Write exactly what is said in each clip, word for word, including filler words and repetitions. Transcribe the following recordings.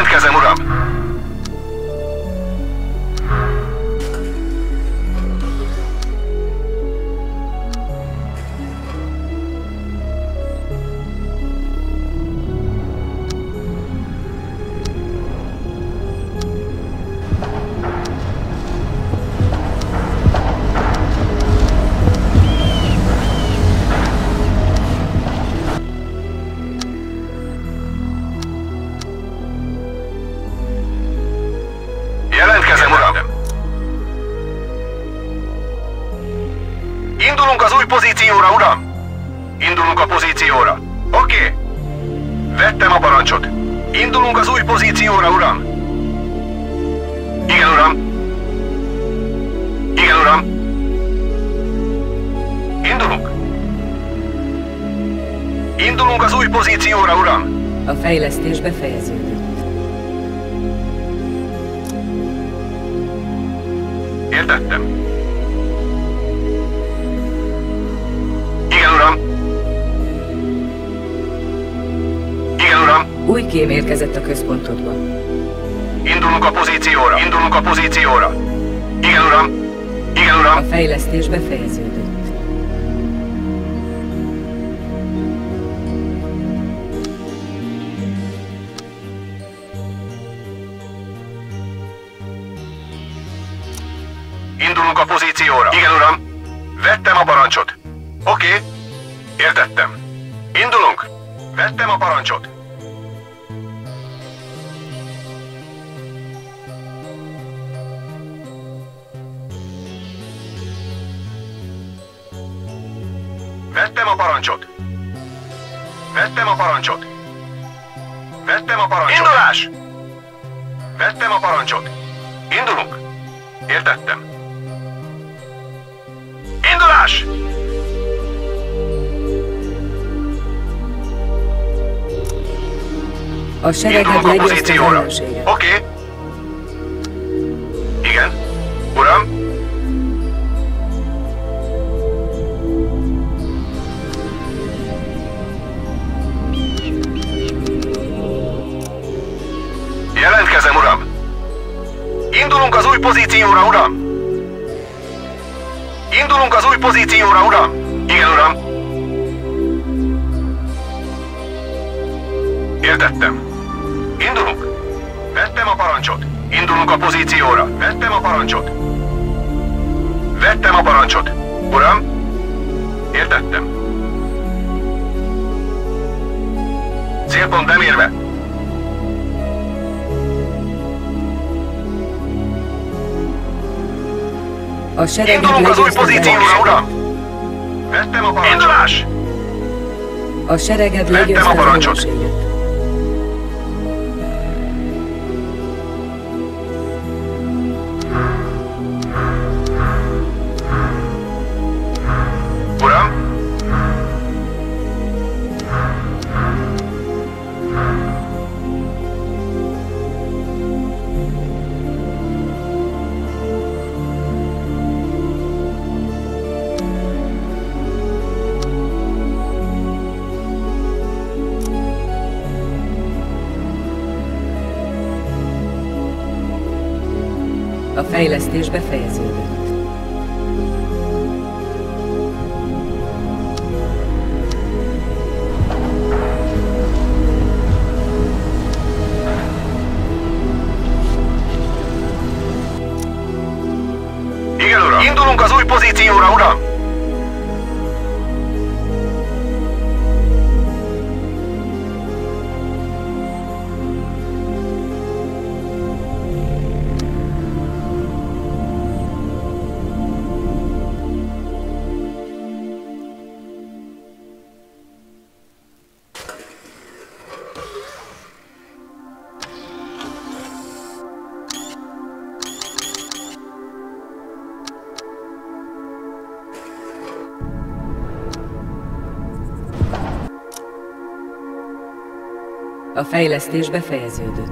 Jelentkezem, uram! Indulunk az új pozícióra, uram! Indulunk a pozícióra. Oké. Okay. Vettem a parancsot. Indulunk az új pozícióra, uram! Igen, uram! Igen, uram! Indulunk! Indulunk az új pozícióra, uram! A fejlesztés befejeződött. Értettem. Új kém érkezett a központodba. Indulunk a pozícióra! Indulunk a pozícióra! Igen, uram! Igen, uram! A fejlesztés befejeződött. Indulunk a pozícióra! Igen, uram! Vettem a parancsot! Oké! Okay. Értettem! Indulunk! Vettem a parancsot! Vettem a parancsot! Vettem a parancsot! Vettem a parancsot! Indulás! Vettem a parancsot! Indulunk! Értettem! Indulás! A sereged legyőzte a ellenséget. Oké! Okay. Igen? Uram? Jelentkezem, uram! Indulunk az új pozícióra, uram! Indulunk az új pozícióra, uram! Igen, uram! Értettem! Indulunk! Vettem a parancsot! Indulunk a pozícióra! Vettem a parancsot! Vettem a parancsot! Uram! Értettem! Célpont nem érve! Indulunk az új pozícióra, uram! Vettem a parancsot! Indulás! A sereged legyőzte a parancsot! Uram! A fejlesztés befejeződött. Igen, uram! Indulunk az új pozícióra, uram! A fejlesztés befejeződött.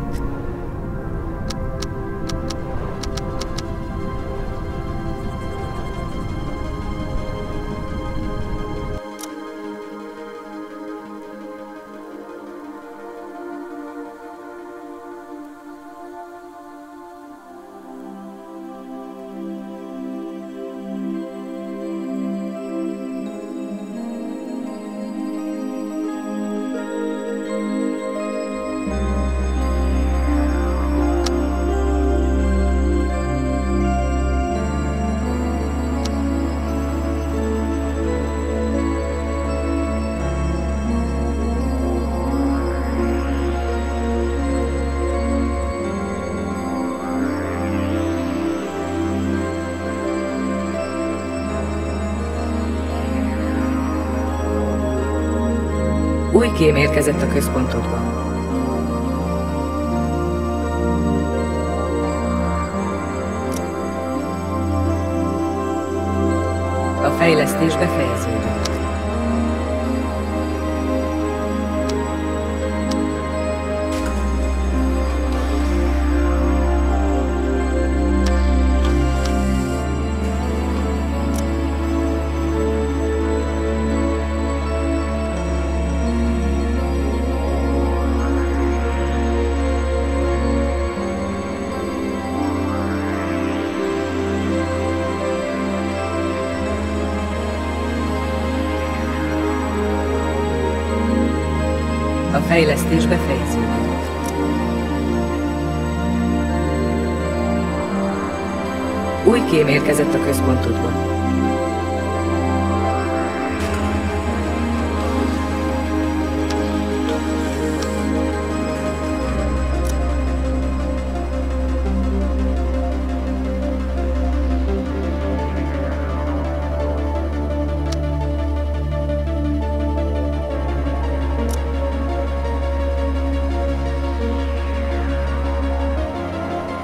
Kém érkezett a központokba. A fejlesztés befejeződött. A fejlesztés befejeződött. Új kém érkezett a központodba.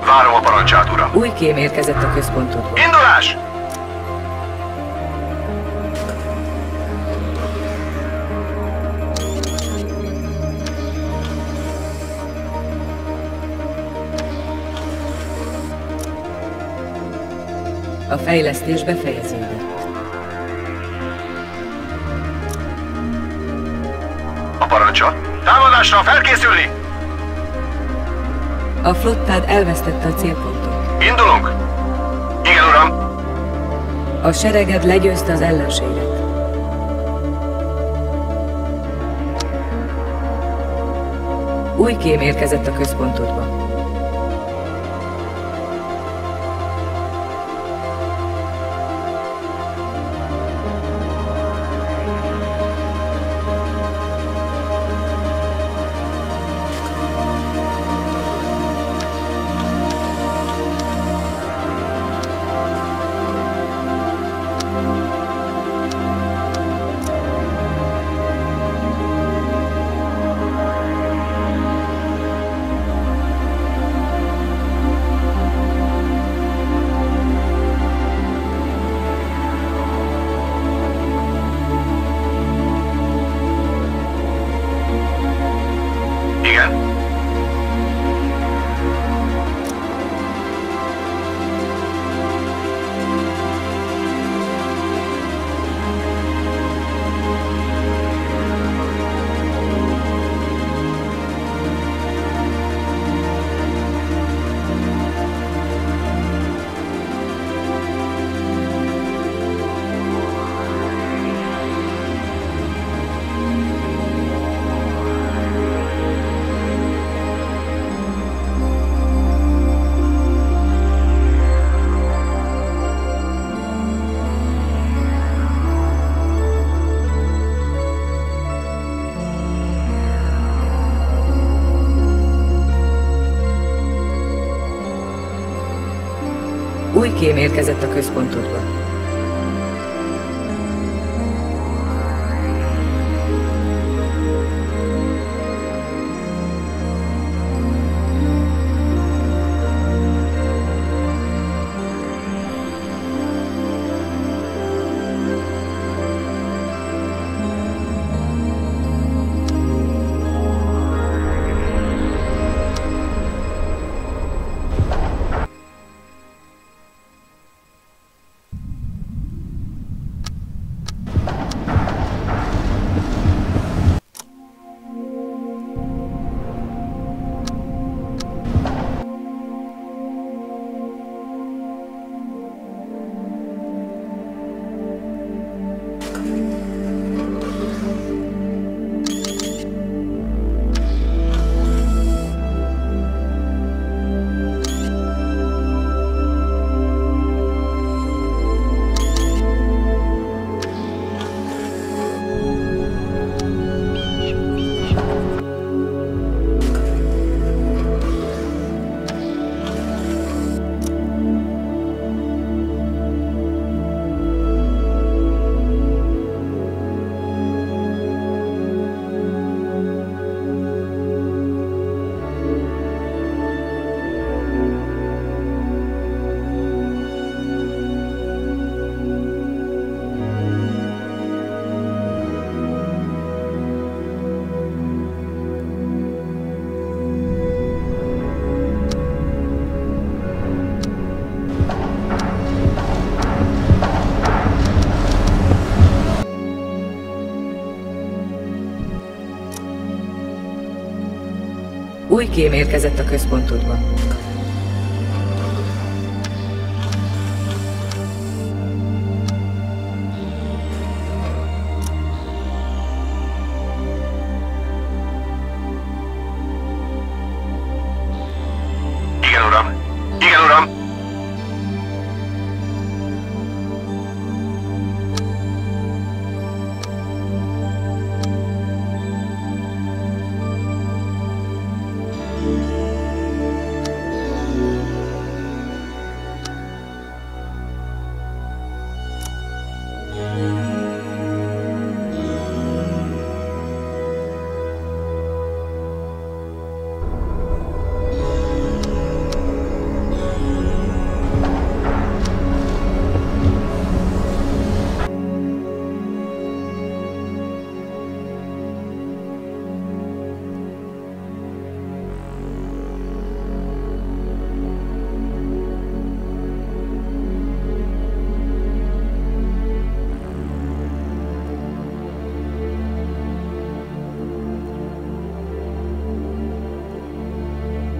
Várom a parancsát, uram. Új kém érkezett a központodba. Indulás! A fejlesztés befejeződött. A parancsa? Támadásra felkészülni! A flottád elvesztette a célpontot. Indulunk! Igen, uram! A sereged legyőzte az ellenséget. Új kém érkezett a központodba. Új kém érkezett a központodba. Új kém érkezett a központodba.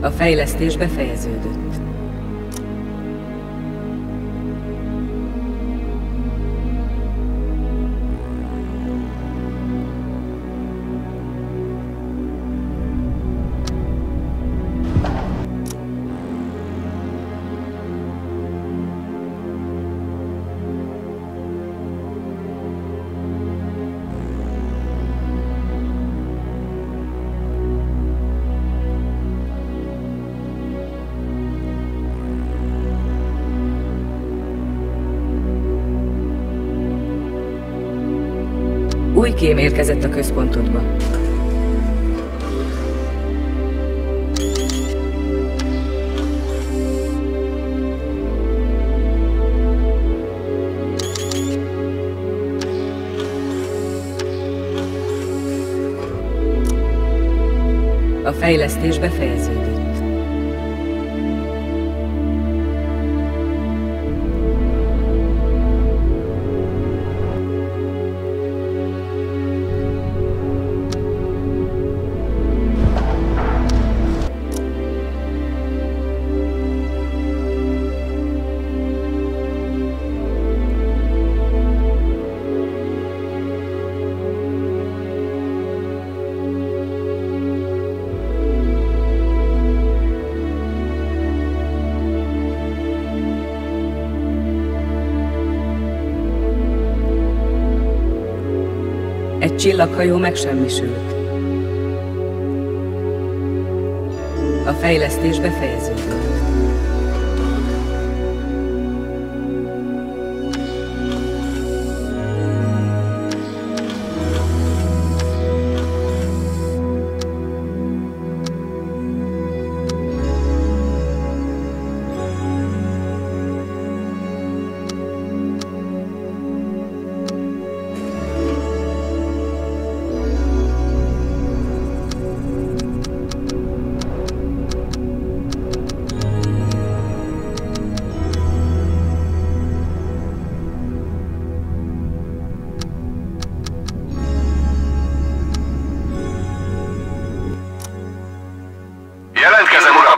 A fejlesztés befejeződött. Új kém érkezett a központodba. A fejlesztés befejeződött. Egy csillaghajó megsemmisült. A fejlesztés befejeződött.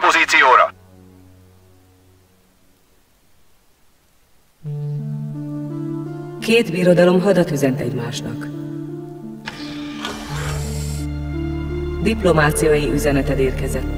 Pozícióra! Két birodalom hadat üzent egymásnak. Diplomáciai üzeneted érkezett.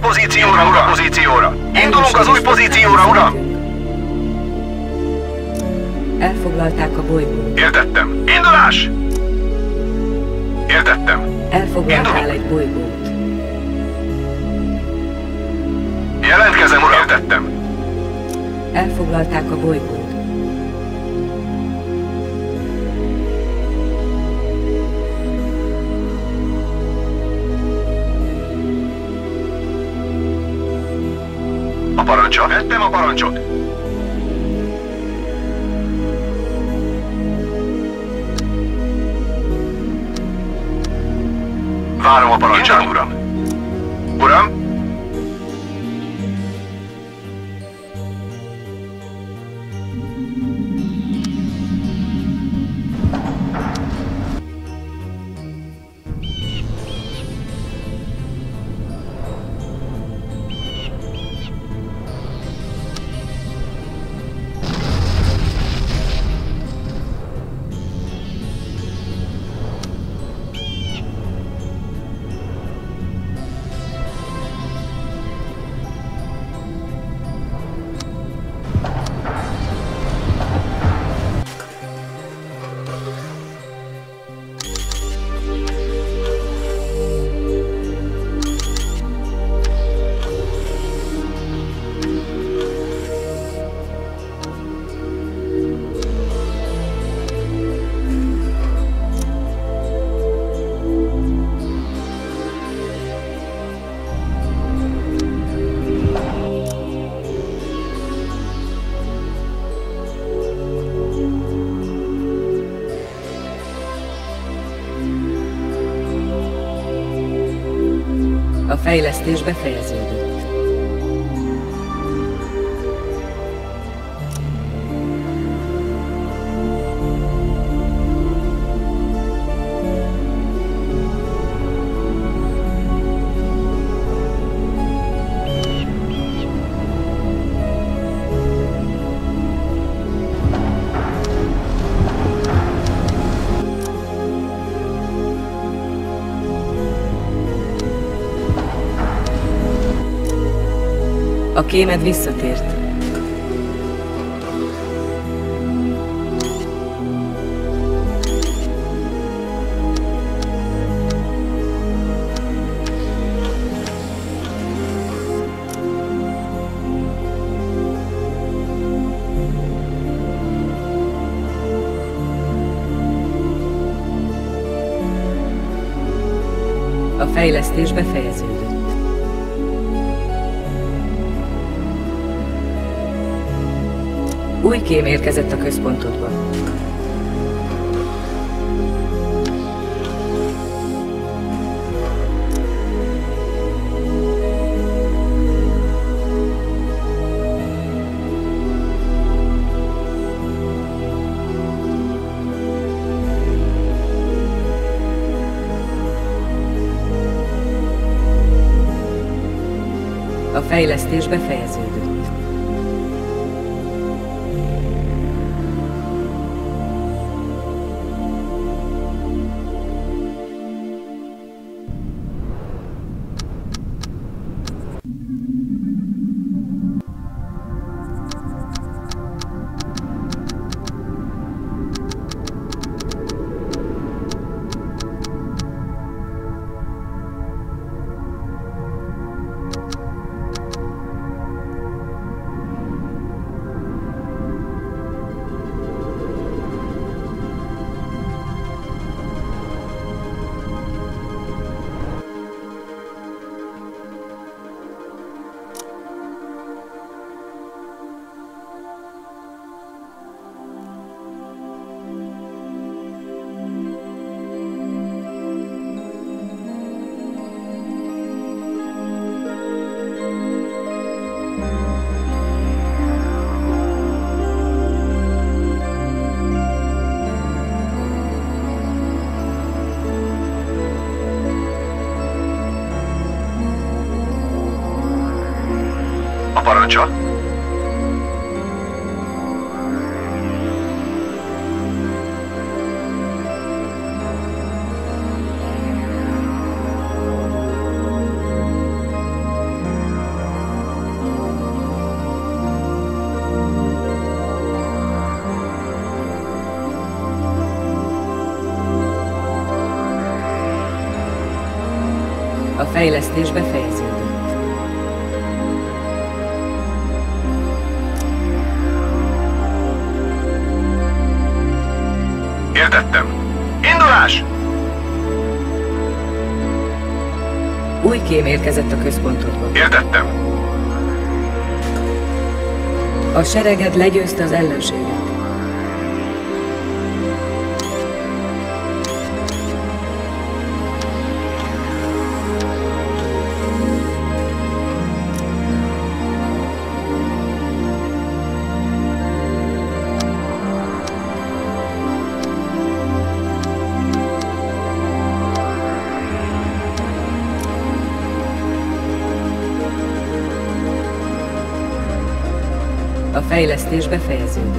Pozícióra, uram! Pozícióra! Indulunk az új pozícióra, uram! Elfoglalták a bolygót. Értettem. Indulás! Értettem. Elfoglaltál egy bolygót. Jelentkezem, uram! Értettem. Elfoglalták a bolygót. A parancsa? Vettem a parancsot! Várom a parancsát, uram! Uram? A fejlesztés befejeződött. A kémed visszatért. A fejlesztés befejeződött. Új kém érkezett a központodba. A fejlesztés befejeződött. Parancsa? A fejlesztés befejeződött. új kém érkezett a központodba. Értettem. A sereged legyőzte az ellenséget. A fejlesztés befejeződött.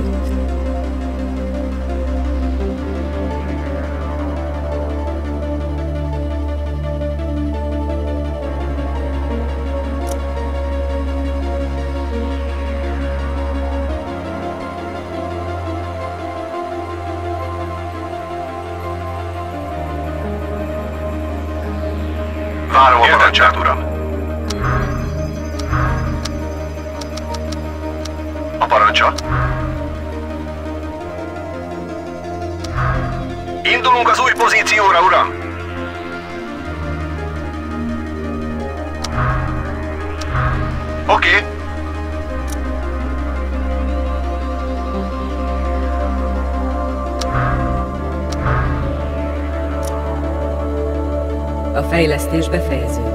Várom a parancsát, uram! Indulunk az új pozícióra, uram! Oké. Okay. A fejlesztés befejeződött.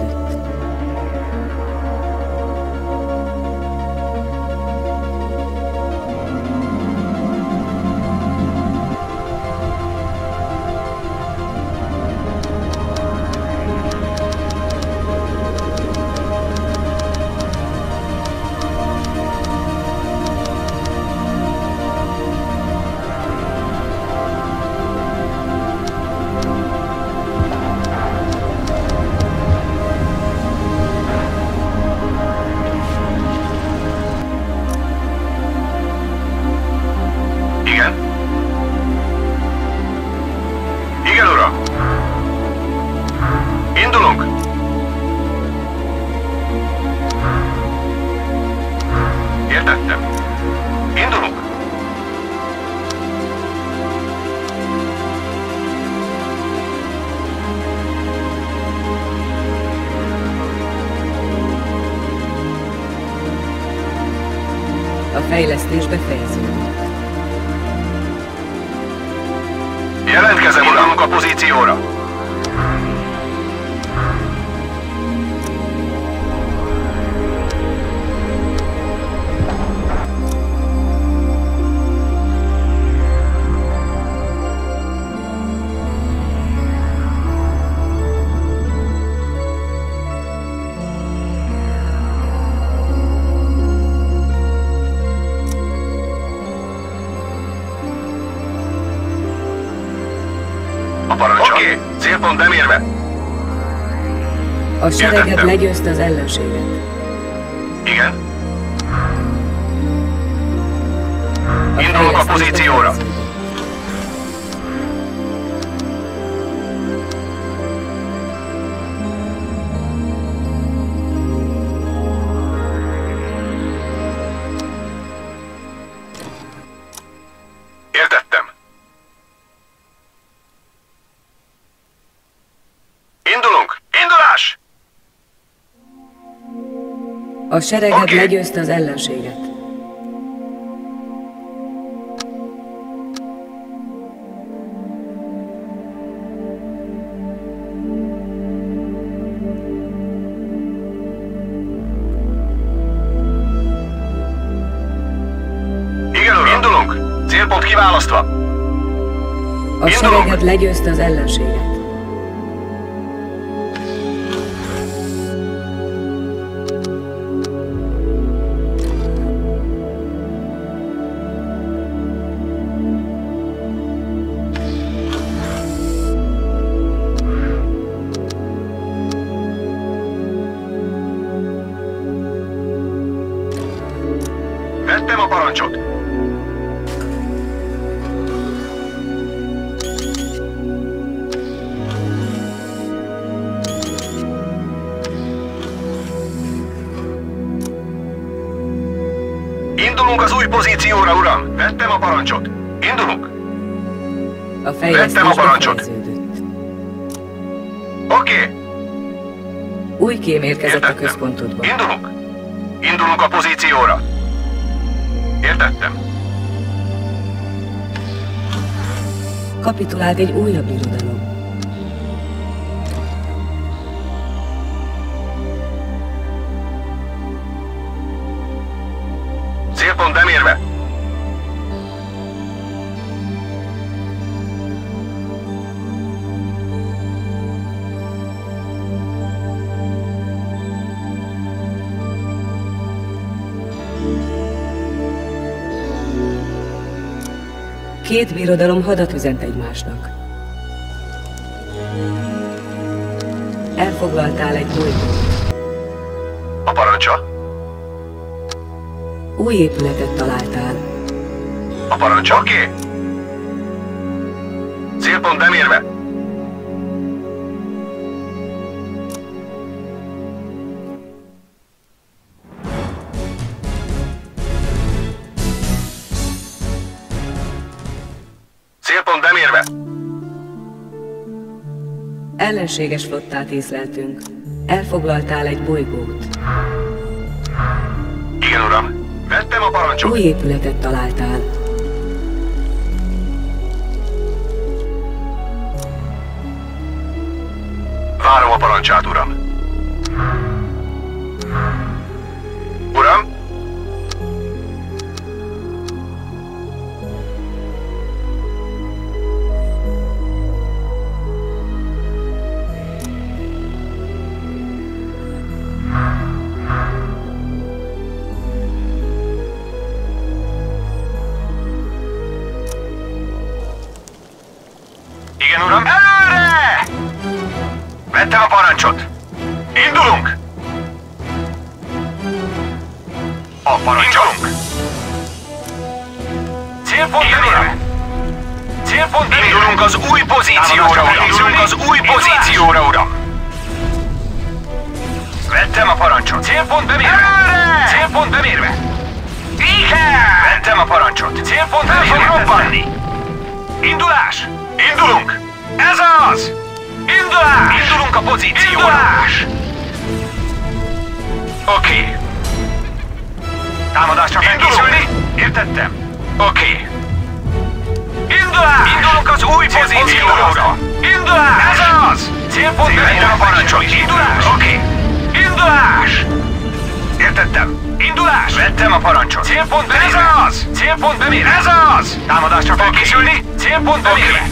Fejlesztés befejeződött. Jelentkezem, uram, a pozícióra! Célpont nem érve. A sereget legyőzte az ellenséget. Igen. A Indulok a pozícióra. Befejeződött. A sereget okay. legyőzte az ellenséget. Igen, uram. Indulunk! Célpont kiválasztva! A Indulunk. sereget legyőzte az ellenséget. Vettem a parancsot! Indulunk az új pozícióra, uram! Vettem a parancsot! Indulunk! A fejlesztés befejeződött. Vettem a parancsot! Oké! Okay. Új kém érkezett a központodba. Indulunk! Indulunk a pozícióra! Értettem. Kapitulált egy újabb irodalom. Célpont nem érve! Két birodalom hadat üzent egymásnak. Elfoglaltál egy bolygót. A parancsa? Új épületet találtál. A parancsa oké? Célpont nem érve. Ellenséges flottát észleltünk. Elfoglaltál egy bolygót. Igen, uram. Vettem a parancsot. Új épületet találtál. Várom a parancsát, uram. Uram? Indulunk! A parancsolunk! Célpont elérve! Célpont elérve! Indulunk az új pozícióra, uram! Indulunk az új pozícióra, uram! Vettem a parancsot! Célpont bemérve! Célpont bemérve! Igen! Vettem a parancsot! Célpont el fog robbanni! Indulás! Indulunk! Ez az! Indulás! Indulunk a pozícióra! Indulás! Oké. Okay. Támadásra felkészülni? Értettem. Oké. Okay. Indulás! Indulunk az új pozícióra! Indulás! Ez az! Célpont bevétel a parancsot! Indulás! Oké. Okay. Indulás! Értettem. Indulás! Vettem a parancsot! Célpont bevétel! Ez az! Célpont bevétel! Ez az! Támadásra felkészülni? Célpont bevétel!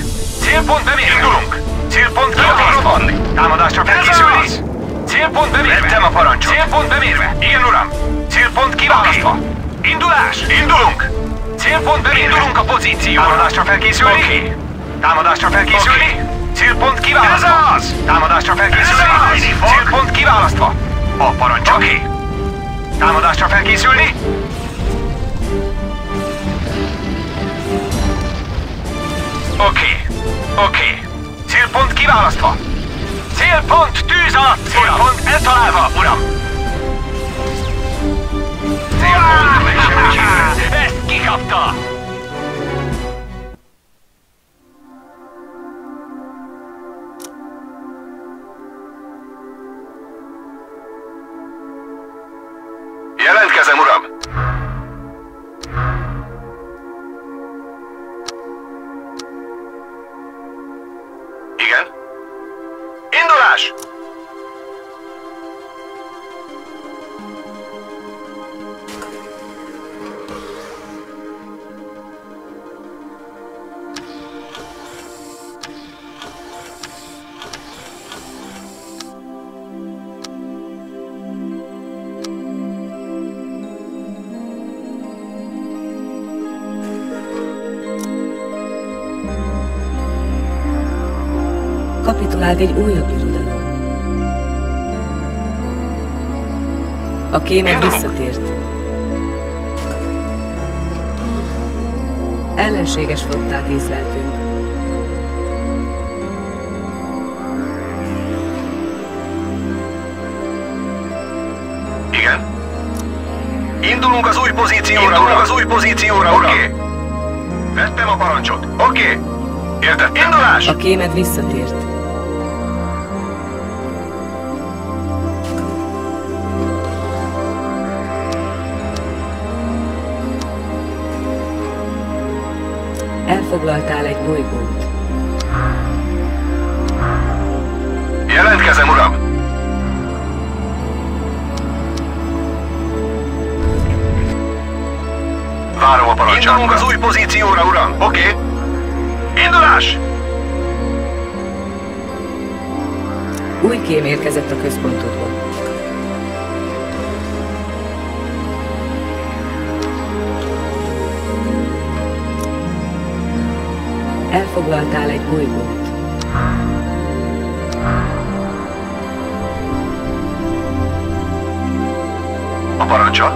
Célpont bevétel! Indulunk! Célpont bemérve! Támadásra felkészülni! Célpont bemérve! Vettem a parancsot! Célpont bemérve! Igen, uram! Célpont kiválasztva! Okay. Indulás! Indulunk! Célpont bemérve! Indulunk a pozícióra! Támadásra felkészülni! Oké! Okay. Támadásra felkészülni! Okay. Célpont kiválasztva! Ez az! Támadásra felkészülni! Ez az! Célpont kiválasztva! A parancsot! Oké! Okay. Támadásra felkészülni! Oké! Okay. Oké! Okay. Célpont kiválasztva! Célpont tűz alatt! Célpont eltalálva, uram! Célpont megsemmisítve! Ezt kikapta! Jelentkezem, uram! Kapitulált egy újabb irodalom. A kémek visszatért. Ellenséges flottát észleltünk. Igen. Indulunk az új pozícióra. Indulunk az új pozícióra. Oké. Okay. Vettem a parancsot. Oké. Okay. Értettem. Indulás. A kémed visszatért. Elfoglaltál egy bolygót. Jelentkezem, uram! Várom a parancsot. Indulunk az új pozícióra, uram! Oké? Okay. Indulás! Új kém érkezett a központodba. Elfoglaltál egy bolygót. A parancsa?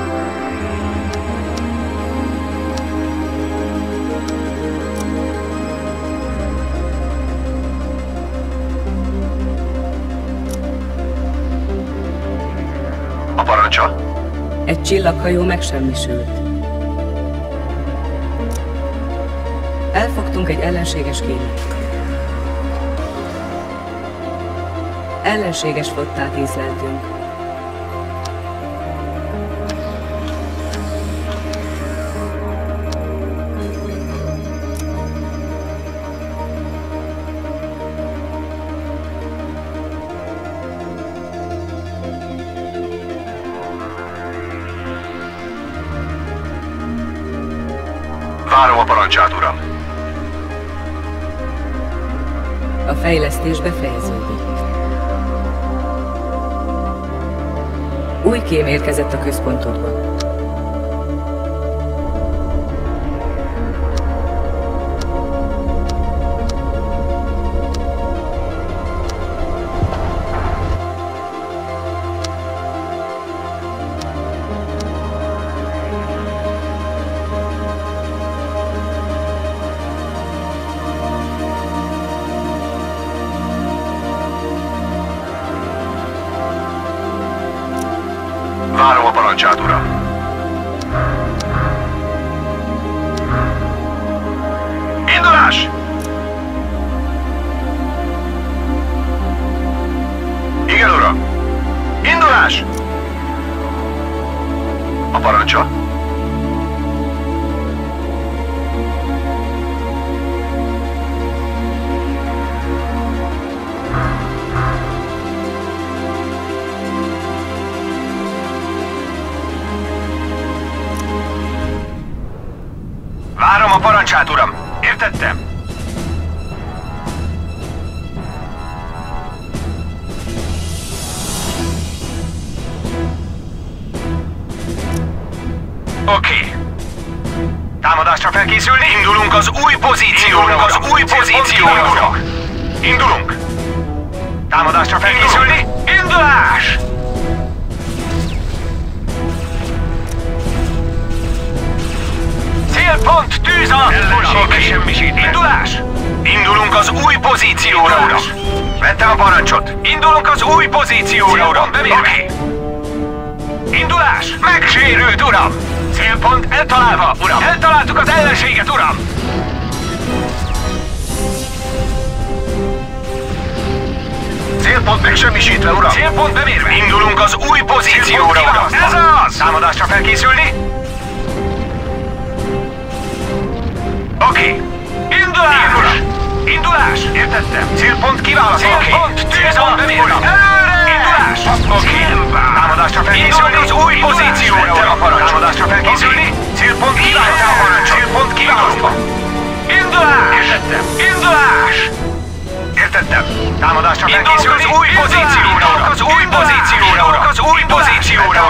A parancsa? Egy csillaghajó megsemmisült. Elfogtunk egy ellenséges kémet. Ellenséges flottát észleltünk. Várom a parancsát, uram! A fejlesztés befejeződött. Új kém érkezett a központodba. Várom a parancsát, uram! Indulás! Igen, uram! Indulás! A parancsa? Várom a parancsát, uram! Értettem! Oké. Támadásra felkészülni? Indulunk az új pozícióra! Indulunk az új pozícióra! Indulunk! Támadásra felkészülni? Indulás! Pont tűz alatt! Indulás! Indulunk az új pozícióra, uram! Vettem a parancsot! Indulunk az új pozícióra, uram! Oké! Indulás! Megsérült, uram! Célpont eltalálva, uram! Eltaláltuk az ellenséget, uram! Célpont megsemmisítve, uram! Célpont bemérve! Indulunk az új pozícióra, uram! Ez az! Támadásra felkészülni? Oké! Okay. Indulás! Indulás! Értettem! Célpont kiválasztva! Célpont tűz alatt bemérve! Indulás! Oké! Támadásra felkészülni! Az új pozícióra! Támadásra felkészülni! Célpont kiválasztva! Célpont kiválasztva! Indulás! Értettem! Indulás! Értettem! Támadásra felkészülni! Az új pozícióra! Az új pozícióra! Az új pozícióra!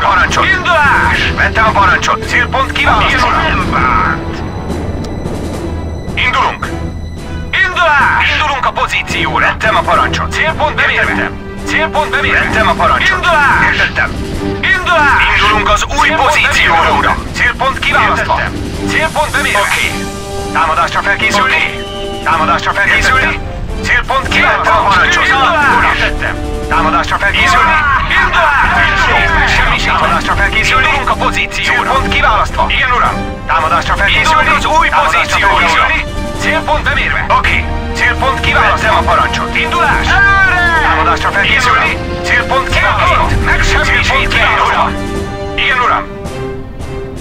Indulás! Vettem a parancsot! Célpont kiválasztva! Indulunk! Indulás! Indulunk a pozícióra! Vettem a parancsot! Célpont bemérve! Célpont bemérve! Vettem a parancsot! Indulás! Értettem! Indulás! Indulunk az új pozícióra, uram! Célpont kiválasztva! Célpont bemérve! Oké! Támadásra felkészülni! Támadásra felkészülni! Célpont kiválasztva! Vettem a parancsot! Indulás! Értettem! Támadásra felkészülni! Indulás! Támadásra felkészülni! Indulunk a pozícióra! Célpont kiválasztva! Igen, uram! Támadásra felkészülni! Az új pozícióra, uram! Célpont bemérve! Oké! Célpont kiválasztva! Vettem a parancsot! Indulás! Előre! Támadásra felkészülni! Célpont kiválasztva! Megsemmisítve! Célpont kiválasztva! Igen, uram!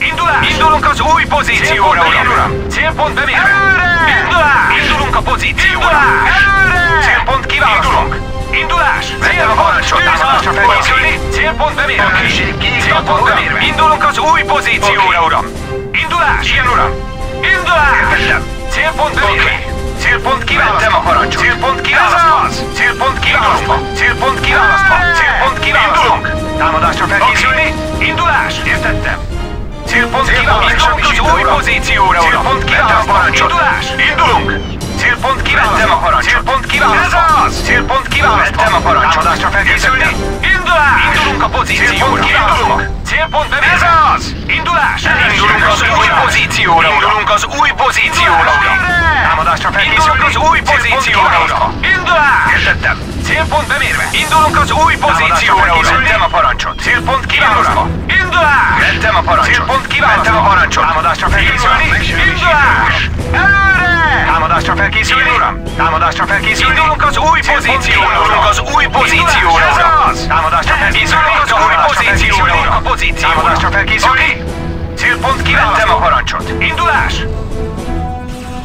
Indulás! Indulás! Indulunk az új pozícióra, uram! Célpont bemérő! Előre! Indulás! Indulunk a pozícióra! Előre! Célpont kiválasztó! Indulunk! Indulás! Cél van! Tűzhasz! Készülni! Célpont bemérő! Célpont bemérő! Indulunk az új pozícióra, uram! Indulás! Igen, uram! Indulás! Értettem! Célpont bemérő! Célpont kiválasztva! Célpont kiválasztva! Célpont kiválasztva! Célpont kiválasztva! Célpont kiválasztva! Indulunk! Támadásra felkészülni! Indulás! Értettem! Célpont kiválasztva! Indulunk az új pozícióra, uram! Célpont kiválasztva! Indulás! Indulunk! Célpont kiválasztva! Célpont kiválasztva! Célpont kiválasztva! Támadásra felkészülni! Indulás! Indulunk a pozícióra! Indulunk! Célpont bemérő! Ez az! Indulás! Indulunk az új pozícióra, uram! Indulunk az új pozícióra, uram! Támadásra felkészülni! Indulunk az új pozícióra, uram! Indulás! Értettem! Célpont bemérve! Indulunk az új pozícióra, uram! Vettem a parancsot! Célpont kiválasztva! Indulás! Vettem a parancsot! Célpont kiválasztva! A parancsot! Támadásra felkészülni! Indulás! Előre! Támadásra felkészülni, uram! Támadásra felkészülni! Indulunk az új pozícióra, uram! Az új pozícióra, uram! Támadásra felkészülni! Az új pozícióra, uram! Támadásra felkészülni! Célpont kiválasztva!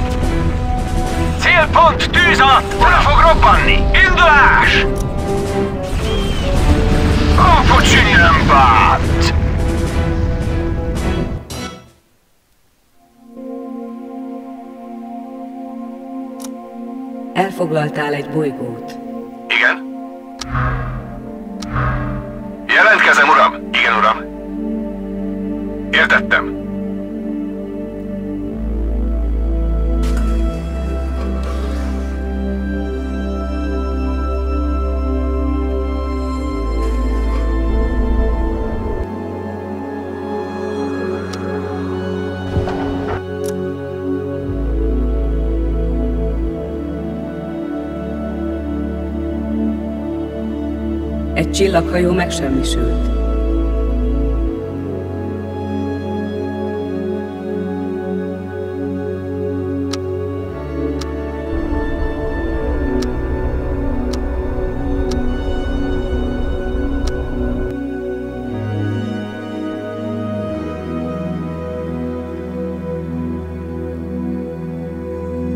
Vettem a parancsot! Indulás! Célpont tűz alatt! Oda fog robbanni! Indulás! A kocsi nem bánt! Elfoglaltál egy bolygót. Igen? Jelentkezem, uram! Igen, uram! Értettem! Egy csillaghajó megsemmisült.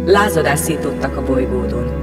Lázadást szítottak a bolygódon.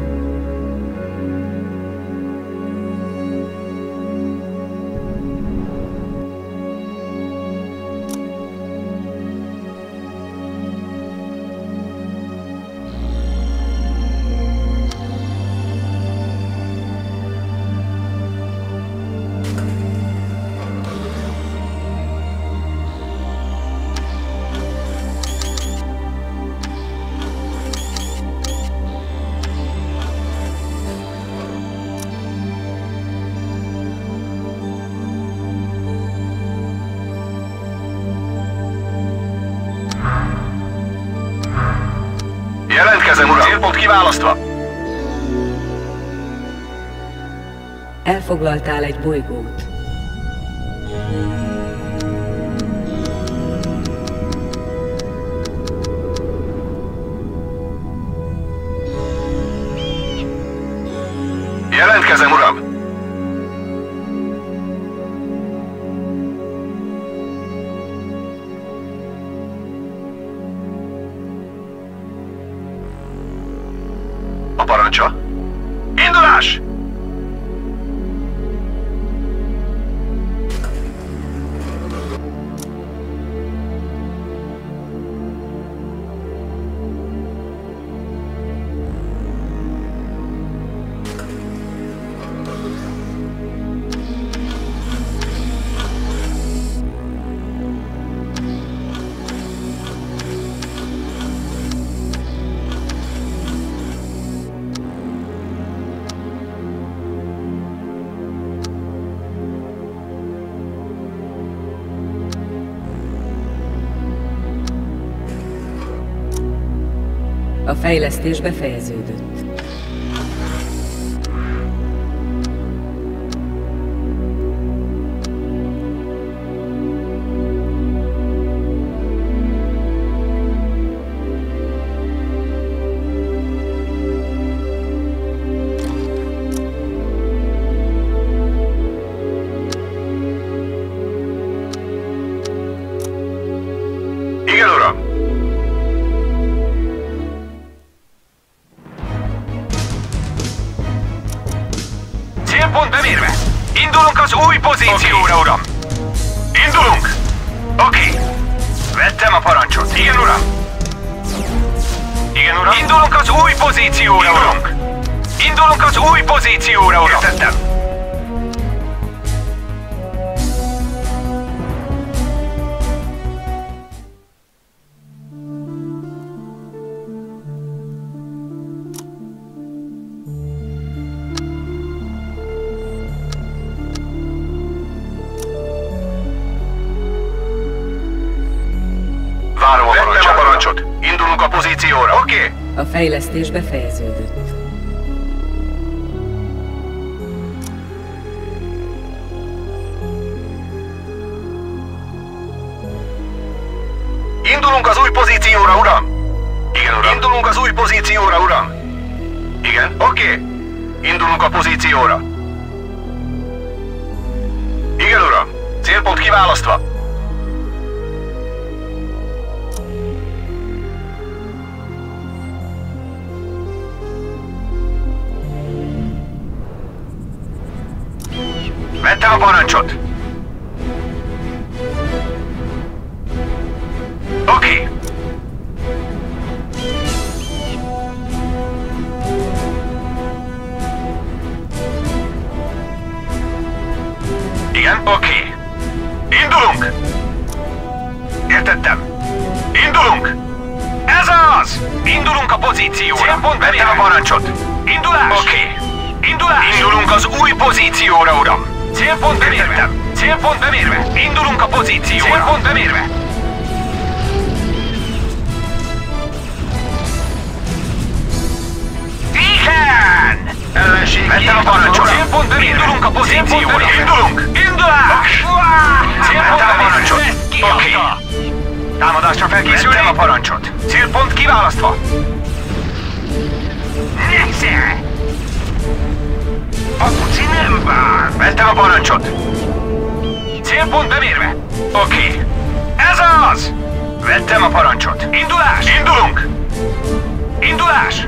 Célpont kiválasztva! Elfoglaltál egy bolygót. Jelentkezem, uram! Indulás! A fejlesztés befejeződött. Dora. Célpont bemérve. Indulunk az új pozícióra, okay. Uram. Indulunk. Oké. Okay. Vettem a parancsot. Igen, uram. Igen, uram. Indulunk az új pozícióra, Indulunk. uram. Indulunk az új pozícióra, uram. Értettem. A fejlesztés befejeződött. Indulunk az új pozícióra, uram! Igen, uram. Indulunk az új pozícióra, uram! Igen, oké. Okay. Indulunk a pozícióra. Igen, uram. Célpont kiválasztva. Vettem a parancsot! Oké! Okay. Igen, oké! Okay. Indulunk! Értettem! Indulunk! Ez az! Indulunk a pozícióra! Célpont vettem a parancsot! Indulás! Oké! Okay. Indulás! Indulunk az új pozícióra, uram! Célpont bemérve! Célpont bemérve! Indulunk a pozícióra! Célpont bemérve! Igen! Ellenség! Vettem a parancsot! Célpont bemérve! Indulunk a pozícióra! Indulunk! Indulás! Vettem a parancsot! Oké! Támadásra felkészülni! Vettem a parancsot! Célpont kiválasztva! Nézze! A kuci nem vár! Vettem a parancsot! Célpont bemérve! Oké! Okay. Ez az! Vettem a parancsot! Indulás! Indulunk! Indulás!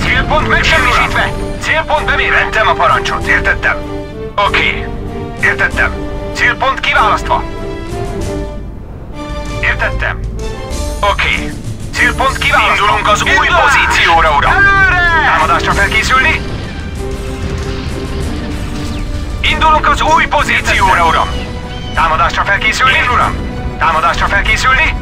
Célpont megsemmisítve! Célpont bemérve! Vettem a parancsot! Értettem! Oké! Okay. Értettem! Célpont kiválasztva! Értettem! Oké. Okay. Célpont kiválasztva. Indulunk az Indulás! új pozícióra, uram. Támadásra felkészülni. Indulunk az új pozícióra, uram. Támadásra felkészülni. Én, uram. Támadásra felkészülni.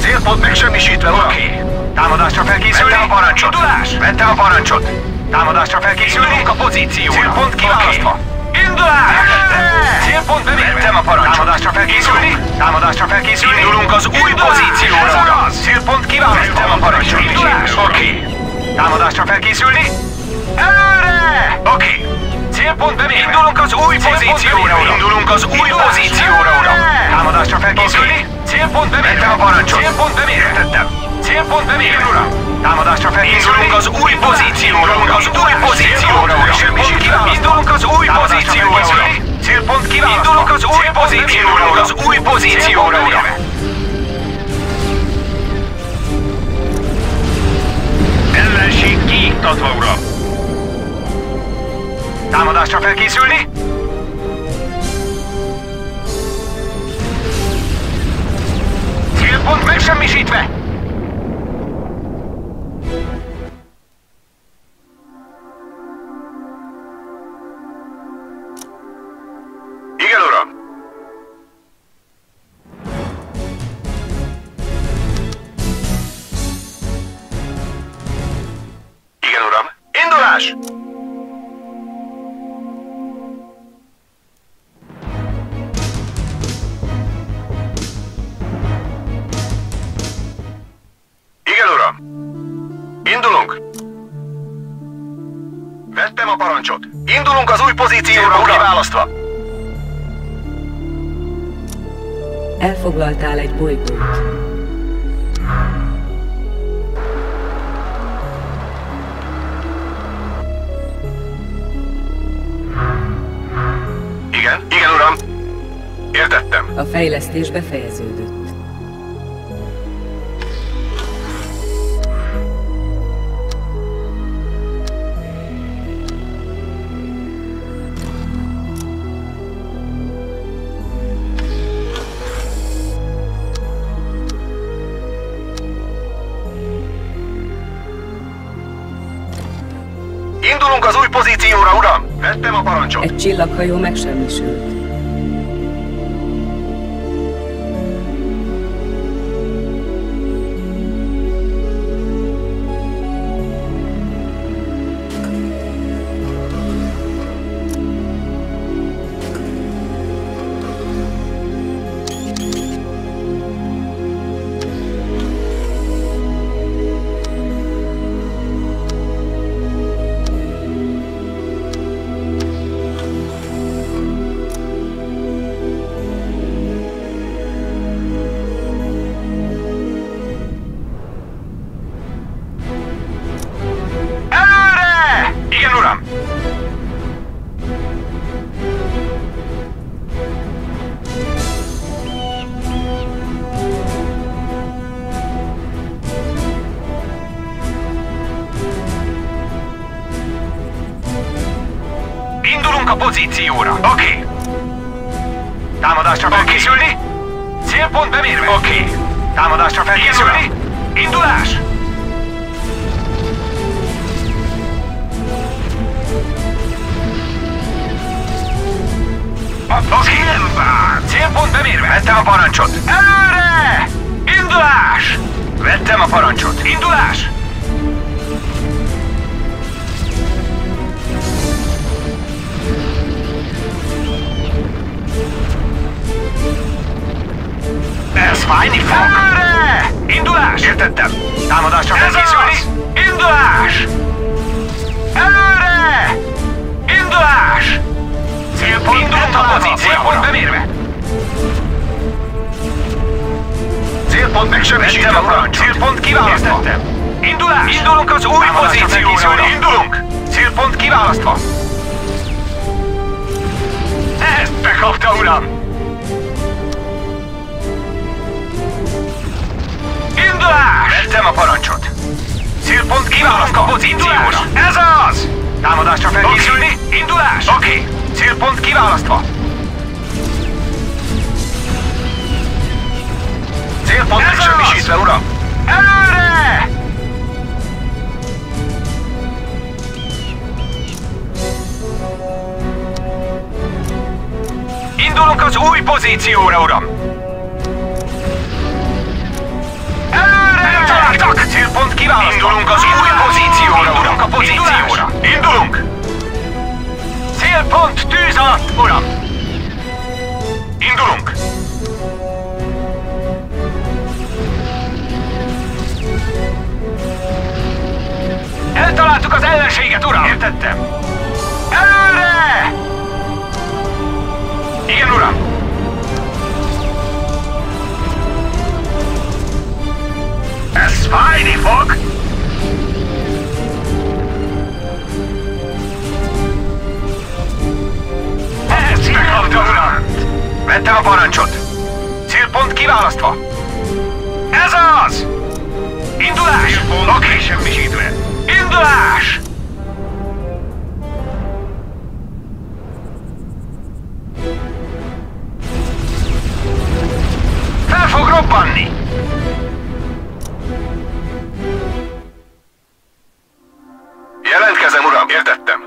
Célpont megsemmisítve, uram. Oké. Okay. Támadásra felkészülni. Vettem a parancsot. Indulás. Vettem a parancsot. Támadásra felkészülni. Indulunk a pozícióra. Célpont kiválasztva. Okay. Indulás! Célpont bemérve! Vettem a parancsot! Támadásra felkészülni! Támadásra felkészülni! Indulunk az új pozícióra! Célpont kiválasztva! Vettem a parancsot! Indulás! Oké! Támadásra felkészülni! Előre! Oké! Célpont bemérve! Indulunk az új pozícióra! Indulunk az új pozícióra! Támadásra felkészülni! Célpont bemérve! Vettem a parancsot! Célpont bemérve! Tettem! Célpont bemérve! Támadásra felkészülni! Indulunk az új pozícióra! Az új pozícióra! Indulunk az új pozícióra! Célpont kiválasztva! Indulok az új pozícióra! Az új pozícióra! Ellenség kiiktatva, uram! Támadásra felkészülni? Célpont megsemmisítve! Indulunk az új pozícióra, uram! Választva! Elfoglaltál egy bolygót. fejlesztés befejeződött. Indulunk az új pozícióra, uram! Vettem a parancsot! Egy csillaghajó megsemmisült. A pozícióra. Oké. Okay. Támadásra felkészülni. Célpont bemérve. Oké. Okay. Támadásra felkészülni. Indulás. Oké. Okay. Célpont bemérve. Vettem a parancsot. Előre! Indulás. Vettem a parancsot. Indulás. Ez fájni fog! Erre! Indulás! Értettem! Támadásra felkészülni! Indulás! Erre! Indulás! Célpont megtalálva! Célpont bemérve! Célpont megsemmisítve a parancsot! Célpont kiválasztva! Indulás! Indulunk az új pozícióra! Indulunk! Célpont kiválasztva! Ezt bekapta, uram! Indulás! Vettem a parancsot! Célpont kiválasztva! Indulás! Ez az! Támadásra felkészülni! Okay. Indulás! Oké! Okay. Célpont kiválasztva! Célpont megsemmisítve, uram! Előre! Indulunk az új pozícióra, uram! Célpont kiválasztva! Indulunk az új pozícióra! Indulunk a pozícióra! Indulunk! Célpont tűz alatt, uram! Indulunk! Eltaláltuk az ellenséget, uram! Értettem! Előre! Igen, uram! Ez fájni fog! Ez megkapta, uram! Vettem a parancsot! Célpont kiválasztva! Ez az! Indulás! Oké, semmisítve! Indulás! Fel fog robbanni! Jelentkezem, uram! Értettem!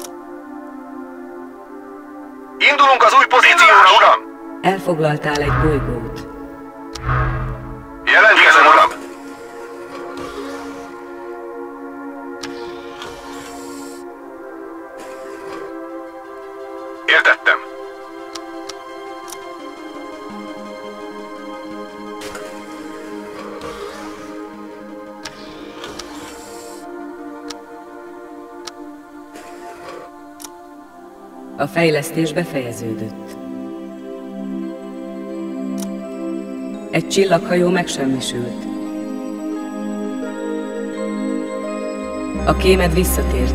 Indulunk az új pozícióra, uram! Elfoglaltál egy bolygót. Jelentkezem, uram! Értettem! A fejlesztés befejeződött. Egy csillaghajó megsemmisült. A kémed visszatért.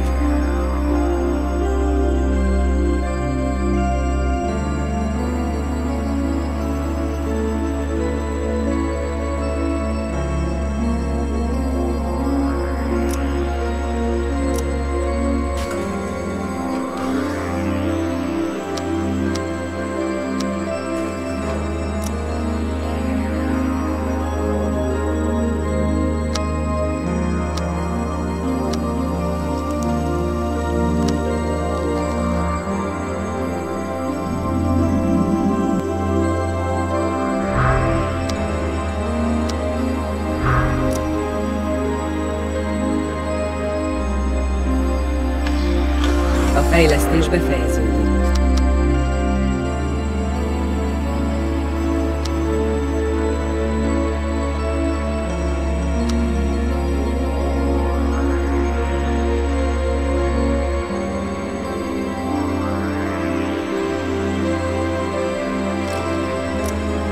Fejlesztés befejeződött.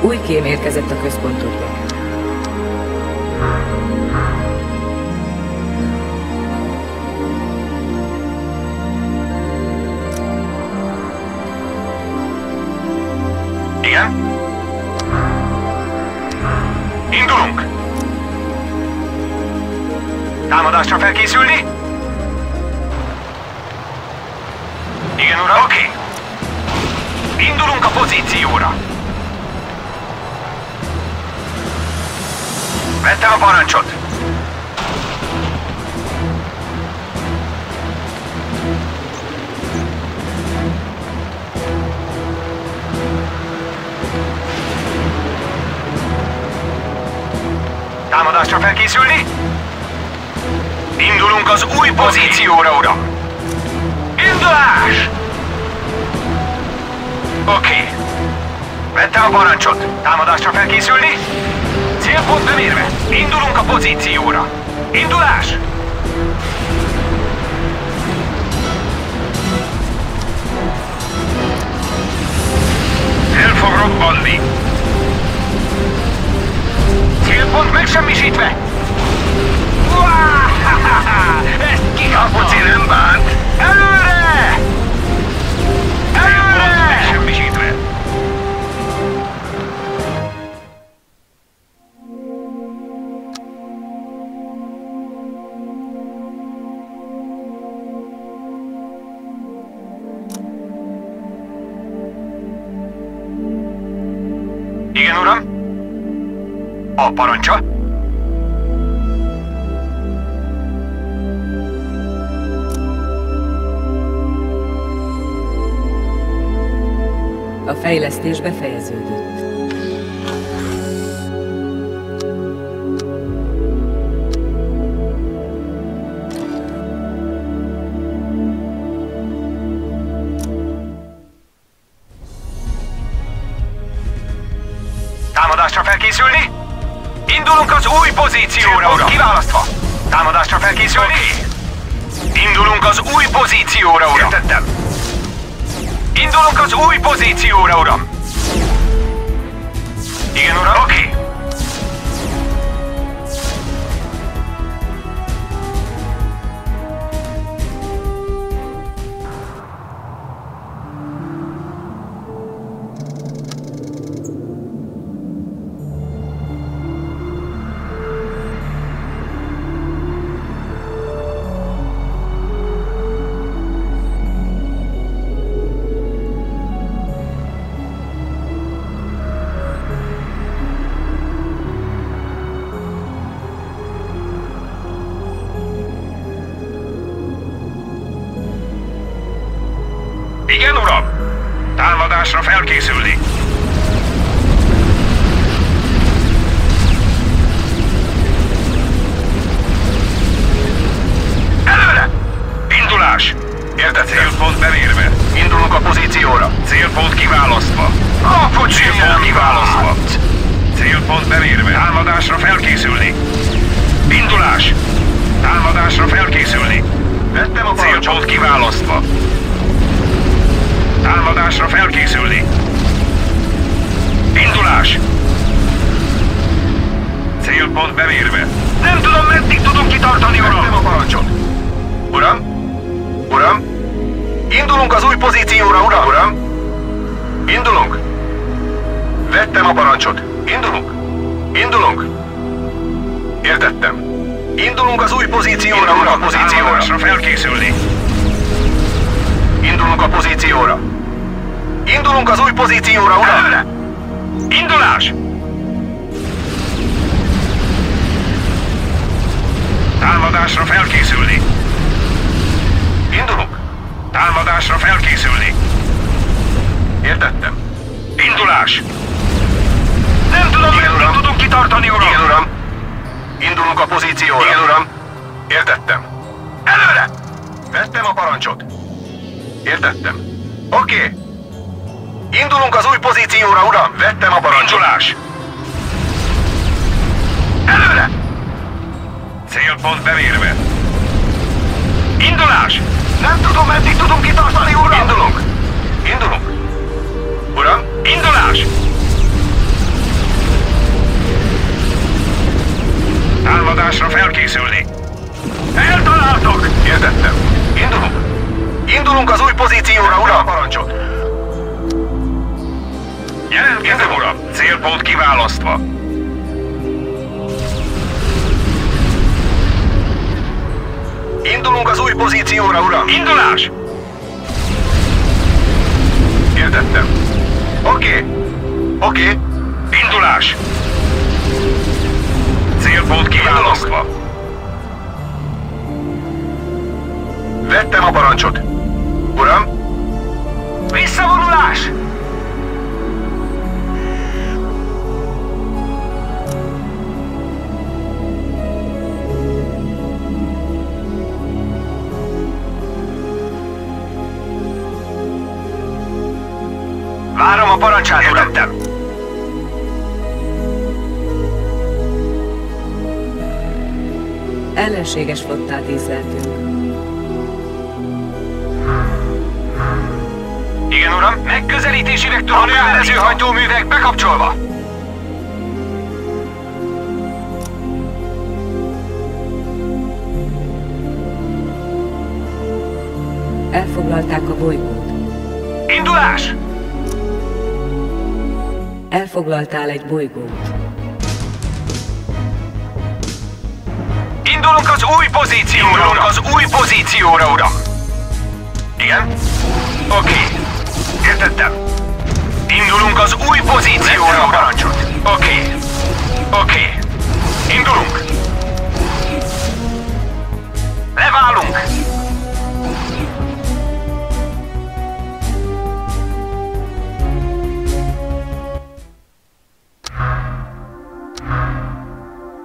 Új kém érkezett a központodba. Támadásra felkészülni? Igen, uram? Oké. Okay. Indulunk a pozícióra. Vettem a parancsot. Támadásra felkészülni? Indulunk az új pozícióra, uram! Indulás! Oké. Vettem a parancsot. Támadásra felkészülni? Célpont nem érve. Indulunk a pozícióra. Indulás! El fog robbanni. Célpont megsemmisítve! Ezt kikapta! Apuci nem bánt! Előre! Előre! Semmisítve! Igen, uram? A parancsa? A fejlesztés befejeződött. Támadásra felkészülni? Indulunk az új pozícióra, uram! Kiválasztva! Támadásra felkészülni? Indulunk az új pozícióra, uram! Értettem! Indulunk az új pozícióra, uram! Igen, uram? Oké! Okay. Igen, uram! Támadásra felkészülni! Előre! Indulás! Értettem. Célpont bevérve. Indulunk a pozícióra. Célpont kiválasztva. Apucsi! Célpont kiválasztva. Célpont bevérve. Támadásra felkészülni. Indulás! Támadásra felkészülni. Vettem a parancsot. Célpont kiválasztva. Támadásra felkészülni! Indulás! Célpont bevérve! Nem tudom, meddig tudunk kitartani, uram! Vettem a parancsot! Uram? Uram? Indulunk az új pozícióra, uram! Uram? Indulunk! Vettem a parancsot! Indulunk! Indulunk! Értettem! Indulunk az új pozícióra, uram! Támadásra felkészülni! Indulunk a pozícióra! Indulunk az új pozícióra, uram! Előre! Indulás! Támadásra felkészülni! Indulunk! Támadásra felkészülni! Értettem! Indulás! Nem tudom, nem tudunk kitartani, uram! Igen, uram! Indulunk a pozícióra! Igen, uram! Értettem! Előre! Vettem a parancsot! Indulunk az új pozícióra, uram! Vettem a parancsolás! Előre! Célpont bemérve! Indulás! Nem tudom, meddig tudunk kitartani, uram! Indulunk! Indulunk! Uram, indulás! Támadásra felkészülni! Eltaláltok! Értettem! Indulunk! Indulunk az új pozícióra, uram! Parancsot! Jelentkezem, uram! Célpont kiválasztva! Indulunk az új pozícióra, uram! Indulás! Értettem. Oké. Oké. Indulás! Célpont kiválasztva! Vettem a parancsot. Uram? Visszavonulás! Várom a parancsát, uram! Ellenséges flottát észleltünk. Igen, uram! Megközelítési vektor a nővelező hajtóművek bekapcsolva! Elfoglalták a bolygót. Indulás! Elfoglaltál egy bolygót. Indulunk az új pozícióra, Indulunk uram. az új pozícióra, uram! Igen? Oké. Értettem. Indulunk az új pozícióra, uram! Oké. Oké. Indulunk! Leválunk!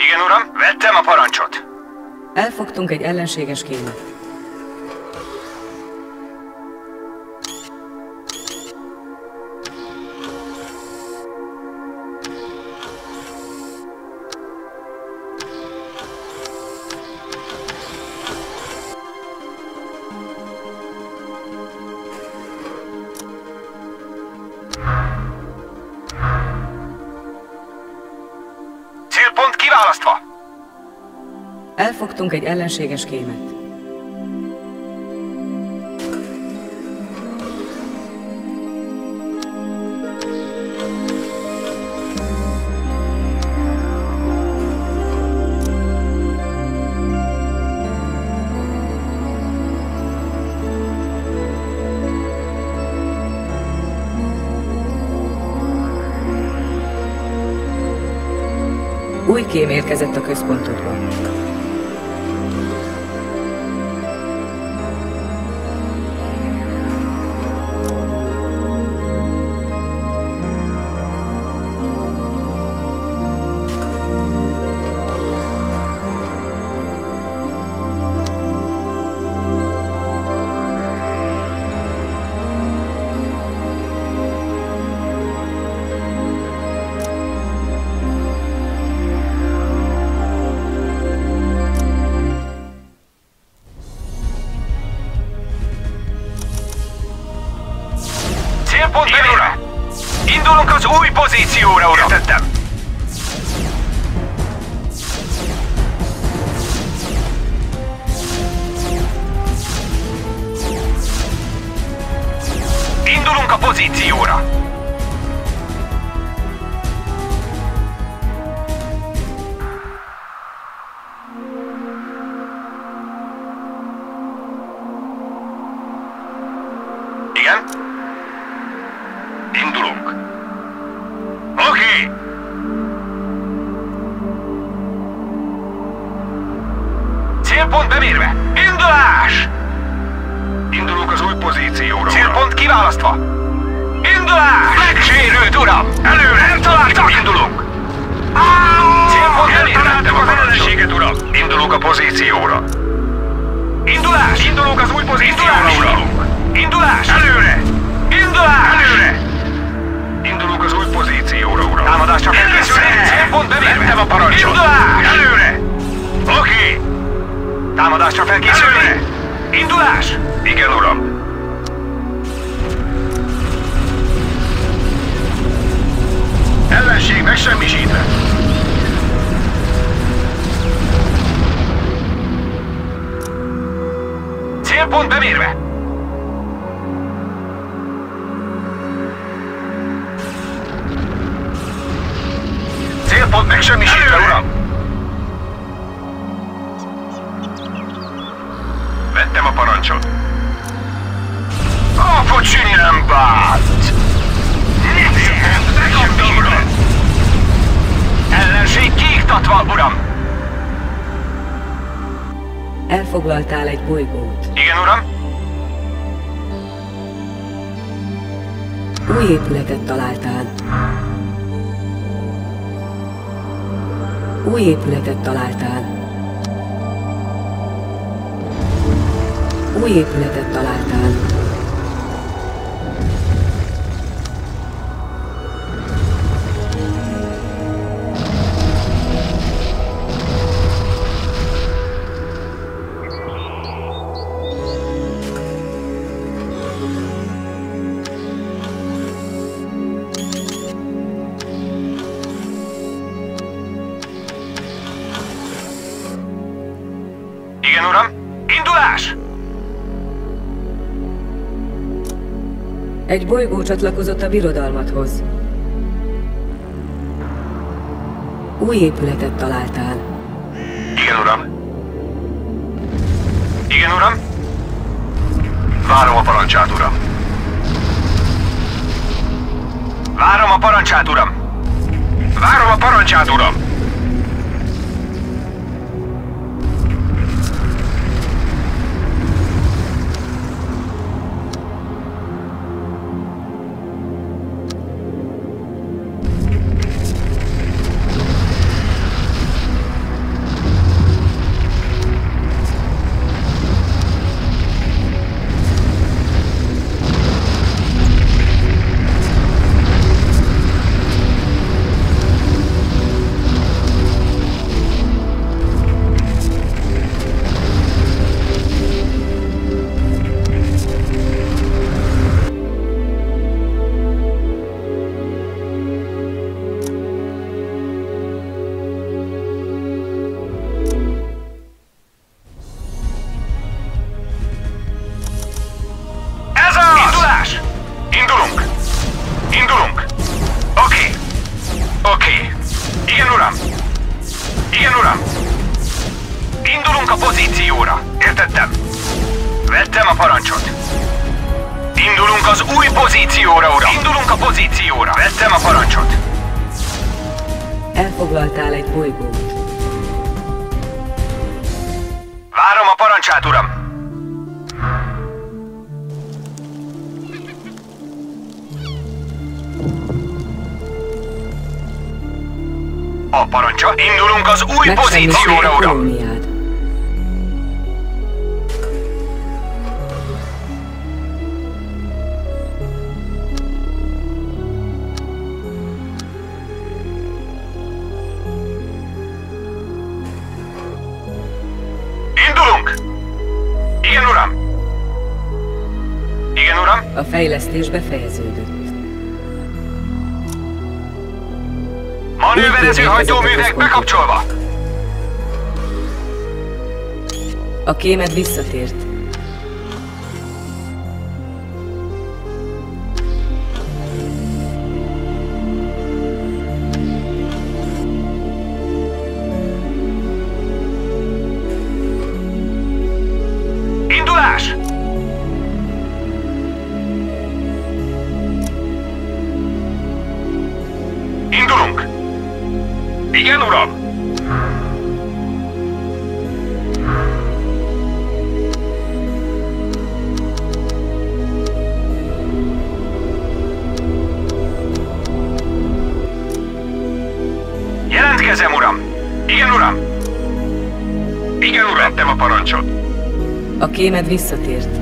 Igen, uram, vettem a parancsot. Elfogtunk egy ellenséges kémet. Elfogtunk egy ellenséges kémet. Új kém érkezett a központokban. Indulás! Előre! Indulás! Előre! Indulunk az új pozícióra, uram. Támadás csak elkészülni. Célpont bevér. Vettem a parancsot. Indulás! Előre! Oké! Támadás csak elkészülni. Indulás! Igen, uram. Ellenség megsemmisítve. Célpont bemérve. Célpont megsemmisítve, uram. Vettem a parancsot. A focsi nem bánt. Célpont megsemmisítve. Ellenség kiiktatva, uram! Elfoglaltál egy bolygót. Igen, uram? Új épületet találtál. Új épületet találtál. Új épületet találtál. Egy bolygó csatlakozott a birodalmadhoz. Új épületet találtál. Igen, uram. Igen, uram. Várom a parancsát, uram. Várom a parancsát, uram. Várom a parancsát, uram. Pozícióra, uram! Indulunk! Igen, uram! Igen, uram! A fejlesztés befejeződött. Manőverező hajtóművek bekapcsolva! A kémed visszatért. Indulás! Indulunk! Igen, uram! Kezem, uram! Igen, uram! Igen, uram! Vettem a parancsot! A kémed visszatért.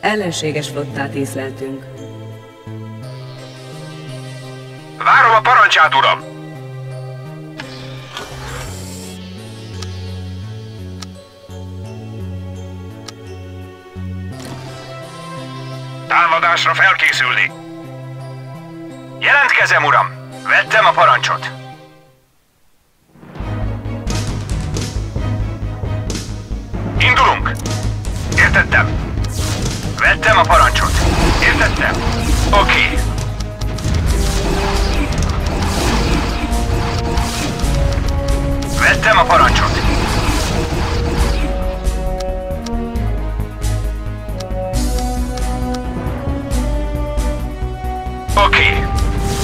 Ellenséges flottát észleltünk. Várom a parancsát, uram! Támadásra felkészülni! Jelentkezem, uram! Vettem a parancsot! Indulunk! Értettem! Vettem a parancsot! Értettem! Oké! Okay. Vettem a parancsot! Oké! Okay.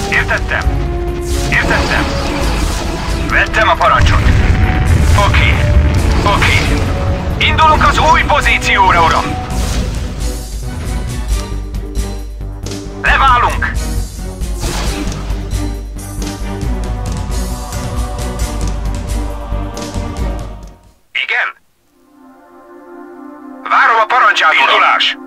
Értettem! Értettem! Vettem a parancsot! Oké! Okay. Oké! Okay. Indulunk az új pozícióra, uram! Leválunk! Igen? Várom a parancsát, indulás!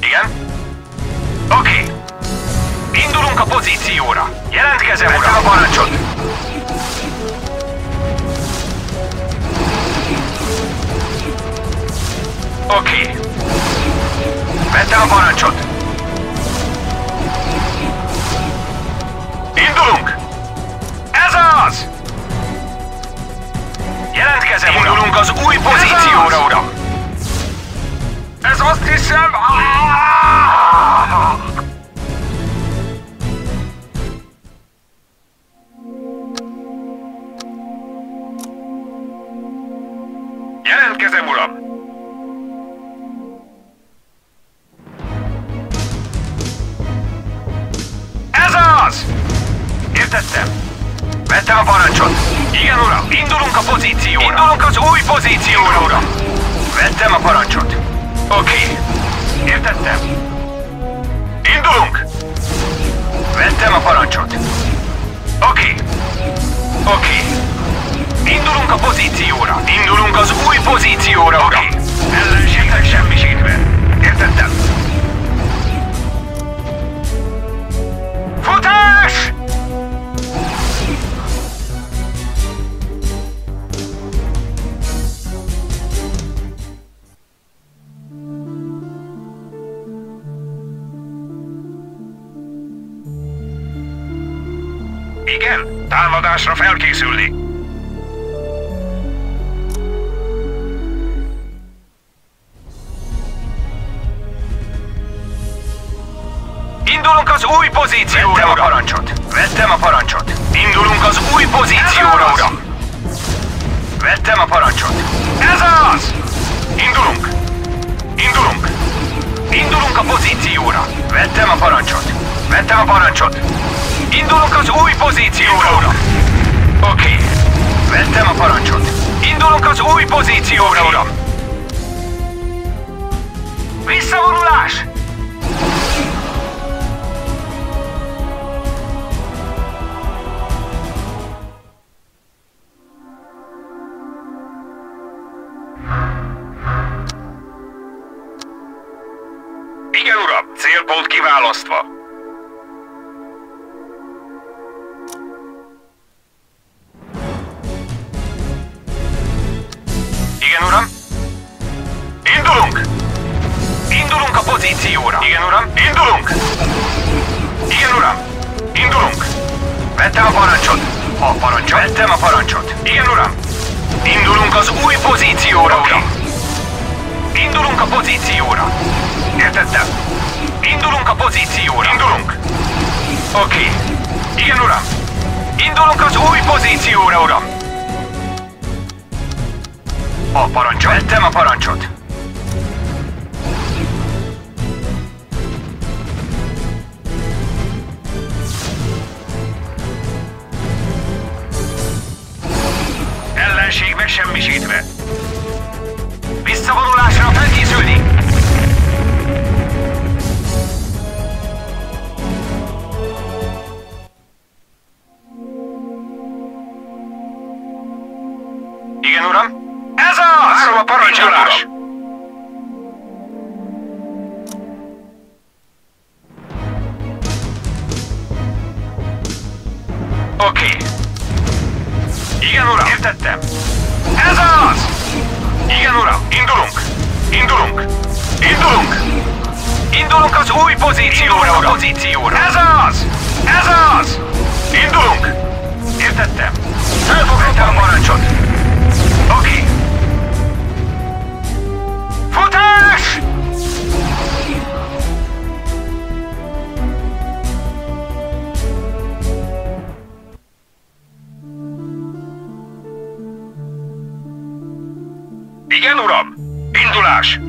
Igen? Oké! Okay. Indulunk a pozícióra! Jelentkezem, uram! Vettem a parancsot! Oké! Okay. Vettem a parancsot! Indulunk! Ez az! Jelentkezem, uram! Indulunk az új pozícióra, ez uram! Ez azt hiszem... Jelentkezem, uram! Ez az! Értettem! Vettem a parancsot! Igen, uram! Indulunk a pozícióra! Indulunk az új pozícióra, uram! Vettem a parancsot! Oké! Értettem! Indulunk! Vettem a parancsot! Oké! Oké! Indulunk a pozícióra! Indulunk az új pozícióra, uram! Okay. Ellenségnek semmisítve! Értettem! Futás! Igen, támadásra felkészülni! Indulunk az új pozícióra! Vettem a parancsot! Vettem a parancsot! Indulunk az új pozícióra, uram! Vettem a parancsot! Ez az! Indulunk! Indulunk! Indulunk a pozícióra! Vettem a parancsot! Vettem a parancsot! Indulunk az új pozícióra, uram! Oké! Vettem a parancsot! Indulunk az új pozícióra, uram! Visszavonulás! Igen, uram! Célpont kiválasztva! Igen, uram! Indulunk! Indulunk a pozícióra! Igen, uram! Indulunk! Igen, uram! Indulunk! Vettem a parancsot! A parancsot! Vettem a parancsot! Igen, uram! Indulunk az új pozícióra, okay. Uram! Indulunk a pozícióra! Értettem! Indulunk a pozícióra! Indulunk! Oké! Okay. Igen, uram! Indulunk az új pozícióra, uram! A parancsot! Vettem a parancsot! Ellenség megsemmisítve! Visszavonulásra felkészülni! Parancsolás! Oké. Okay. Igen, uram! Értettem! Ez az! Igen, uram! Indulunk! Indulunk! Indulunk! Indulunk az új pozícióra, uram! Pozícióra. Ez az! Ez az! Indulunk! Értettem! Felfogadtam a parancsot! Oké! Okay. Futás! Igen, uram! Indulás!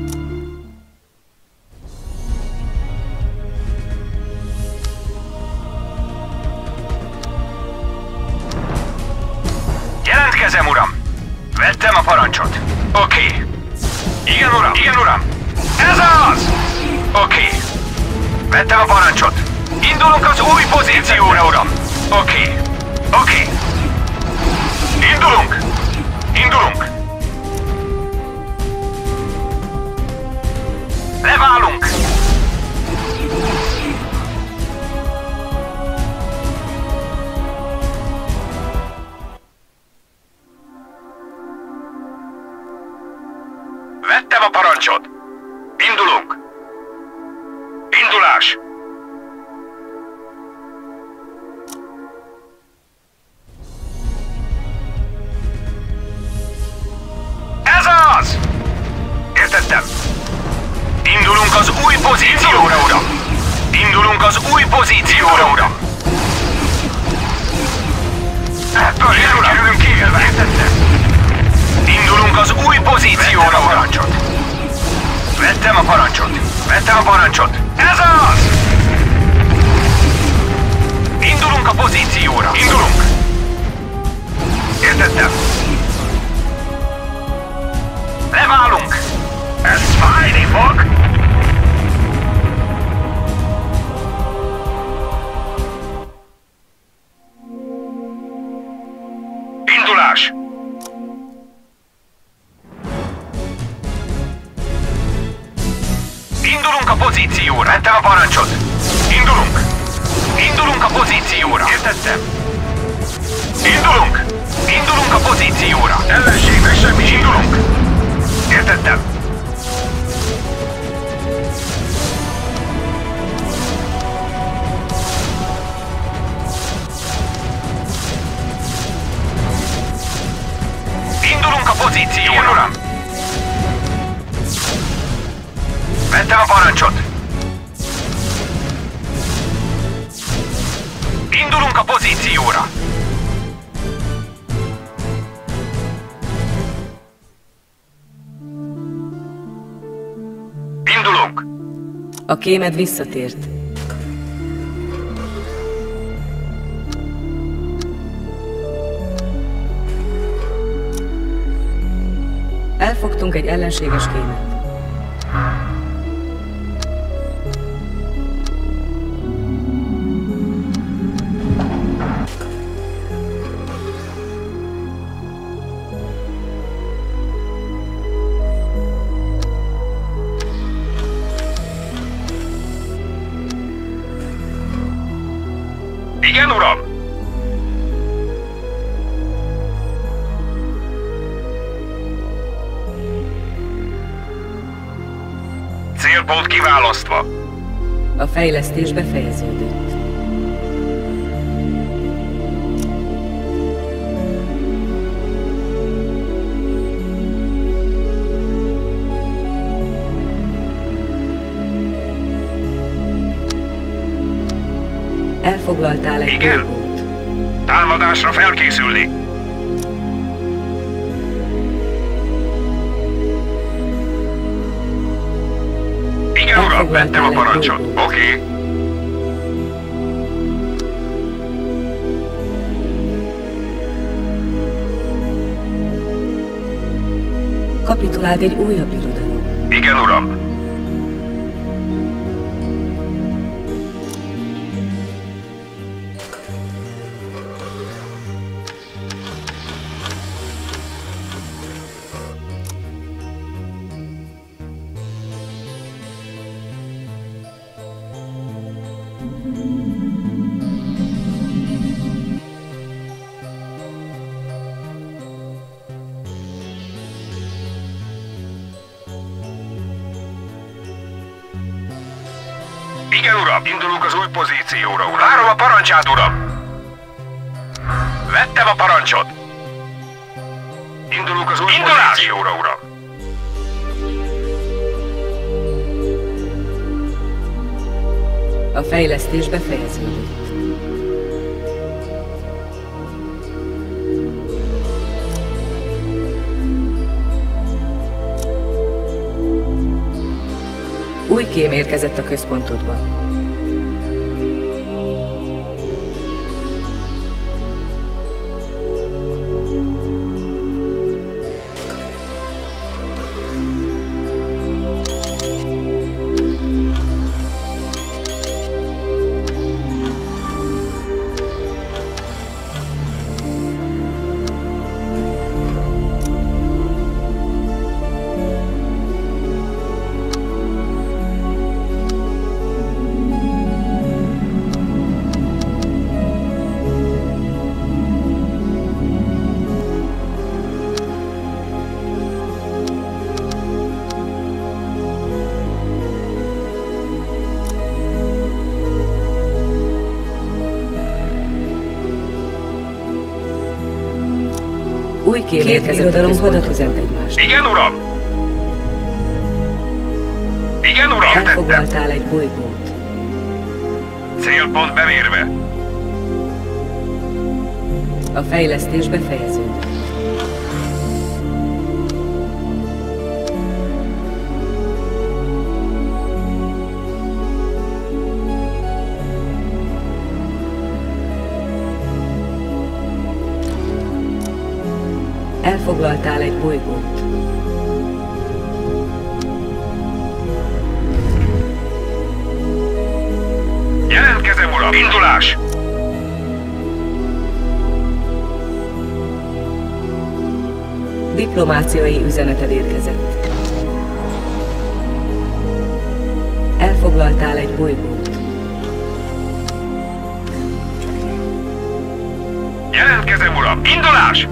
Jelentkezem, uram! Vettem a parancsot. Oké. Okay. Igen, uram! Igen, uram! Ez az! Oké. Okay. Vettem a parancsot. Indulunk az új pozícióra, uram! Oké. Okay. Oké. Okay. Indulunk! Indulunk! Leválunk! Vettem a parancsot! Indulunk! Indulás! Ez az! Értettem! Indulunk az új pozícióra, uram! Indulunk az új pozícióra, uram! Ebből nem kerülünk élve! Indulunk az új pozícióra, uram! Vettem a parancsot! Vettem a parancsot! Ez az! Indulunk a pozícióra! Indulunk! Értettem! Leválunk! Ez fájni fog! Indulás! Indulunk a pozícióra! Vettem a parancsot! Indulunk! Indulunk a pozícióra! Értettem! Indulunk! Indulunk a pozícióra! Ellenség meg semmi! Indulunk! Értettem! Indulunk a pozícióra, uram! Vettem a parancsot! Indulunk a pozícióra! Indulunk! A kémed visszatért. Elfogtunk egy ellenséges kémet. Igen, uram! Célpont kiválasztva. A fejlesztés befejeződött. Elfoglaltál egy igen? Bolygót. Támadásra felkészülni. Vettem a parancsot. Oké. Okay. Kapitulált egy újabb irodalom. Igen, uram. Igen, uram! Indulunk az új pozícióra, uram! Várom a parancsát, uram! Vettem a parancsot! Indulunk az új Indulás. pozícióra, uram! A fejlesztés befejeződött. Új kém érkezett a központodba. Új kém érkezett a központodba. Igen, uram! Igen, uram! Elfoglaltál egy bolygót. Célpont bemérve. A fejlesztés befejeződött. Elfoglaltál egy bolygót. Jelentkezem, uram! Indulás! Diplomáciai üzeneted érkezett. Elfoglaltál egy bolygót. Jelentkezem, uram! Indulás!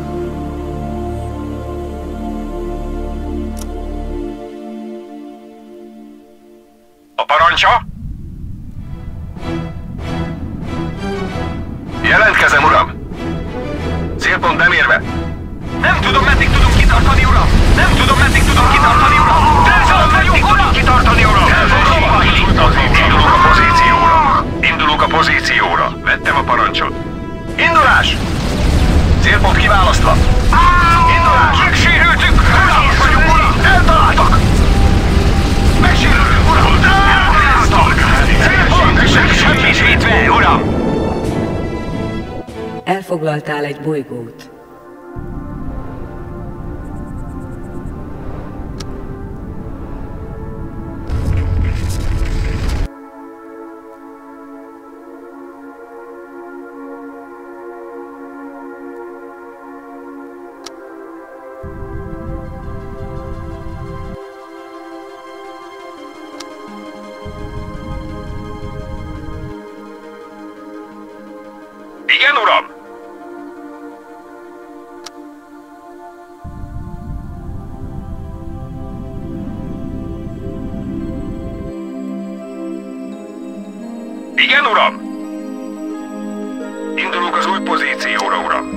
Jelentkezem, uram! Célpont bemérve! Nem tudom, meddig tudunk kitartani, uram! Nem tudom, meddig tudunk kitartani, uram! Felszállt vagyunk, uram! Kitartani, uram! Indulok a pozícióra! Indulok a pozícióra! Vettem a parancsot! Indulás! Célpont kiválasztva! Indulás! Megsérültünk! Uram! Vagyunk, uram! Eltaláltak! Megsérültünk, uram! Elfoglaltál egy bolygót. Igen, uram! Igen, uram! Indulunk az új pozícióra, uram!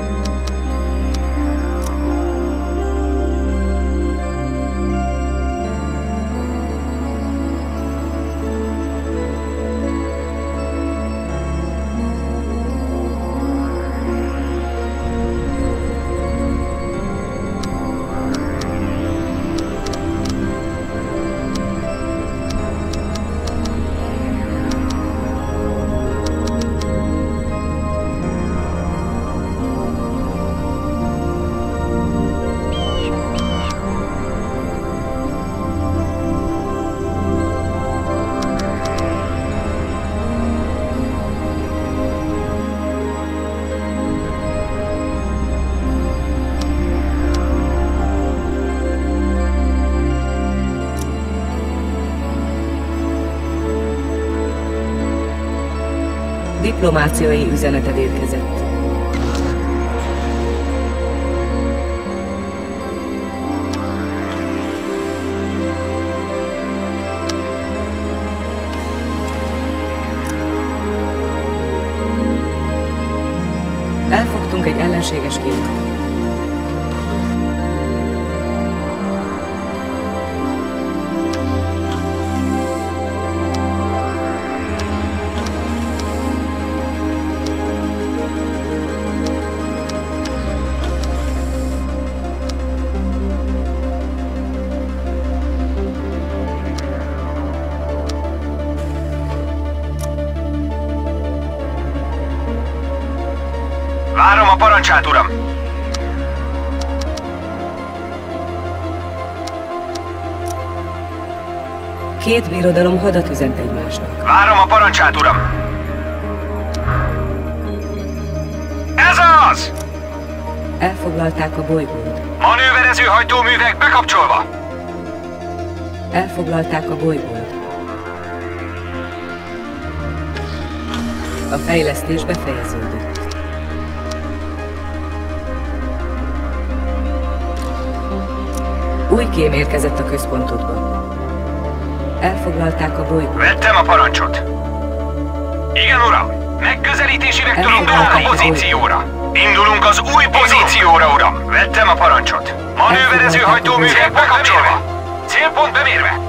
diplomáciai üzeneted érkezett. Elfogtunk egy ellenséges gépet. Várom a parancsát, uram! Két birodalom hadat üzent egymásnak. Várom a parancsát, uram! Ez az! Elfoglalták a bolygót. Manőverező hajtóművek bekapcsolva! Elfoglalták a bolygót. A fejlesztés befejeződött. Új kém érkezett a központodba. Elfoglalták a bolygót. Vettem a parancsot. Igen, uram. Megközelítési vektorunk indulunk a pozícióra. Indulunk az új pozícióra, uram. Vettem a parancsot. Manőverező hajtóművek bekapcsolva. Célpont bemérve.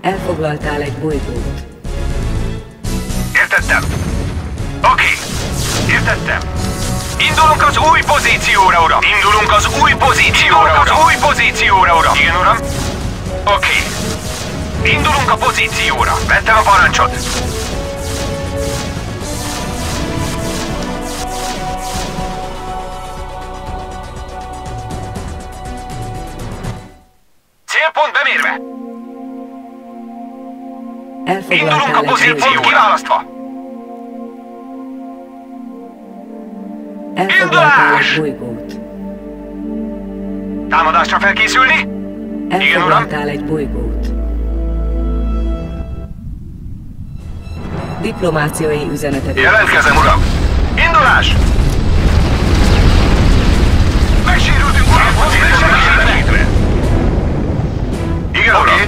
Elfoglaltál egy bolygót. Értettem. Oké. Értettem. Indulunk az új pozícióra, uram! Indulunk az új pozícióra, Indulunk uram! az új pozícióra, uram! Igen, uram? Oké. Okay. Indulunk a pozícióra. Vettem a parancsot. Célpont bemérve! Indulunk a pozícióra. Kiválasztva! Elfoglaltál egy bolygót. Támadásra felkészülni? Elfoglaltál egy bolygót. Diplomáciai üzenetet. Jelentkezem, uram! Indulás! Megsérültünk, uram! Megsérültünk! Igen, uram!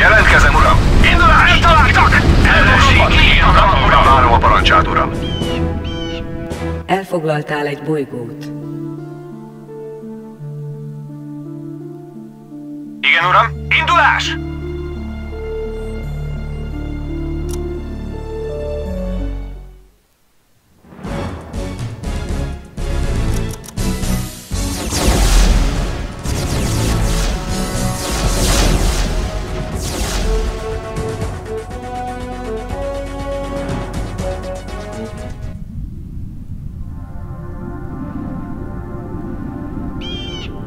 Jelentkezem, uram! Indulás! Eltaláltak! Ellenség! Igen, uram! Várom a parancsát, uram! Elfoglaltál egy bolygót. Igen, uram! Indulás!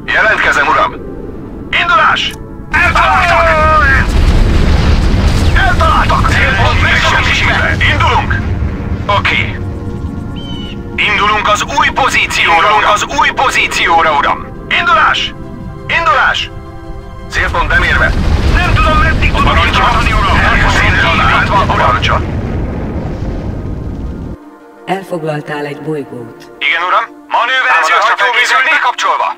Jelentkezem, uram! Indulás! Eltaláltak! Eltaláltak! Célpont megsemmisítve! Indulunk! Oké. Indulunk az új pozícióra, uram! az új pozícióra, uram! Indulás! Indulás! Célpont bemérve! Nem tudom, meddig tudom kitartani, uram! Elfoglalt a parancsa! Elfoglaltál egy bolygót. Igen, uram? Manőverező hajtóművek bekapcsolva!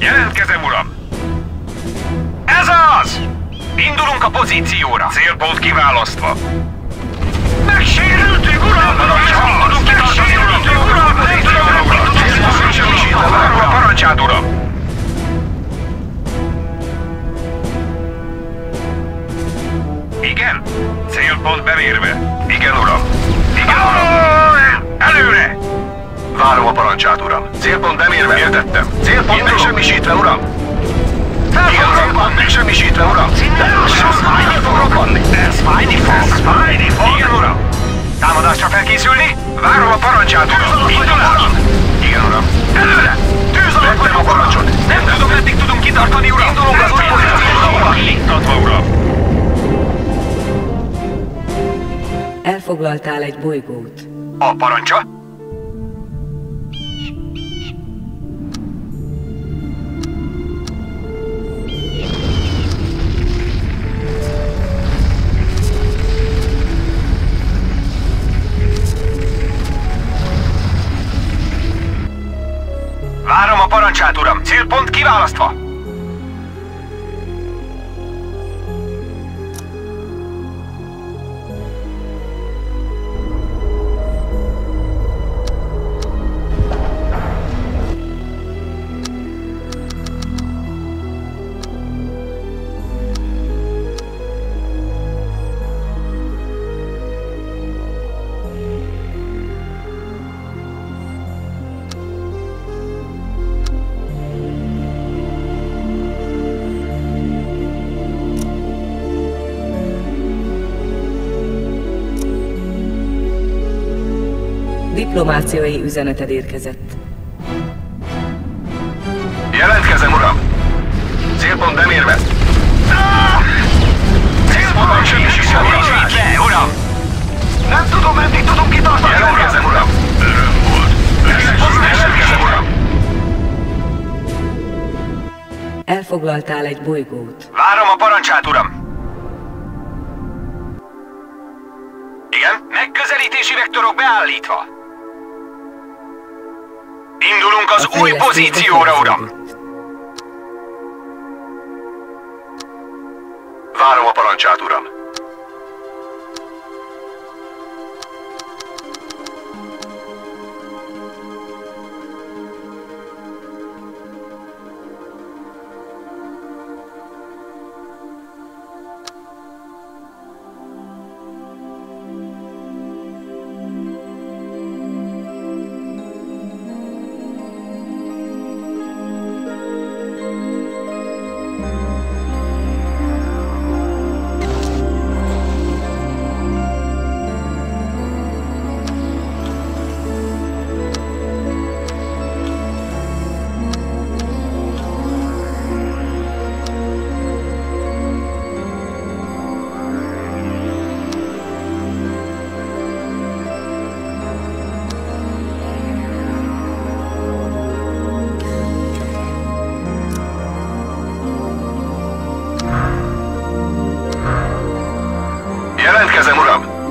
Jelentkezem, uram! Ez az! Indulunk a pozícióra! Célpont kiválasztva! Megsérültünk, uram! Nem tudunk kitartani, uram! Nem tudunk kitartani, uram! Várom a parancsát, uram! Igen? Célpont bemérve. Igen, uram. Igen, uram. Előre! Várom a parancsát, uram. Célpont bemérve. Értettem. Célpont megsemmisítve, uram. Igen, célpont megsemmisítve, uram. Ez fájni fog robbanni. Ez fájni fog. Ez fájni fog. Igen, uram. Támadásra felkészülni? Várom a parancsát, uram. Indulás! Igen, uram. Előre! Tűz alatt vagy a parancsot! Nem tudom, eddig tudunk kitartani, uram. Indulunk az új pozícióba. Indulva, uram. Elfoglaltál egy bolygót. A parancsa? Várom a parancsát, uram! Célpont kiválasztva! Diplomáciai üzeneted érkezett. Jelentkezem, uram! Célpont bemérve! Célpont megsemmisítve, uram! Nem tudom, meddig tudunk kitartani, uram! Jelentkezem, uram! Öröm volt! Jelentkezem, uram! Elfoglaltál egy bolygót. Várom a parancsát, uram! Igen? Megközelítési vektorok beállítva! Indulunk az új pozícióra, uram! Várom a parancsát, uram!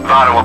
Várom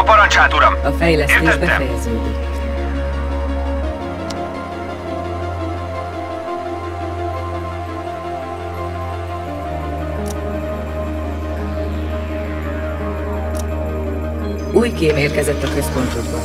a parancsát, uram! A fejlesztés befejeződött. Új kém érkezett a központokba.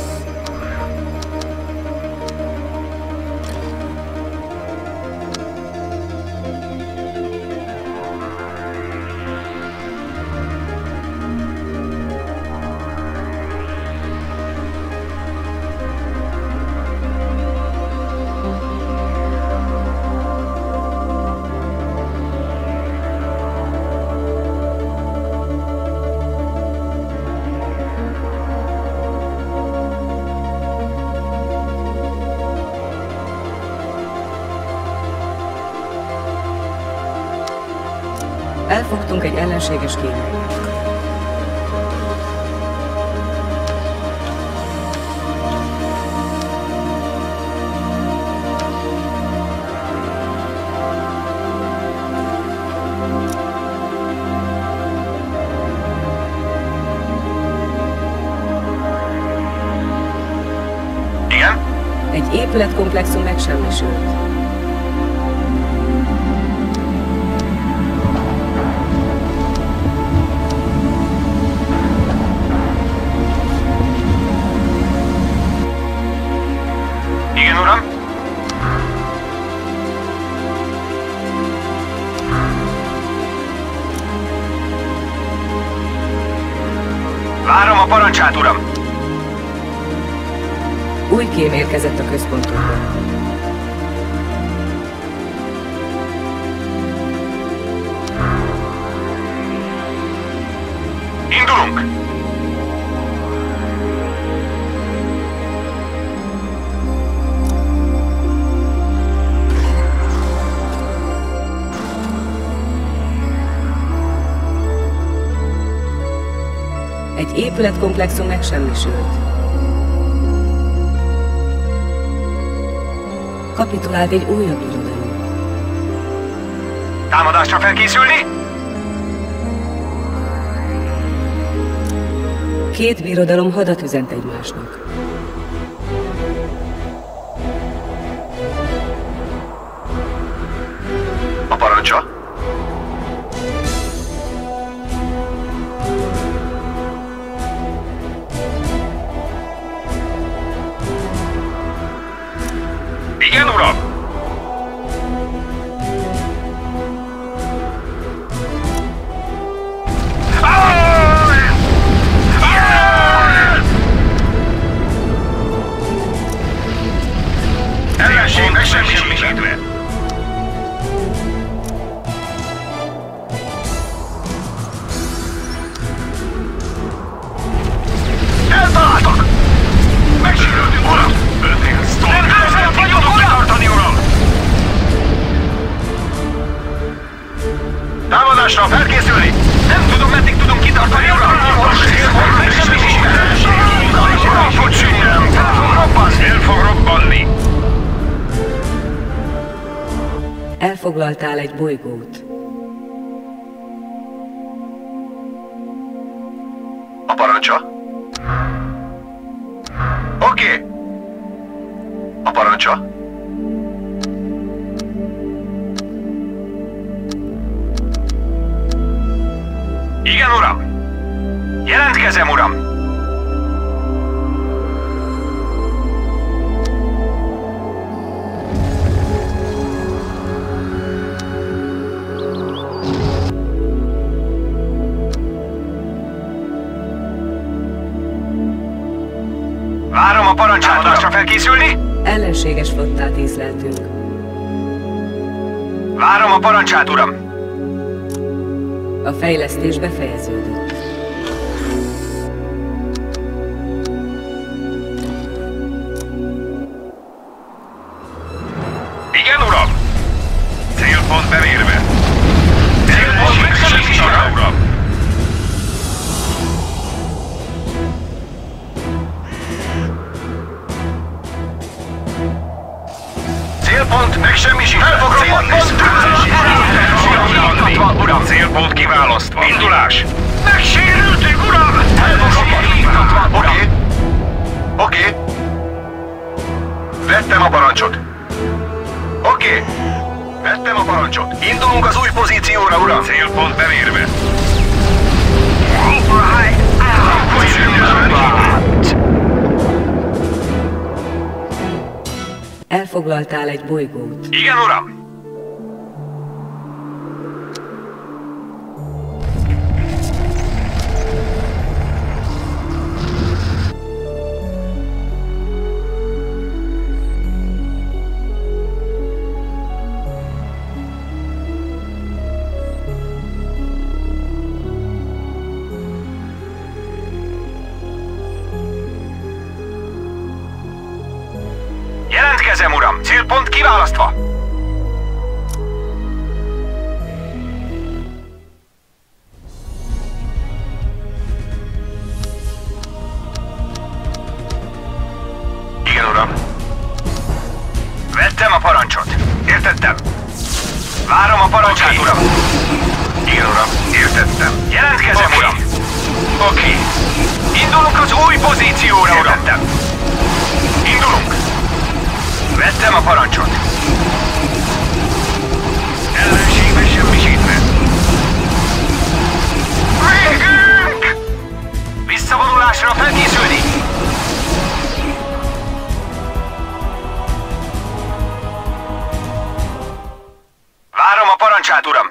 Elfogtunk egy ellenséges kínálót. Egy épületkomplexum megsemmisült. Igen, uram? Várom a parancsát, uram! Új kém érkezett a központunkba. Indulunk! Egy épületkomplexum megsemmisült. Kapitulált egy újabb irodalom. Támadásra felkészülni? Két birodalom hadat üzent egymásnak. A parancsa? Igen, uram! Ellenség megsemmisítve! Eltaláltak! Megsérültünk, uram! Önél sztolgál! Támadásra felkészülni! Nem tudom, meddig tudunk kitartani, uram! Uram, focsinyám! El fog robbanni! Elfoglaltál egy bolygót. A parancsa? Oké! A parancsa? Igen, uram! Jelentkezem, uram! Várom a parancsát, támadásra felkészülni? Ellenséges flottát észleltünk. Várom a parancsát, uram! A fejlesztés befejeződött. Igen, uram! Célpont bemérve! Célpont megsemmisítve, uram! Célpont megsemmisítve! Elfoglalom! Célpont kiválasztva. Indulás! Megsérültünk, uram! Elfoglalva! Oké. Oké. Vettem a parancsot. Oké. Vettem a parancsot. Indulunk az új pozícióra, uram! Célpont bemérve. Elfoglaltál egy bolygót. Igen, uram! Jelentkezem, uram! Célpont kiválasztva! Vettem a parancsot. Értettem. Várom a parancsát, uram. Igen, uram. Értettem. Jelentkezem, uram. Oké. Indulunk az új pozícióra, uram. Értettem. Indulunk. Vettem a parancsot. Ellenségben semmisítve. Végünk! Visszavonulásra felkészülni. Várom a parancsát, uram!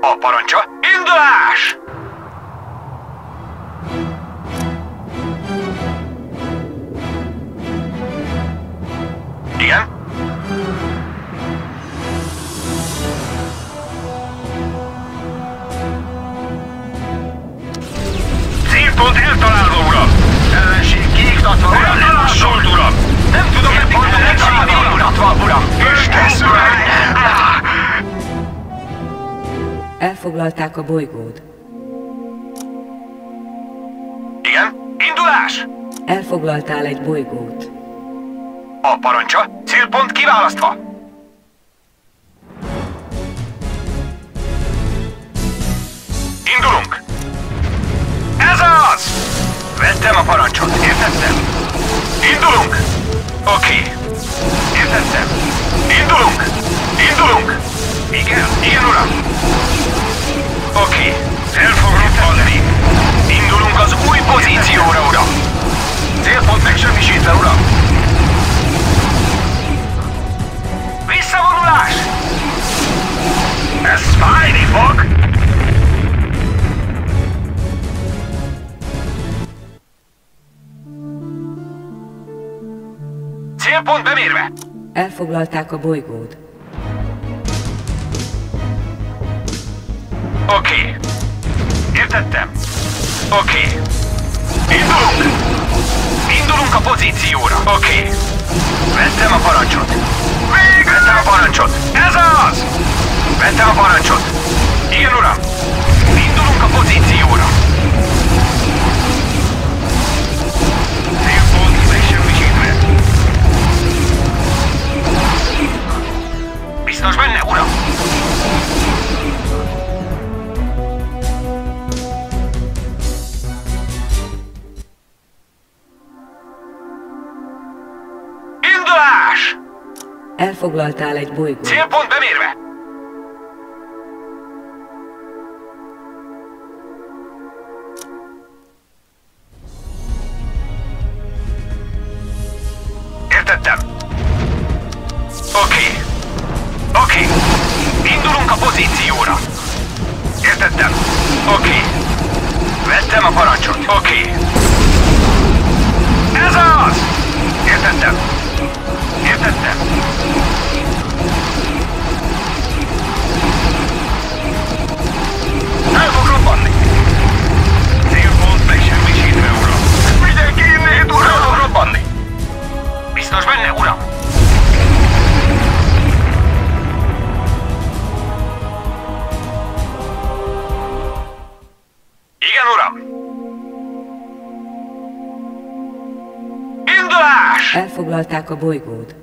A parancsa? Indulás! Igen? Pont eltalálva, uram! Ellenség kiiktatva, uram! Lelassolt, uram! Nem tudom, hogy pont eltalálva, uram! Östesz, uram! Elfoglalták a bolygót. Igen? Indulás! Elfoglaltál egy bolygót. A parancsa? Célpont kiválasztva! Indulunk! Ez az! Vettem a parancsot, értettem? Indulunk! Oké. Értettem. Indulunk! Indulunk! Igen, igen, uram! Oké. El fogunk adni. Indulunk az új pozícióra, uram! Célpont megsemmisítve, uram! Visszavonulás! Ez fájni fog! Pont bemérve! Elfoglalták a bolygót. Oké. Értettem. Oké. Indulunk! Indulunk a pozícióra. Oké. Vettem a parancsot. Végre! Vettem a parancsot! Ez az! Vettem a parancsot. Igen, uram! Indulunk a pozícióra. Biztos benne, uram! Indulás! Elfoglaltál egy bolygót. Célpont bemérve! Értettem! Oké. Oké, indulunk a pozícióra. Értettem. Oké. Vettem a parancsot. Oké. Ez az! Értettem. Értettem. El fog robbanni. Célpont megsemmisítve, uram. Mindenki innét, uram! El fog robbanni. Biztos benne, uram? Igen, uram! Indulás! Elfoglalták a bolygót.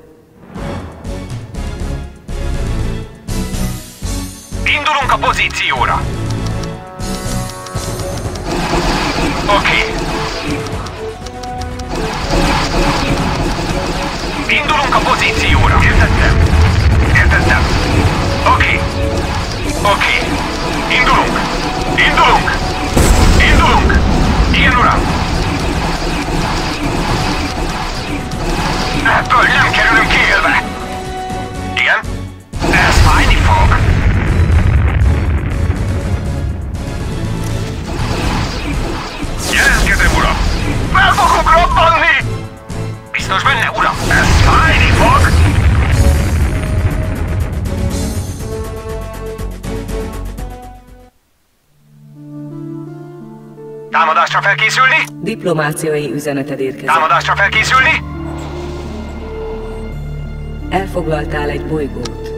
Indulunk a pozícióra. Oké. Indulunk a pozícióra. Értettem. Értettem. Oké. Oké. Indulunk. Indulunk. Indulunk! Igen, uram! Ebből nem kerülünk ki élve! Igen? Ez fájni fog! Jelentkezem, uram! Fel fogok robbanni! Biztos benne, uram! Ez fájni fog! Támadásra felkészülni? Diplomáciai üzeneted érkezik. Támadásra felkészülni? Elfoglaltál egy bolygót.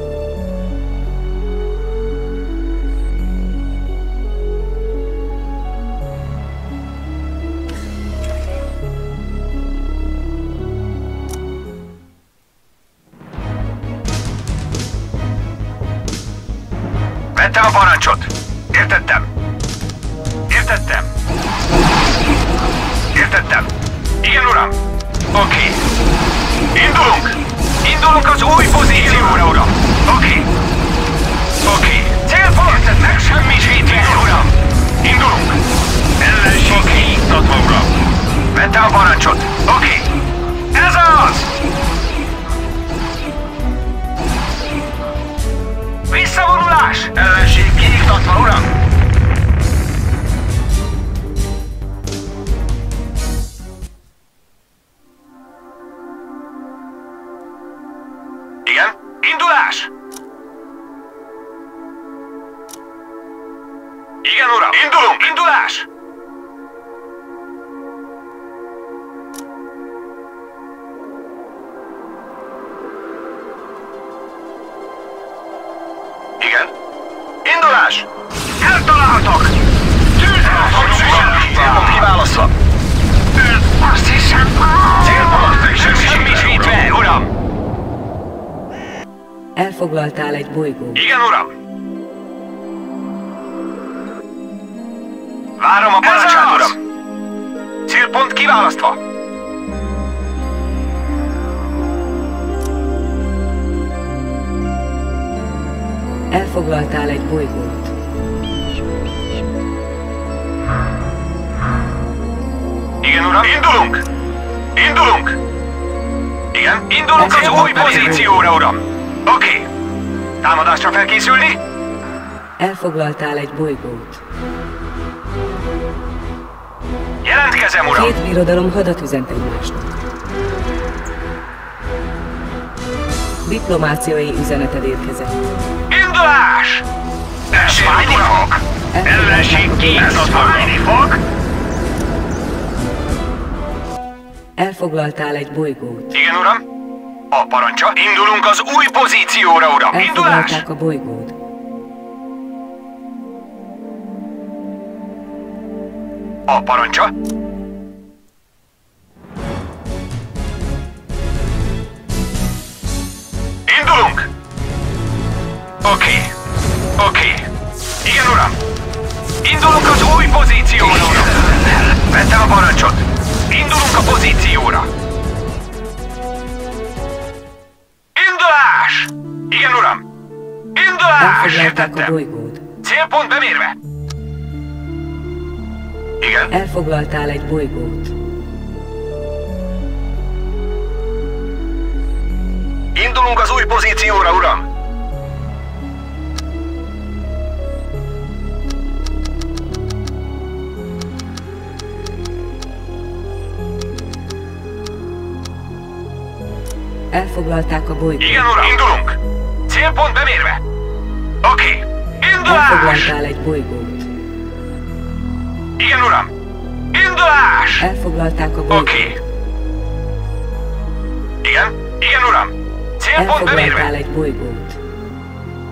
Tettem a parancsot! Értettem! Értettem! Értettem! Igen, uram! Oké! Indulunk! Indulunk az új pozícióra, uram! Oké! Oké! Célpontot megsemmisítve, uram! Indulunk! Ellenség kiiktatva, uram! Vettem a parancsot! Oké! Ez az! Visszavonulás! Ellenség kiiktatva, uram! Igen? Indulás! Igen, uram! Indulunk! Indulás! Eltaláltak! Tűzpont szükséges! Célpont kiválasztva! Azt hiszem... Célpont semmisítve, uram! Elfoglaltál egy bolygót. Igen, uram! Várom a parancsát, uram! Célpont kiválasztva! Elfoglaltál egy bolygót. Igen, uram? Indulunk! Indulunk! Igen? Indulunk az új pozícióra, uram! Oké! Támadásra felkészülni? Elfoglaltál egy bolygót. Jelentkezem, uram! Két birodalom hadat üzent egymásnak. Diplomáciai üzeneted érkezett. Indulás! Ez fájni fog! Ellenség kiiktatva! Fájni fog! Elfoglaltál egy bolygót. Igen, uram? A parancsa. Indulunk az új pozícióra, uram! Elfoglalták indulás! A bolygót. A parancsa. Indulunk! Oké. Oké. Igen, uram! Indulunk az új pozícióra, uram! Vettem a parancsot! Indulunk a pozícióra! Indulás! Igen, uram! Indulás! Értettem! Célpont bemérve! Igen? Elfoglaltál egy bolygót. Indulunk az új pozícióra, uram! Elfoglalták a bolygót. Igen, uram! Indulunk! Célpont bemérve! Oké! Indulás! Elfoglaltál egy bolygót. Igen, uram! Indulás! Elfoglalták a bolygót. Oké! Igen? Igen, uram! Célpont bemérve! Elfoglaltál egy bolygót.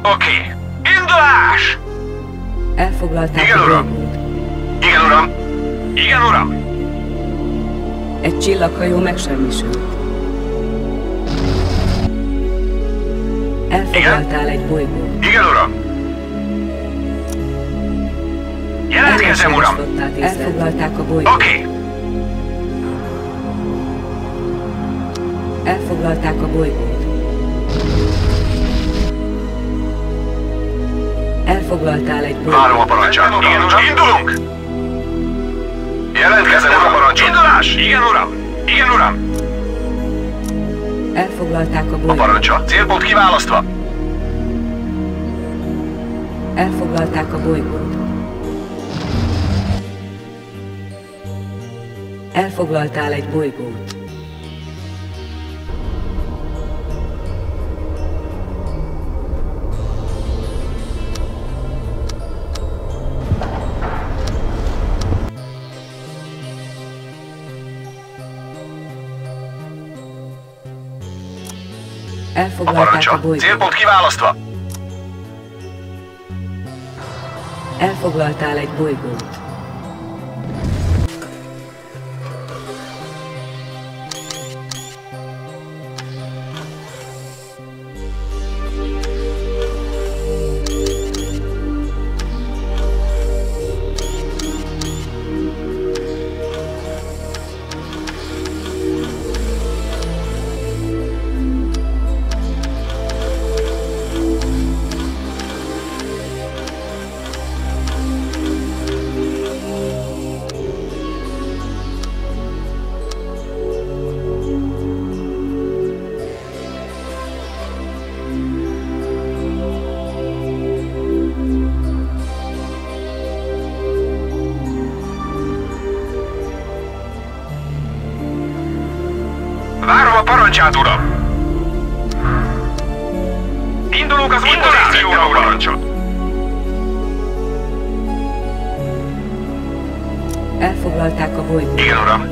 Oké! Indulás! Elfoglalták igen, a bolygót. Igen, uram! Igen, uram! Egy csillaghajó megsemmisült. Elfoglaltál egy bolygót. Igen, uram! Jelentkezem, uram! Elfoglalták a bolygót. Oké! Elfoglalták a bolygót. Elfoglaltál egy bolygót. Várom a parancsát. Igen, uram! Indulunk! Jelentkezem, uram! Parancsot! Indulás! Igen, uram! Igen, uram! Elfoglalták a bolygót. A parancsa. Célpont kiválasztva. Elfoglalták a bolygót. Elfoglaltál egy bolygót. Elfoglalták a, a bolygót. Célpont kiválasztva. Elfoglaltál egy bolygót. Indulunk az intervencióra, parancsot! Elfoglalták a bolygót. Igen, uram.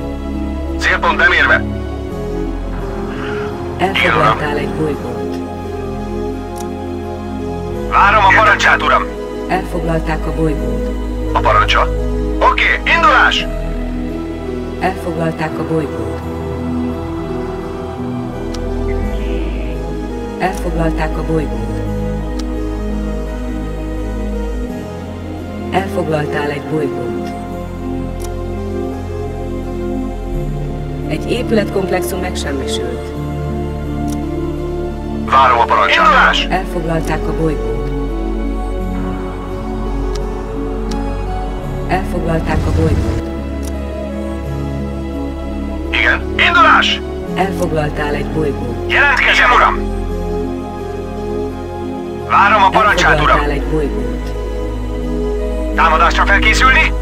Célpont nem érve. Elfoglaltál egy bolygót. Várom a parancsát, uram. Elfoglalták a bolygót. A parancsa. Oké, indulás! Elfoglalták a bolygót. Elfoglalták a bolygót. Elfoglaltál egy bolygót. Egy épületkomplexum megsemmisült. Várom a parancsát. Indulás! Elfoglalták a bolygót. Elfoglalták a bolygót. Igen, indulás! Elfoglaltál egy bolygót. Jelentkezem, uram! Várom a parancsát, uram! Támadásra felkészülni?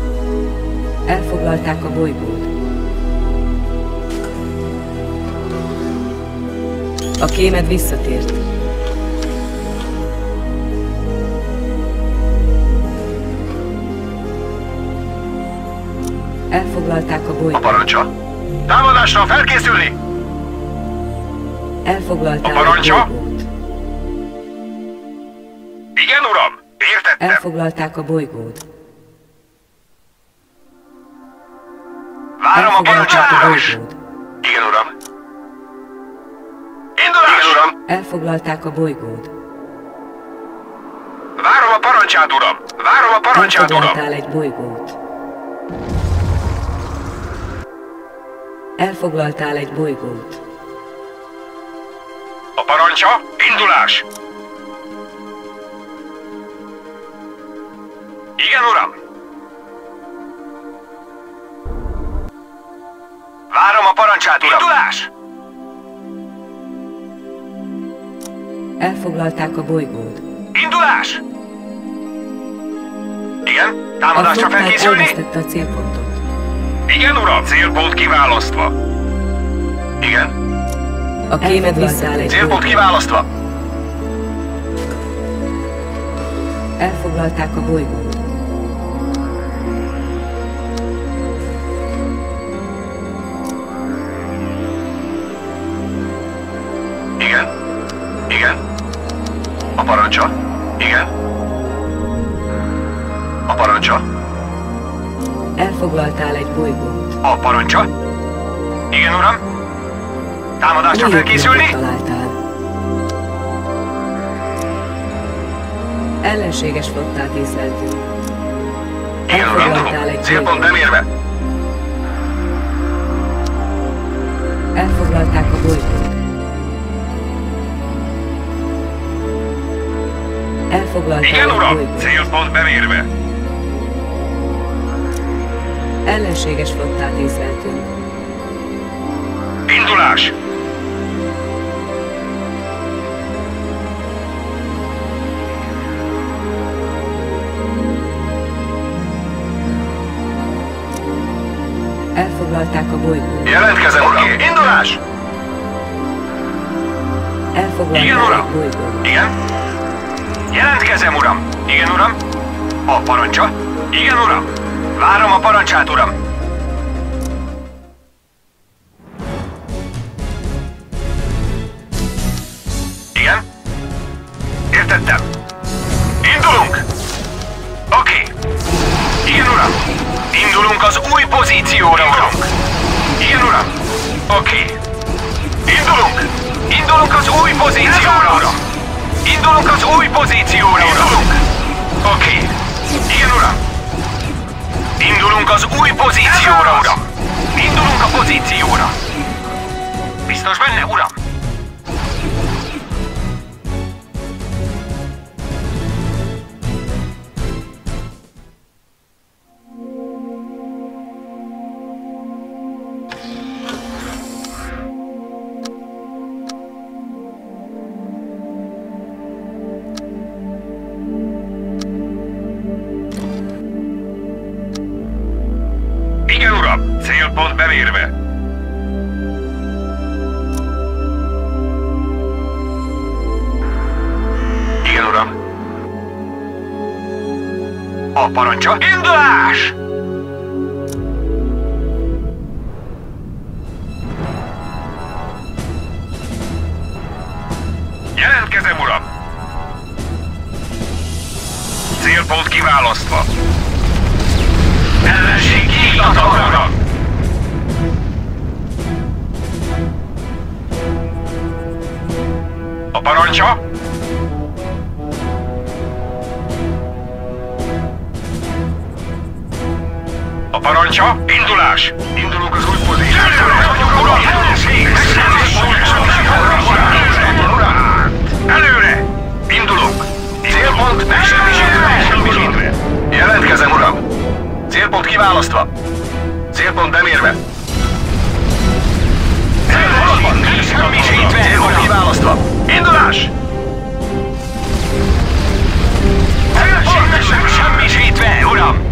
Elfoglalták a bolygót. A kémed visszatért. Elfoglalták a bolygót. A parancsa! Támadásra felkészülni! Elfoglalták a parancsa! A bolygót. Igen, uram! Értettem! Elfoglalták a bolygót. Várom a parancsát, uram! Igen, uram! Indulás! Igen, uram! Elfoglalták a bolygót. Várom a parancsát, uram! Várom a parancsát, uram! Elfoglaltál egy bolygót. Elfoglaltál egy bolygót. A parancsa, indulás! Igen, uram! Várom a parancsát, uram! Indulás! Elfoglalták a bolygót. Indulás! Igen, támadásra felkészülni? A flottát elvesztette a célpontot. Igen, uram! Célpont kiválasztva. Igen. A kémed visszáll egy célpont kiválasztva. Elfoglalták a bolygót. Igen. Igen. A parancsa. Igen. A parancsa. Elfoglaltál egy bolygót. A parancsa. Igen, uram. Támadásra felkészülni? Ellenséges flottát észleltünk. Igen, uram, tudom. Célpont nem érve. Elfoglalták a bolygót. Elfoglalták. Igen, uram! Célpont bemérve! Ellenséges flottát észleltünk. Indulás! Elfoglalták a bolygót. Jelentkezem, uram! Okay. Indulás! Elfoglalták. Igen, uram! A bolygót. Igen? Jelentkezem, uram! Igen, uram! A parancsa! Igen, uram! Várom a parancsát, uram! Igen? Értettem! Indulunk! Oké! Igen, uram! Indulunk az új pozícióra, uram! Igen, uram! Oké! Indulunk! Indulunk az új pozícióra, uram! Indulunk az új pozícióra, uram! Oké. Okay. Igen, uram! Indulunk az új pozícióra, uram! Indulunk a pozícióra! Biztos benne, uram? Célpont bemérve. A parancsa. Indulás! Jelentkezem, uram! Célpont kiválasztva. Ellenség kiiktatva, uram! A parancsa? A parancsa? Indulás! Indulunk az új pozícióra! Előre! Indulunk! Célpont megsemmisítve! Jelentkezem, uram! Célpont kiválasztva! Célpont bemérve! Célpont megsemmisítve! Célpont kiválasztva! Indulás! Célpont megsemmisítve, uram!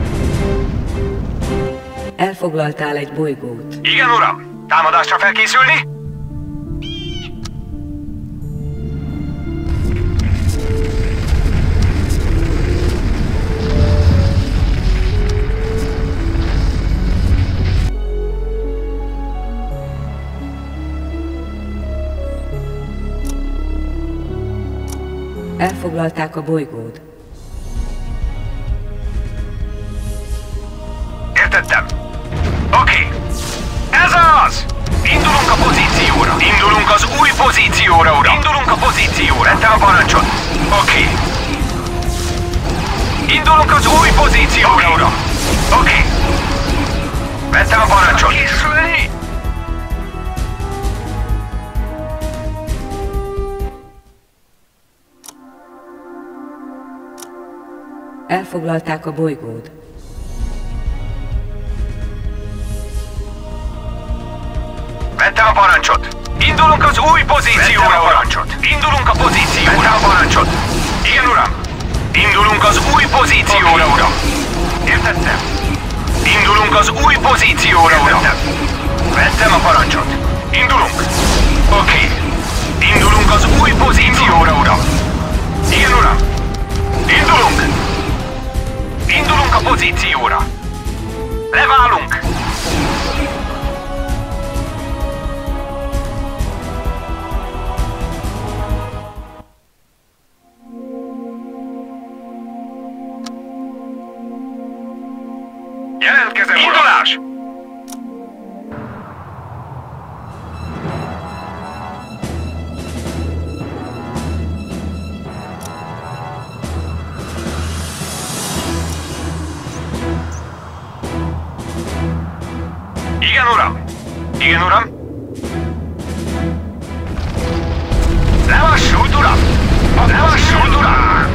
Elfoglaltál egy bolygót. Igen, uram! Támadásra felkészülni? Elfoglalták a bolygót. Értettem! Oké! Okay. Ez az! Indulunk a pozícióra! Indulunk az új pozícióra, uram! Indulunk a pozícióra! Te a parancsot! Oké! Okay. Indulunk az új pozícióra, okay, uram! Oké! Okay. Vettem a parancsot! Készülni! Elfoglalták a bolygót. Vettem a parancsot! Indulunk az új pozícióra! Vettem a parancsot! Indulunk a pozícióra! Vettem a parancsot! Igen, uram! Indulunk az új pozícióra, okay, uram! Értettem! Indulunk az új pozícióra, uram! Vettem a parancsot! Indulunk! Oké! Okay. Indulunk az új pozícióra, uram! Igen, uram! Indulunk! Indulunk a pozícióra! Leválunk! Jelentkezem, uram! Indulás! Igen, uram! Igen, uram! Levassult, uram! Levassult, uram!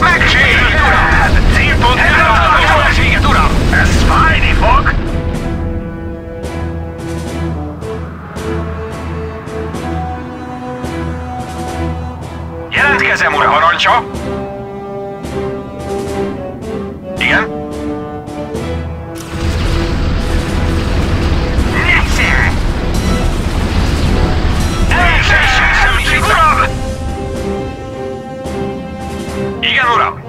Megsérült, uram! Célpont elragadott a feleséget, uram! Ez fájni fog! Jelentkezem, uram! Parancsa! Igen? Igen, uram!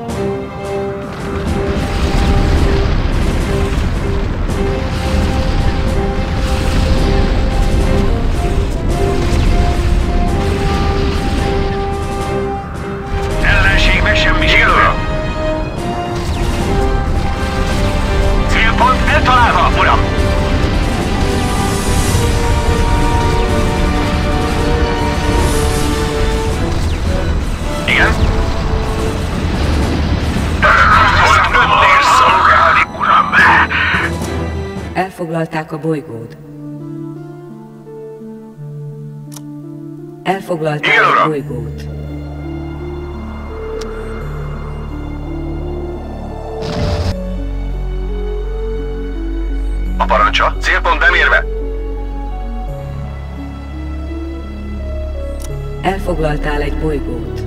Ellenség megsemmisítve! Célpont eltalálva, uram! Igen? Elfoglalták a bolygót. Elfoglalták igen, a bolygót. A parancsa, célpont bemérve. Elfoglaltál egy bolygót.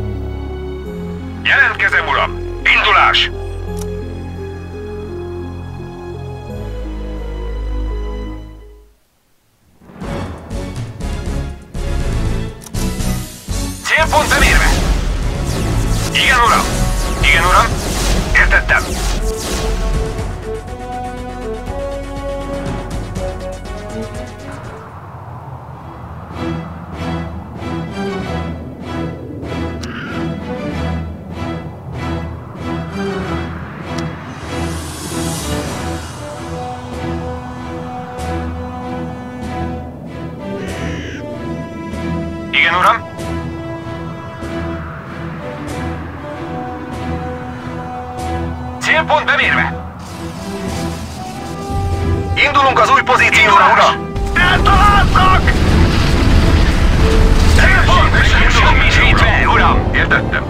Jelentkezem, uram! Indulás! Célpont bemérve! Igen, uram! Igen, uram! Értettem! Célpont bemérve! Indulunk az új pozícióra, uram! Eltaláltak! Célpont semmisítve, uram! Értettem.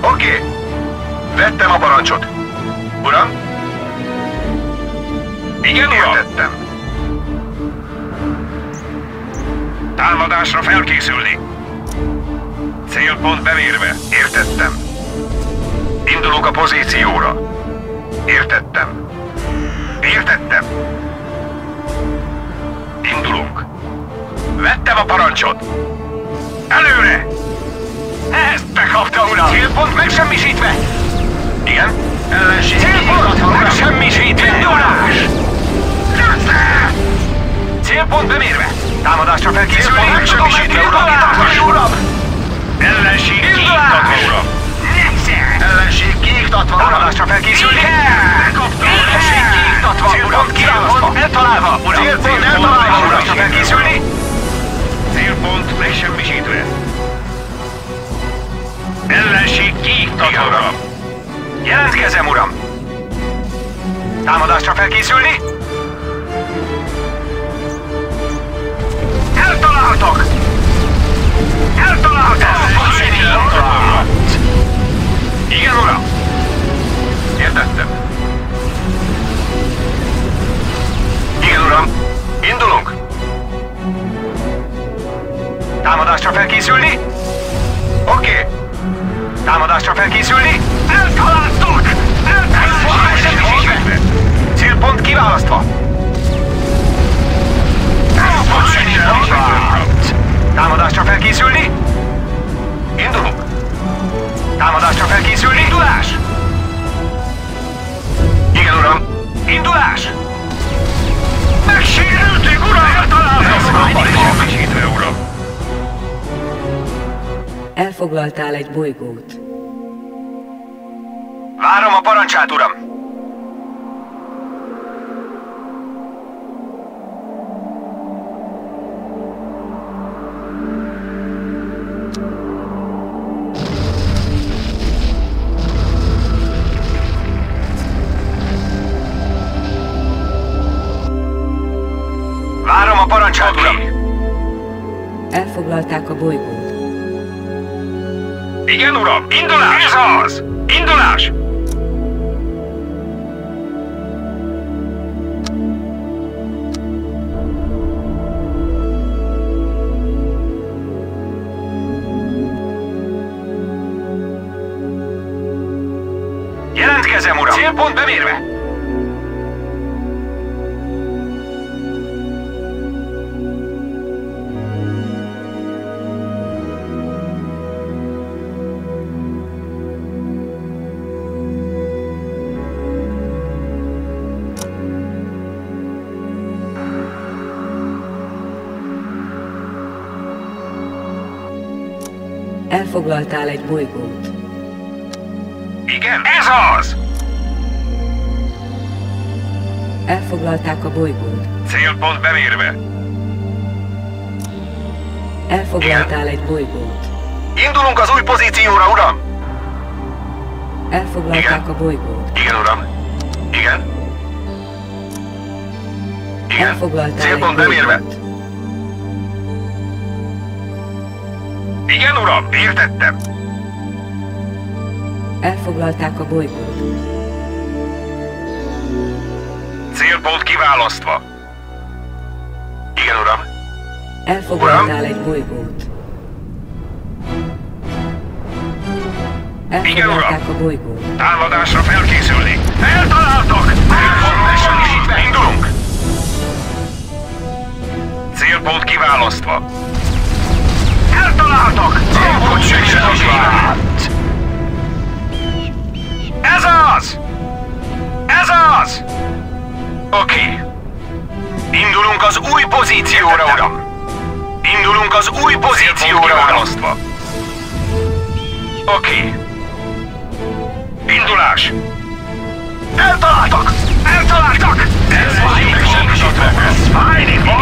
Oké. Okay. Vettem a parancsot. Uram? Igen, uram? Értettem. Támadásra felkészülni. Célpont bemérve. Értettem. Indulok a pozícióra. Értettem. Értettem. Indulunk. Vettem a parancsot. Előre! Ezt bekapta, uram! Célpont megsemmisítve! Igen? Ellenség! Célpont megsemmisítve! Indulás! Köszönöm! Célpont bemérve! Támadásra felkészülni! Célpont megsemmisítve! Indulás! Uram! Ellenség kiiktatva, uram! Ellenség kiiktatva, uram! Támadásra felkészülni! Bekapta, uram! Ellenség kiiktatva, uram! Célpont eltalálva, uram! Célpont eltalálva, uram! Támadásra felkészülni! Célpont megsemmisítve! Ellenség kiiktatva, uram! Jelentkezem, uram! Támadásra felkészülni? Eltaláltak! Eltaláltak! Eltaláltak! Igen, uram! Értettem. Igen, uram! Indulunk! Támadásra felkészülni? Oké! Okay. Támadásra felkészülni? Eltaláltok! Eltaláltok! Célpont kiválasztva! Támadásra felkészülni? Indulunk! Támadásra felkészülni? Indulás! Igen, uram! Indulás! Megsérültük, uram! Eltaláltok! Uram! Elfoglaltál egy bolygót. Várom a parancsát, uram! Várom a parancsát, uram! Elfoglalták a bolygót. Igen, uram! Indulás! Ez az! Indulás! Jelentkezem, uram! Célpont bemérve! Elfoglaltál egy bolygót. Igen, ez az! Elfoglalták a bolygót. Célpont bemérve. Elfoglaltál egy bolygót. Indulunk az új pozícióra, uram! Elfoglalták a bolygót. Igen, uram. Igen. Igen. Elfoglaltál Célpont bemérve. Igen, uram! Értettem! Elfoglalták a bolygót. Célpont kiválasztva. Igen, uram! Elfoglaltál uram? Egy bolygót. Elfoglalták igen, uram! A bolygót. Támadásra felkészülni! Eltaláltak! Elfoglalásra indulunk! Célpont kiválasztva. Eltaláltak! Célpont megsemmisítve! Ez az! Ez az! Oké. Indulunk az új pozícióra, uram! Indulunk az új pozícióra, uram! Oké. Indulás! Eltaláltak! Eltaláltak! Ez fájlik! Ez fájlik!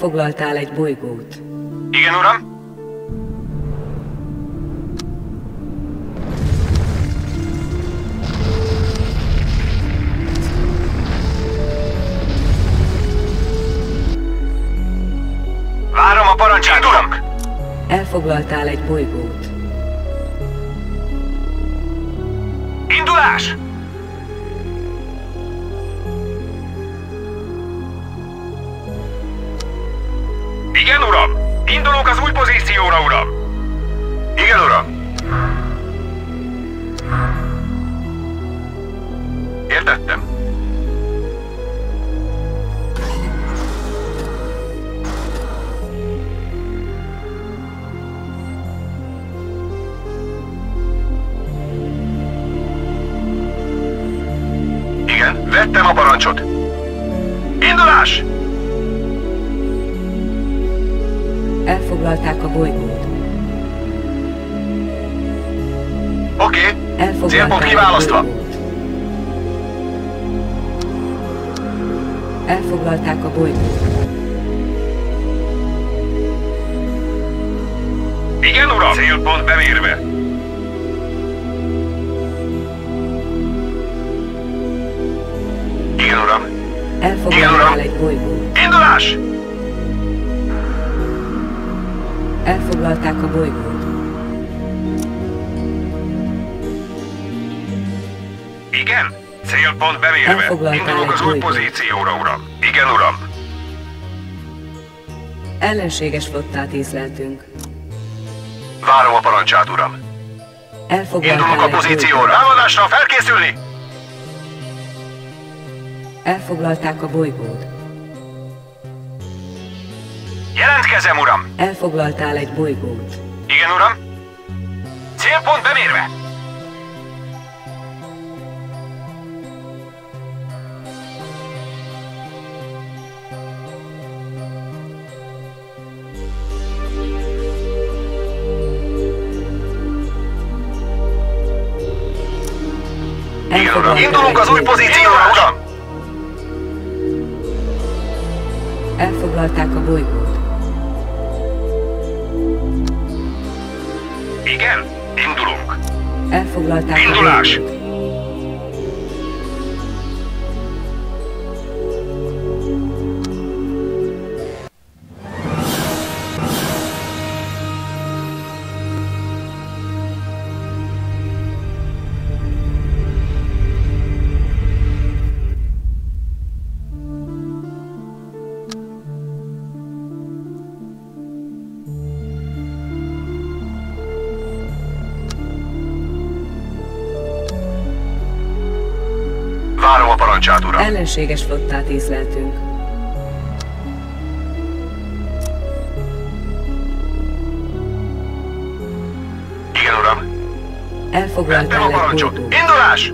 elfoglaltál egy bolygót. Igen, uram? Várom a parancsát, uram! Elfoglaltál egy bolygót. Indulás! Igen, uram! Indulok az új pozícióra, uram! Igen, uram! Értettem. Igen, vettem a parancsot. Indulás! Elfoglalták a bolygót. Oké, okay. Célpont kiválasztva. Elfoglalták a bolygót. Igen, uram! Célpont bemérve. Igen, uram! Elfoglalták egy bolygót. Indulás! Elfoglalták a bolygót. Igen, célpont bemérve. Indulok az új pozícióra, uram. Igen, uram. Ellenséges flottát észleltünk. Várom a parancsát, uram. Indulok a pozícióra. Támadásra felkészülni! Elfoglalták a bolygót. Jelentkezem, uram! Elfoglaltál egy bolygót. Igen, uram! Célpont bemérve! Igen, uram! Indulunk az új pozícióra, uram! Elfoglalták a bolygót. Igen, indulunk. Elfoglalták. Indulás! Ellenséges flottát észleltünk. Igen, uram. Elfoglaltál a parancsot. Indulás!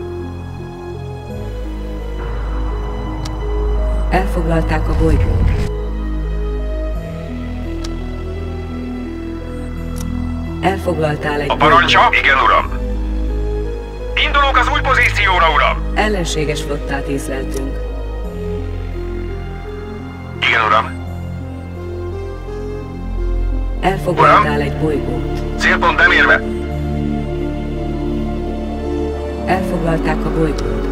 Elfoglalták a bolygót. Elfoglaltál egy... A parancsa? Igen, uram. Indulok az új pozícióra, uram! Ellenséges flottát észleltünk. Igen, uram! Elfoglaltál egy bolygót. Célpont bemérve! Elfoglalták a bolygót.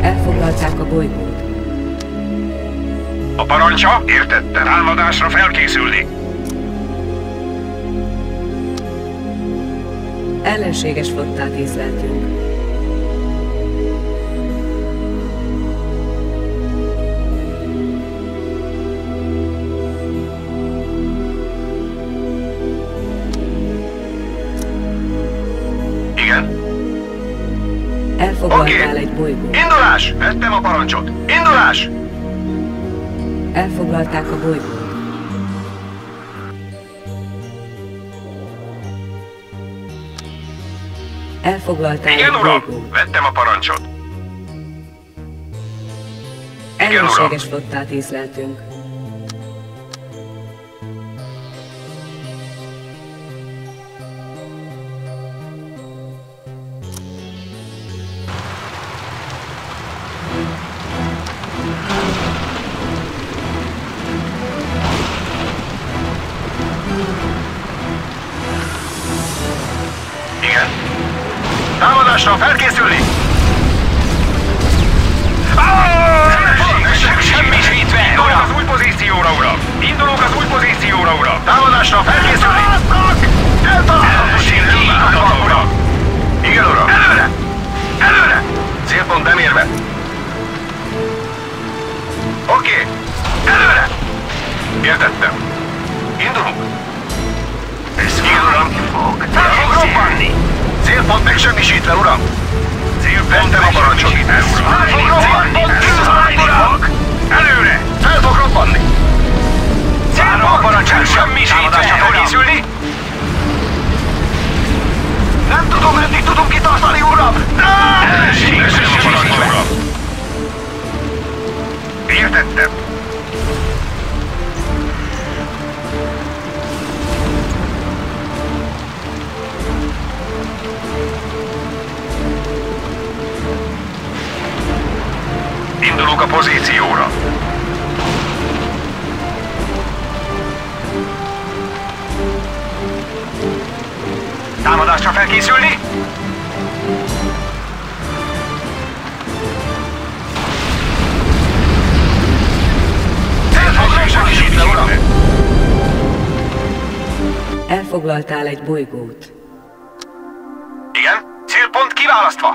Elfoglalták a bolygót. A parancsa? Értette, támadásra felkészülni! Ellenséges flottát észleltünk. Igen. Elfoglaltál okay. egy bolygót. Indulás! Vettem a parancsot. Indulás! Elfoglalták a bolygót. Elfoglaltál. Igen, uram! Vettem a parancsot. Ellenséges flottát észleltünk. Támadásra felkészülni! Semmit vétve! Indulok az új pozícióra, uram! Indulok az új pozícióra, uram! Támadásra felkészülni! Eltaláltak! Eltaláltak, uram! Igen, uram! Előre! Előre! Célpont nem érve! Oké! Előre! Értettem! Indulunk! Igen, uram! Fel fog robbanni! Célpont megsemmisítve, uram! Vettem a parancsot! Fel fog robbanni! Előre! Fel fog robbanni! Célpont! A parancsát semmisítve! Készülni! Nem tudom, eddig tudunk kitartani, uram! Értettem! Indulok a pozícióra! Támadásra felkészülni! Elfoglaltál egy bolygót. Igen, célpont kiválasztva!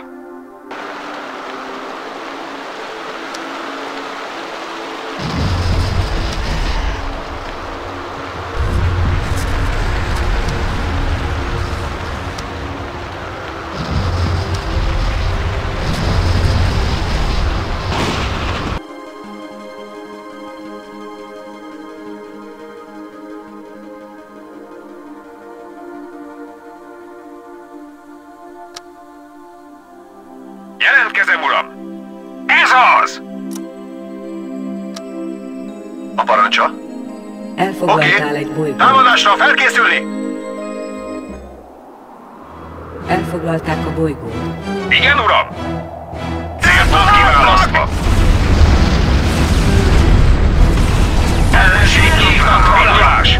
Jelentkezem, uram! Ez az! A parancsa? Elfoglaltál okay. egy bolygót. Támadásra felkészülni! Elfoglalták a bolygót. Igen, uram! Célpont kiválasztva! Ellenség kiváltás!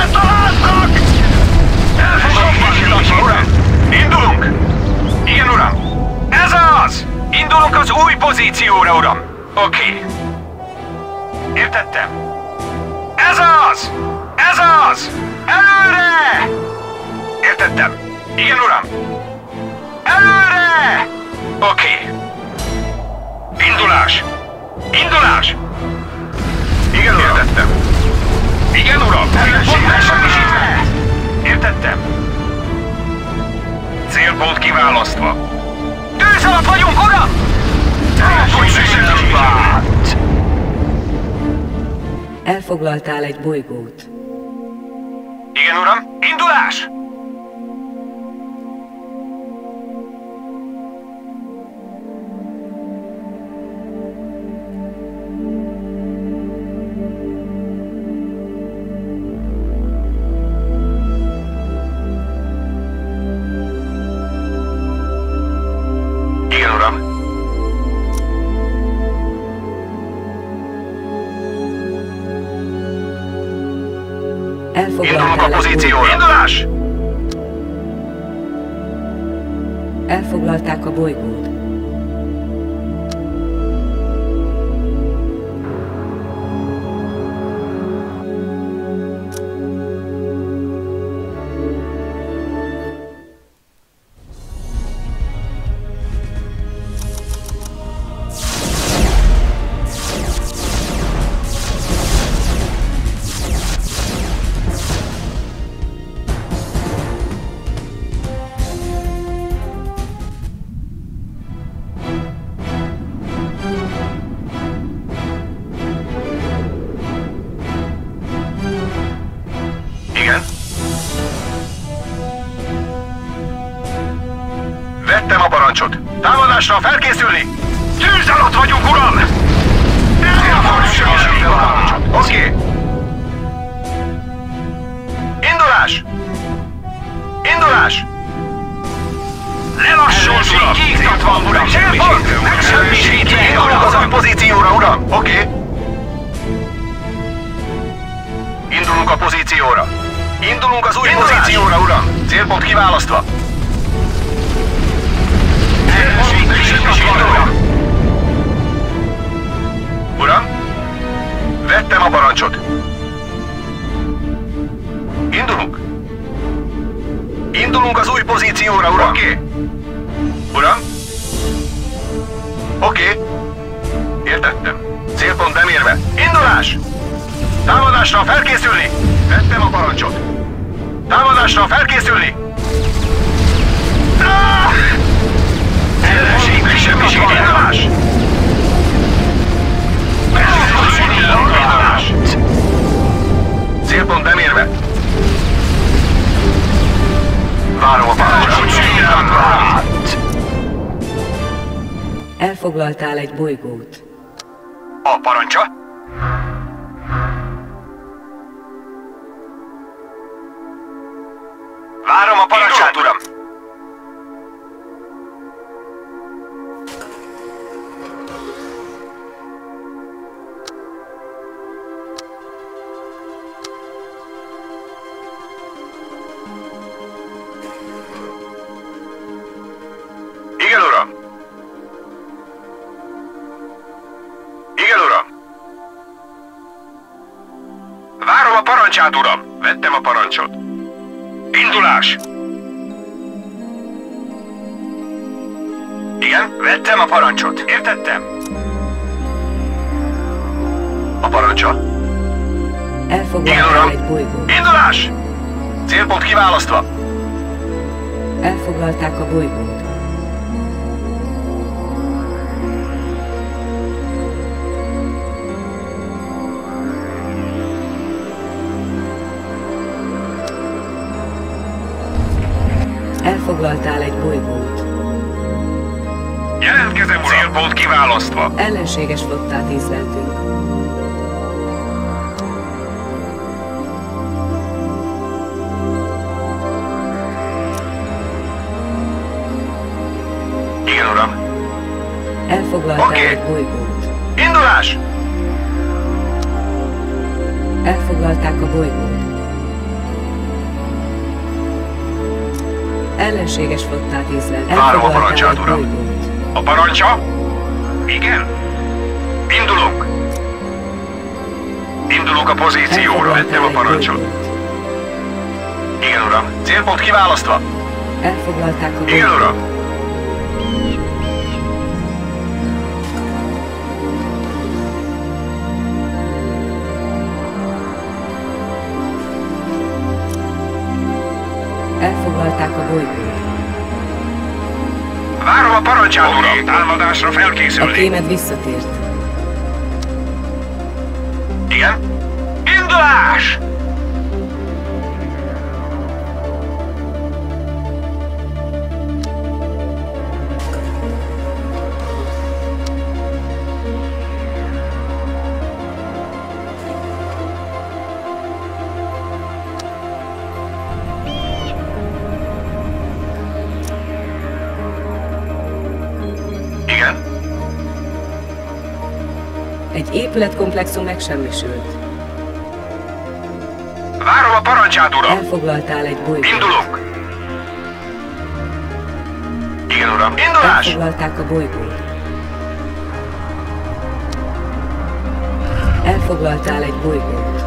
Eltaláltak! Uram! Indulunk! Igen, uram! Ez az! Indulunk az új pozícióra, uram! Oké. Okay. Értettem. Ez az! Ez az! Előre! Értettem. Igen, uram! Előre! Oké. Okay. Indulás! Indulás! Igen, uram! Értettem. Igen, uram! Értettem. Célpont kiválasztva. Tűz alatt vagyunk, uram! Elfoglaltál egy bolygót. Igen, uram. Indulás! Indulunk a pozícióra! Indulás! Elfoglalták a bolygót. Vettem a parancsot! Támadásra felkészülni! Tűz alatt vagyunk, uram! Vettem a parancsot! Oké! Indulás! Indulás! Lelassult, uram! Kiiktatva, uram! Célpont! Megsemmisítve! Indulunk az új pozícióra, uram! Oké! Indulunk a pozícióra! Indulunk az új Indulás. Pozícióra, uram! Célpont kiválasztva! Erősítés, erősítés, uram! Uram? Vettem a parancsot! Indulunk! Indulunk az új pozícióra, uram! Oké! Okay. Uram? Oké! Okay. Értettem. Célpont nem érve. Indulás! Támadásra felkészülni! Vettem a parancsot! Támadásra felkészülni! Ah! Ellenség megsemmisíti! Indulás! Indulás! Célpont nem érve. Várom a parancsot! Elfoglaltál egy bolygót. A parancsa? Várom a parancsát, uram! Igen, uram! Igen, uram! Várom a parancsát, uram! Vettem a parancsot! Indulás! Igen, vettem a parancsot. Értettem. A parancsa? Elfoglaltál egy bolygót. Indulás! Célpont kiválasztva. Elfoglalták a bolygót. Elfoglaltál egy bolygót. Jelentkezem, uram! Célpont kiválasztva! Ellenséges flottát észleltünk. Igen, uram! Elfoglaltál okay. egy bolygót. Indulás! Elfoglalták a bolygót. Ellenséges flottát észleltünk. Várom a parancsát, uram. Bolygót. A parancsa? Igen. Indulunk. Indulunk a pozícióra. Vettem a parancsot. Igen, uram. Célpont kiválasztva. Elfoglalták a bolygót. Igen, uram. Elfoglalták a bolygót. Várom a parancsát, uram! Támadásra felkészülni! A kémed visszatért. Igen? Indulás! Egy épületkomplexum megsemmisült. Várom a parancsát, uram! Elfoglaltál egy bolygót. Indulok! Igen, uram! Indulás! Elfoglalták a bolygót. Elfoglaltál egy bolygót.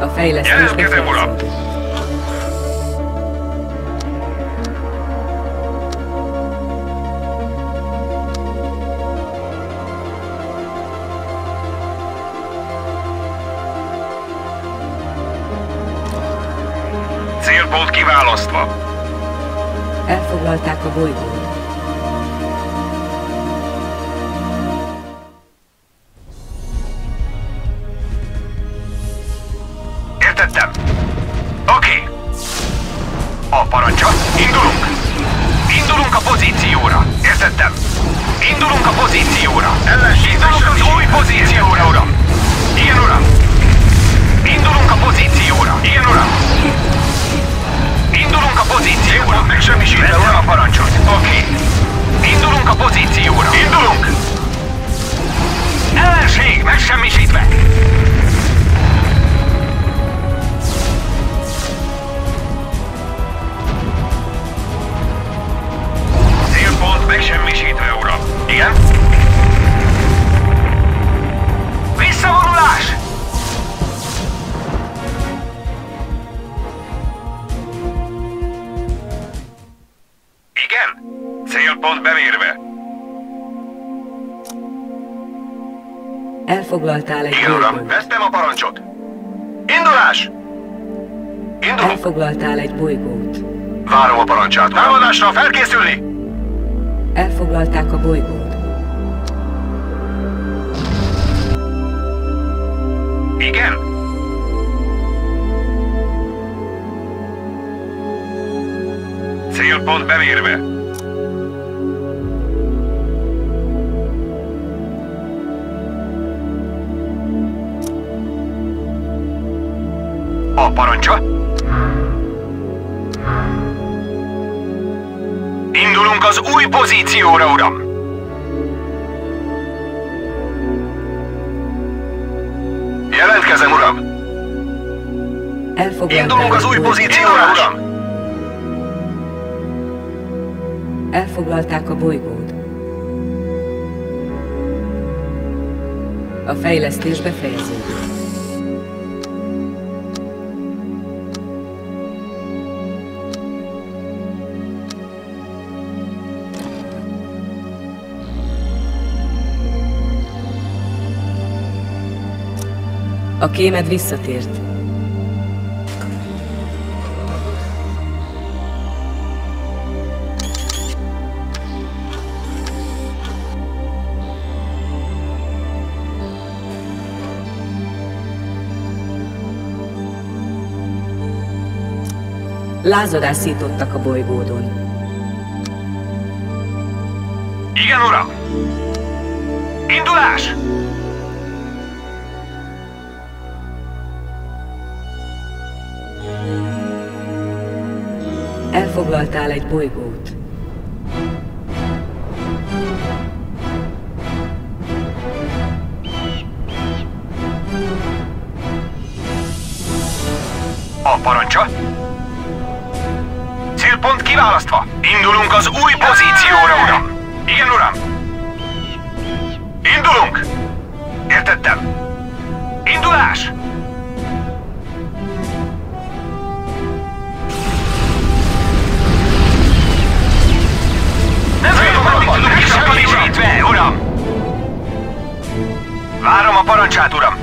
A fejlesztés Jelentkezem, uram! Célpont kiválasztva. Elfoglalták a bolygót. Értettem. Oké. Okay. A parancsa. Indulunk. Indulunk a pozícióra. Értettem. Indulunk a pozícióra. Indulunk az új pozícióra, uram. Igen, uram. Indulunk a pozícióra. Igen, uram. Indulunk a pozícióra! Megsemmisítve a parancsot! Oké! Okay. Indulunk a pozícióra! Indulunk! Ellenség megsemmisítve! Központ bemérve. Elfoglaltál egy igen, bolygót. Uram, vesztem a parancsot. Indulás! Indulok. Elfoglaltál egy bolygót. Várom a parancsát. Támadásra felkészülni! Elfoglalták a bolygót. Igen? Célpont bemérve. A parancsa? Indulunk az új pozícióra, uram! Jelentkezem, uram! Indulunk az új pozícióra, uram! Elfoglalták a bolygót. A fejlesztés befejeződik. A kémed visszatért. Lázadás szítottak a bolygódon. Igen, uram! Indulás! Elfoglaltál egy bolygót. A parancsa? Célpont kiválasztva! Indulunk az új pozícióra, uram! Igen, uram! Indulunk! Értettem! Indulás! Nem tudom, hogy tudunk kisakadítve, uram! Várom a parancsát, uram!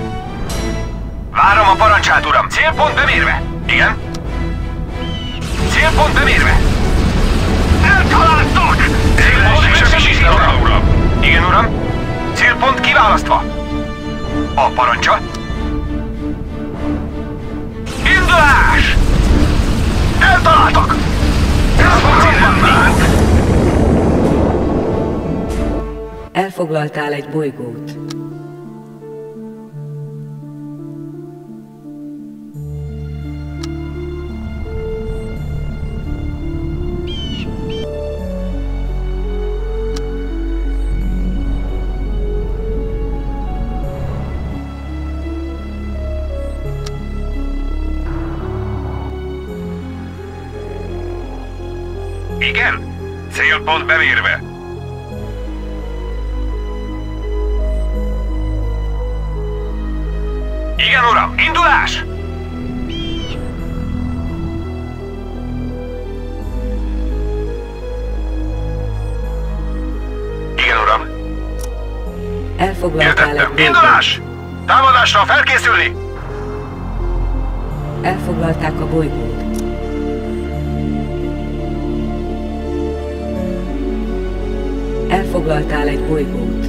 Várom a parancsát, uram! Célpont bemérve! Igen? Célpont bemérve! Eltaláltak! Célpont megsemmisítve, uram, uram! Igen, uram! Célpont kiválasztva! A parancsa? Indulás! Eltaláltak! Elfoglaltak! Elfoglaltál egy bolygót. Igen, célpont bemérve. Igen, uram, indulás! Igen, uram. Elfoglaltál egy bolygót. Indulás! Támadásra felkészülni! Elfoglalták a bolygót. Elfoglaltál egy bolygót.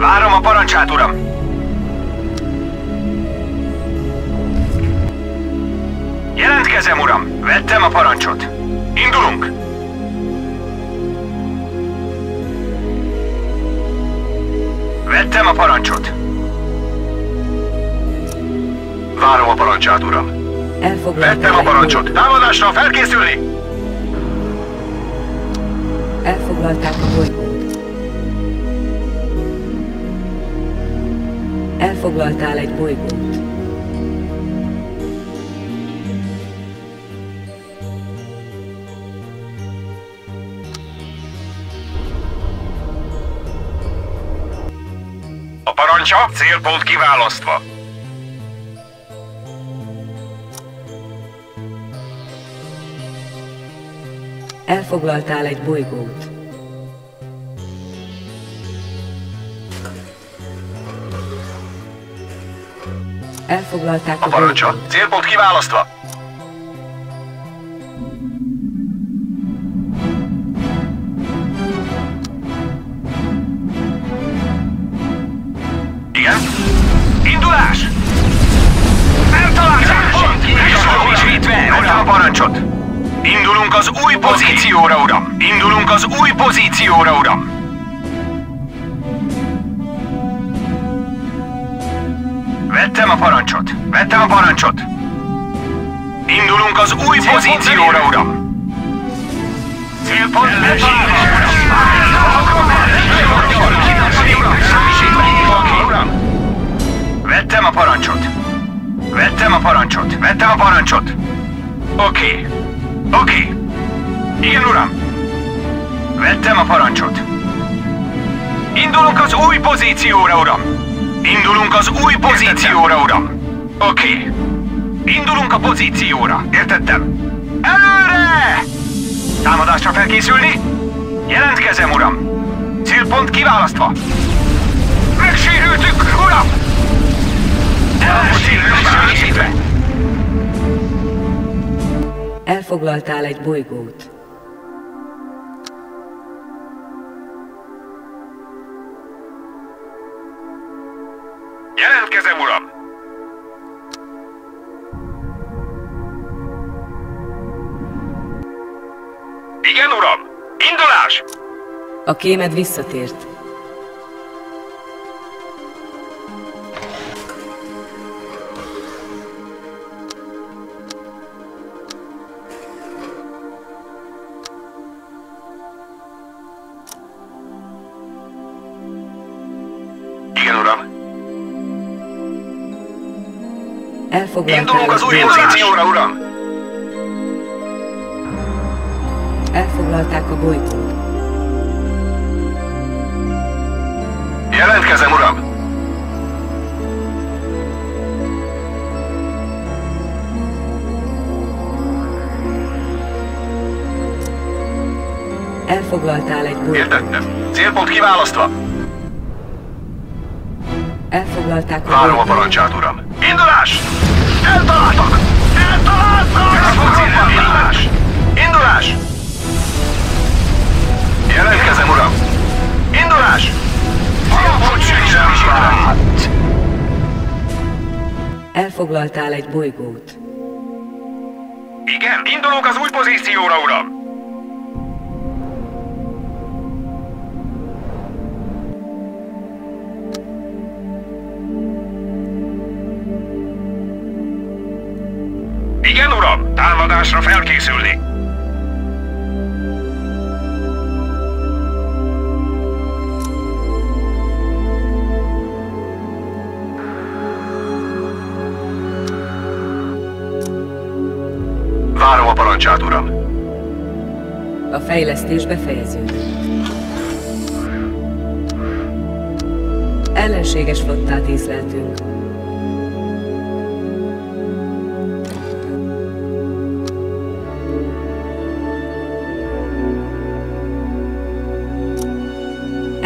Várom a parancsát, uram! Jelentkezem, uram! Vettem a parancsot! Indulunk! Vettem a parancsot! Várom a parancsát, uram! Vettem a parancsot! Támadásra felkészülni! Elfoglalták a bolygót. Elfoglaltál egy bolygót. A parancsa, célpont kiválasztva. Elfoglaltál egy bolygót. Elfoglalták a parancsot. Célpont kiválasztva. Igen? Indulás! Eltalálták! Megadta a parancsot! Indulunk az új pozícióra, uram! Indulunk az új pozícióra, uram! Vettem a parancsot! Vettem a parancsot! Indulunk az új pozícióra, uram! Célpont eltalálva, uram! Vettem a parancsot! Vettem a parancsot! Vettem a parancsot! Oké! Oké! Igen, uram! Vettem a parancsot! Indulunk az új pozícióra, uram! Indulunk az új pozícióra, uram! Oké. Indulunk a pozícióra. Értettem. Előre! Támadásra felkészülni? Jelentkezem, uram! Célpont kiválasztva! Megsérültük, uram! Elsérültve! Elfoglaltál egy bolygót. Jelentkezem, uram! Igen, uram! Indulás! A kémed visszatért. Indulunk az új pozícióra, uram! Elfoglalták a bolygót. Jelentkezem, uram! Elfoglaltál egy bolygót. Értettem. Célpont kiválasztva. Elfoglalták a bolygót. Várom a parancsát, uram. Indulás! Eltaláltak! Eltaláltak! Indulás! Indulás! Jelentkezem, uram! Indulás! Elfoglaltál egy bolygót. Igen, indulunk az új pozícióra, uram! Igen, uram! Támadásra felkészülni! Várom a parancsát, uram! A fejlesztés befejeződik. Ellenséges flottát észleltünk.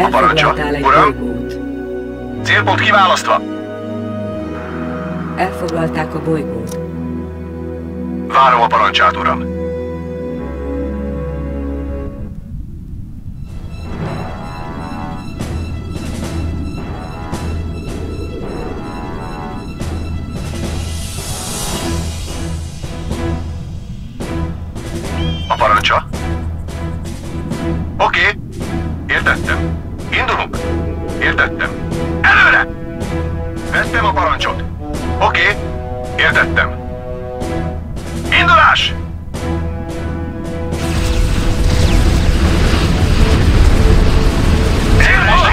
A parancsa, uram! Célpont kiválasztva! Elfoglalták a bolygót. Várom a parancsát, uram! A parancsa? Oké, okay. Értettem. Indulunk! Értettem! Előre! Vettem a parancsot! Oké! Okay. Értettem! Indulás!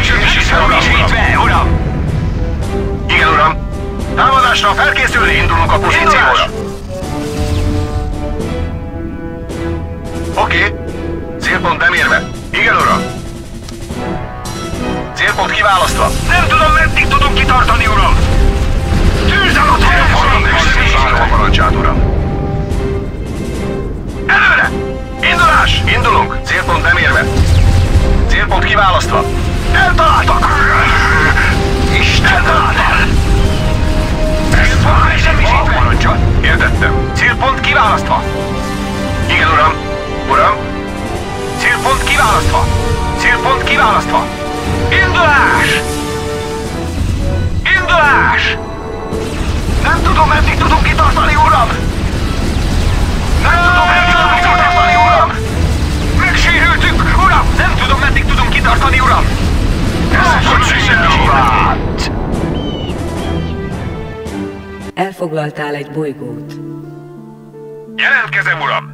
Semmisítve, uram. uram! Igen, uram! Támadásra felkészülni, indulunk a pozícióra! Oké! Okay. Célpont nem érve! Igen, uram! Célpont kiválasztva. Nem tudom, meddig tudunk kitartani, uram! Tűz alatt helyezünk! Várom a parancsát, uram! Előre! Indulás! Indulunk! Célpont nem érve. Célpont kiválasztva. Eltaláltak! Isten! Eltaláltak! Formális semmiség parancsolt. Értettem. Célpont kiválasztva. Igen, uram. Uram. Célpont kiválasztva. Célpont kiválasztva. Indulás! Indulás! Nem tudom, meddig tudunk kitartani, uram! Nem tudom, meddig tudunk kitartani, uram! Megsérültünk, uram! Nem tudom, meddig tudunk kitartani, uram! Elfoglaltál egy bolygót. Jelentkezem, uram!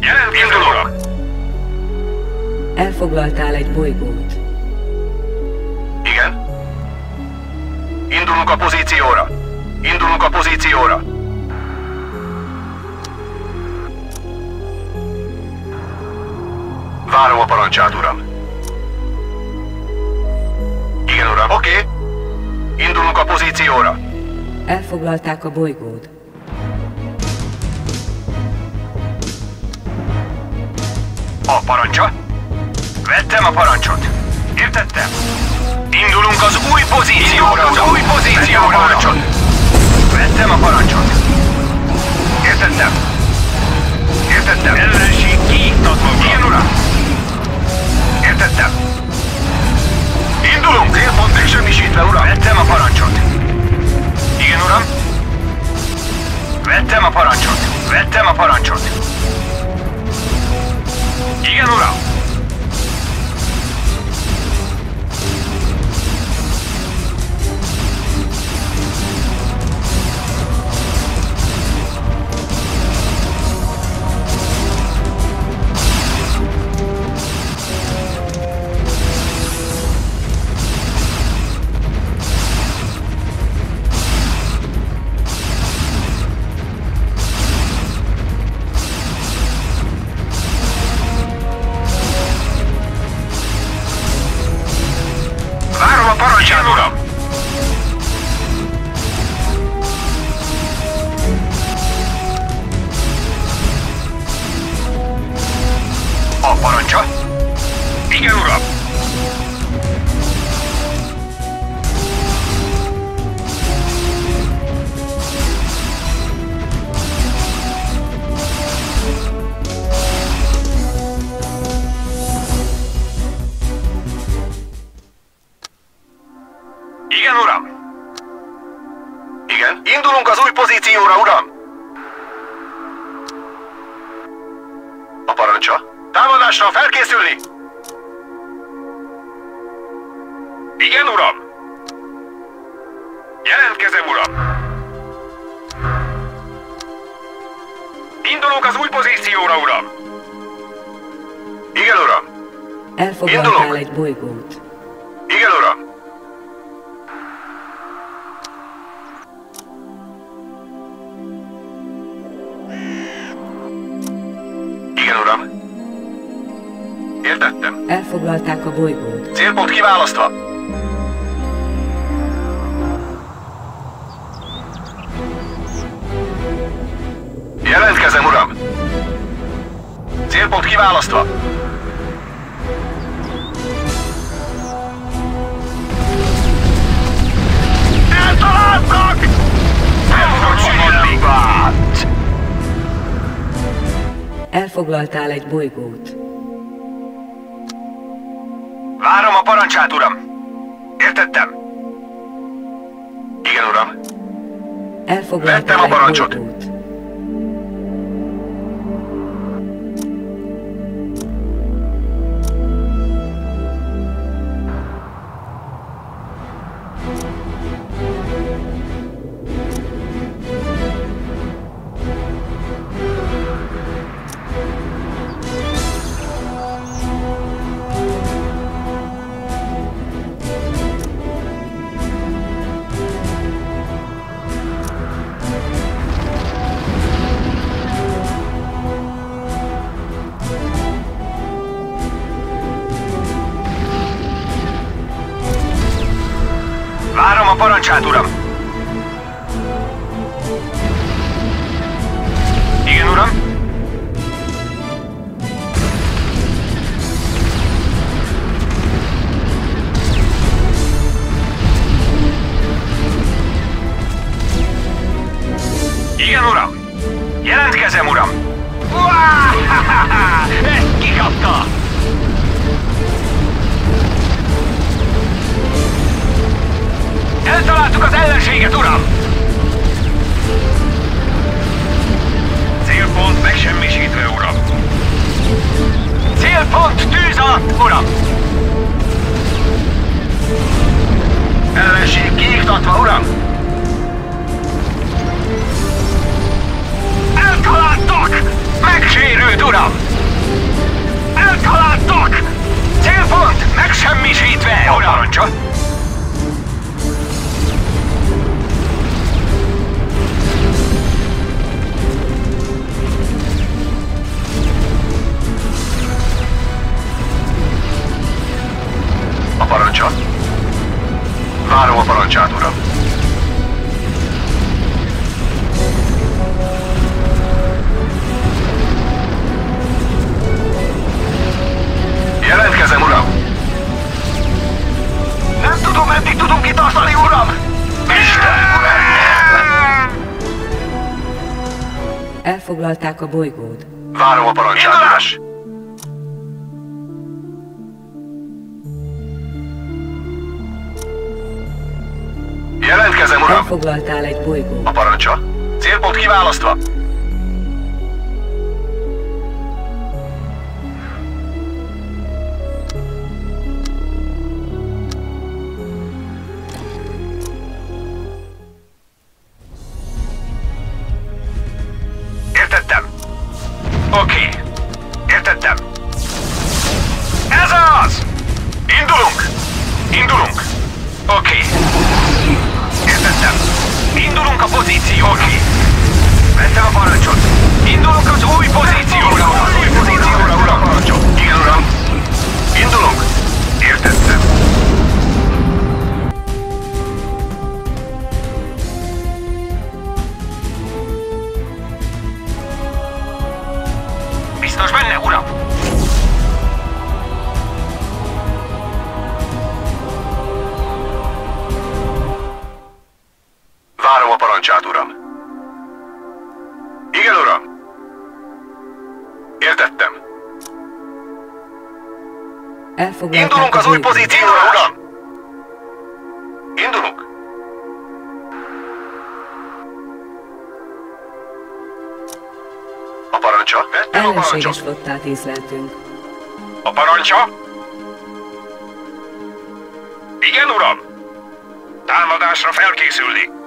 Jelentkezem, uram! Elfoglaltál egy bolygót. Igen? Indulunk a pozícióra! Indulunk a pozícióra! Várom a parancsát, uram. Igen, uram. Oké. Okay. Indulunk a pozícióra. Elfoglalták a bolygót. A parancsa? Vettem a parancsot. Értettem? Indulunk az új pozícióra. Indulunk az új pozícióra. Vettem a parancsot. Vettem a parancsot. Értettem? Értettem? Ellenség kiiktatva. Igen, uram. Értettem. Indulunk! Célpont megsemmisítve, uram! Vettem a parancsot. Igen, uram? Vettem a parancsot. Vettem a parancsot. Igen, uram! Elfoglaltál egy bolygót. Várom a parancsát, uram. Értettem. Igen, uram. Elfoglaltál Vettem a parancsot. Bolygót. Jelentkezem, uram! Ezt kikapta! Eltaláltuk az ellenséget, uram! Célpont megsemmisítve, uram! Célpont tűz alatt, uram! Ellenség kiiktatva, uram! Eltaláltak! Megsérült, uram! Eltaláltak! Célpont megsemmisítve, uram! Parancsa! A parancsa? Várom a parancsát, uram! Jelentkezem, uram! Nem tudom, meddig tudunk itt tartani, uram! Isten, uram! Elfoglalták a bolygót. Várom a parancsát, uram! Jelentkezem, uram! Elfoglaltál egy bolygót. A parancsa? Célpont kiválasztva! Értettem! Oké! Értettem! Ez az! Indulunk! Indulunk! Oké! Értettem. Indulunk a pozíciókig. Vettem a parancsot. Indulunk az új pozícióra, az új pozícióra, uram, parancsot. Igen, uram. Indulunk. Értettem. Biztos benne, uram? Várom a parancsát, uram. Igen, uram. Értettem. Indulunk az új pozícióra, uram. Indulunk. A parancsa? Vettem a parancsot. Ellenséges flottát észleltünk. A parancsa? Igen, uram. Támadásra felkészülni.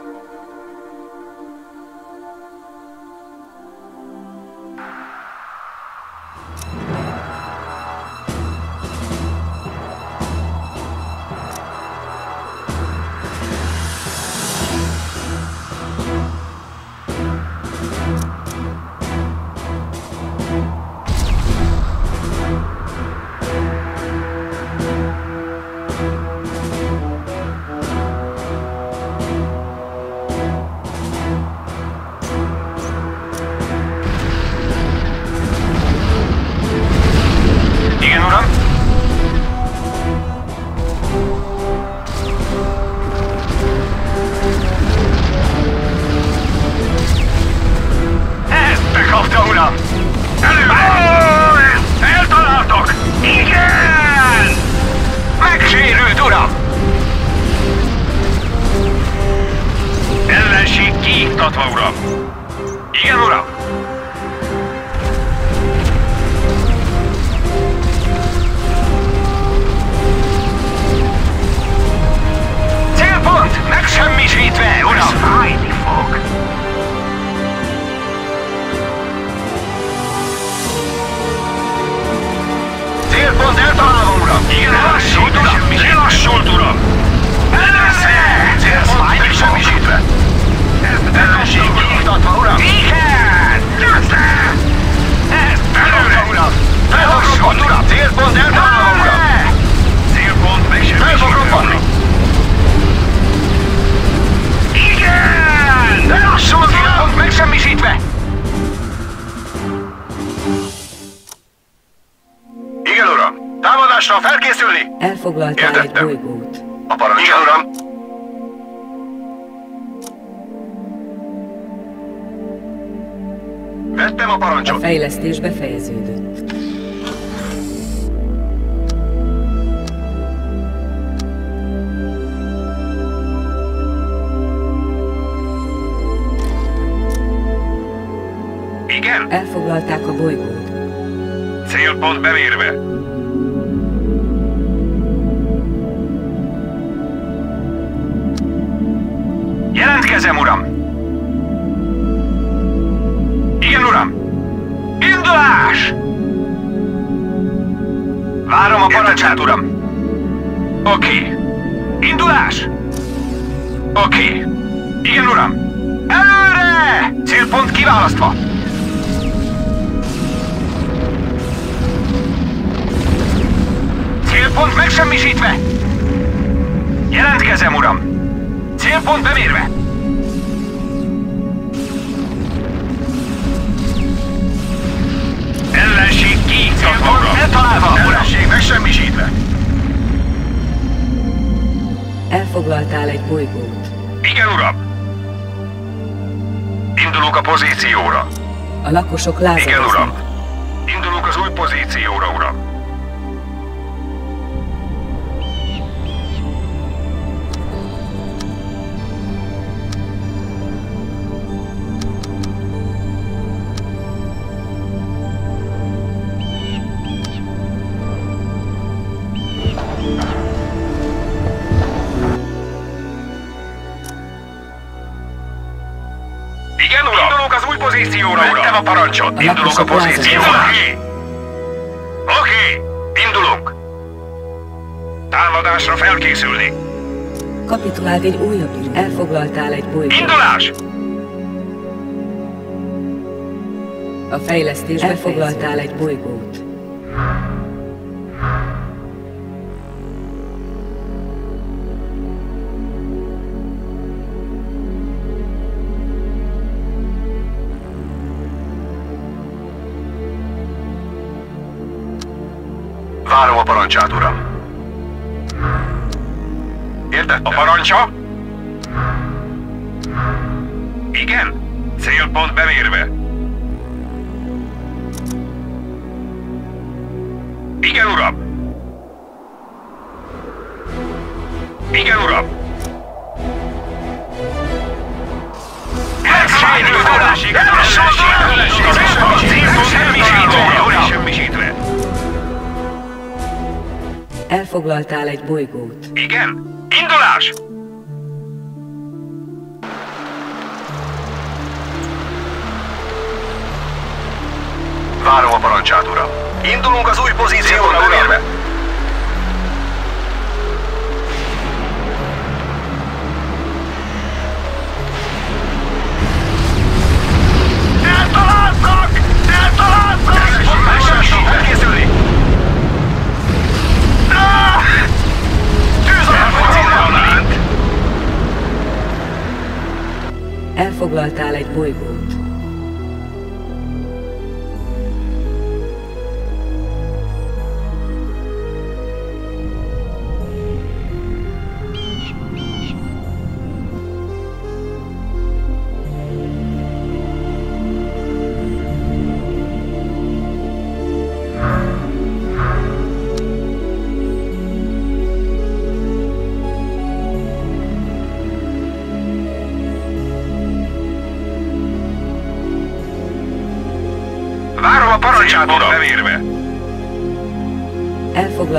Elfoglaltál egy bolygót. A parancsa, uram. Vettem a parancsot! A fejlesztés befejeződött. Igen? Elfoglalták a bolygót. Célpont bemérve. Jelentkezem, uram! Igen, uram! Indulás! Várom a parancsát, uram! Oké. Indulás! Oké. Igen, uram! Előre! Célpont kiválasztva! Célpont megsemmisítve! Jelentkezem, uram! Célpont bemérve! Ellenség kiiktatva! Eltalálva! Ellenség megsemmisítve! Elfoglaltál egy bolygót. Igen, uram! Indulok a pozícióra. A lakosok lázadoznak. Igen, uram! Indulok az új pozícióra, uram! Vettem a parancsot! Indulunk a pozícióra! Oké! Indulunk! Támadásra felkészülni! Kapitulált egy újabb ürő. Elfoglaltál egy bolygót. Indulás! A fejlesztés elfoglaltál egy bolygót. Várom a parancsát, uram. Értettem. A parancsa? Igen. Célpont bemérve. Igen, uram. Igen, uram. Semmisítve! Semmisítve! Semmisítve! Elfoglaltál egy bolygót. Igen! Indulás! Várom a parancsát, uram. Indulunk az új pozícióra, uram! Eltaláltak! Eltaláltak! Megfoglaltak! Megfoglaltak! Megkészülni! Elfoglaltál egy bolygót.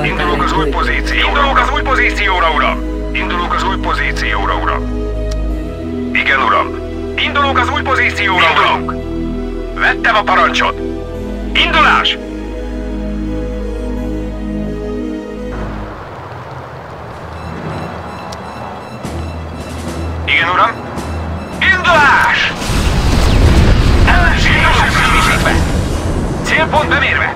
Indulok az új pozícióra. Indulok az új pozícióra, uram! Indulok az új pozícióra, uram! Igen, uram! Indulok az új pozícióra, uram! Vettem a parancsot! Indulás! Igen, uram! Indulás! Ellenség megsemmisítve! Célpont bemérve!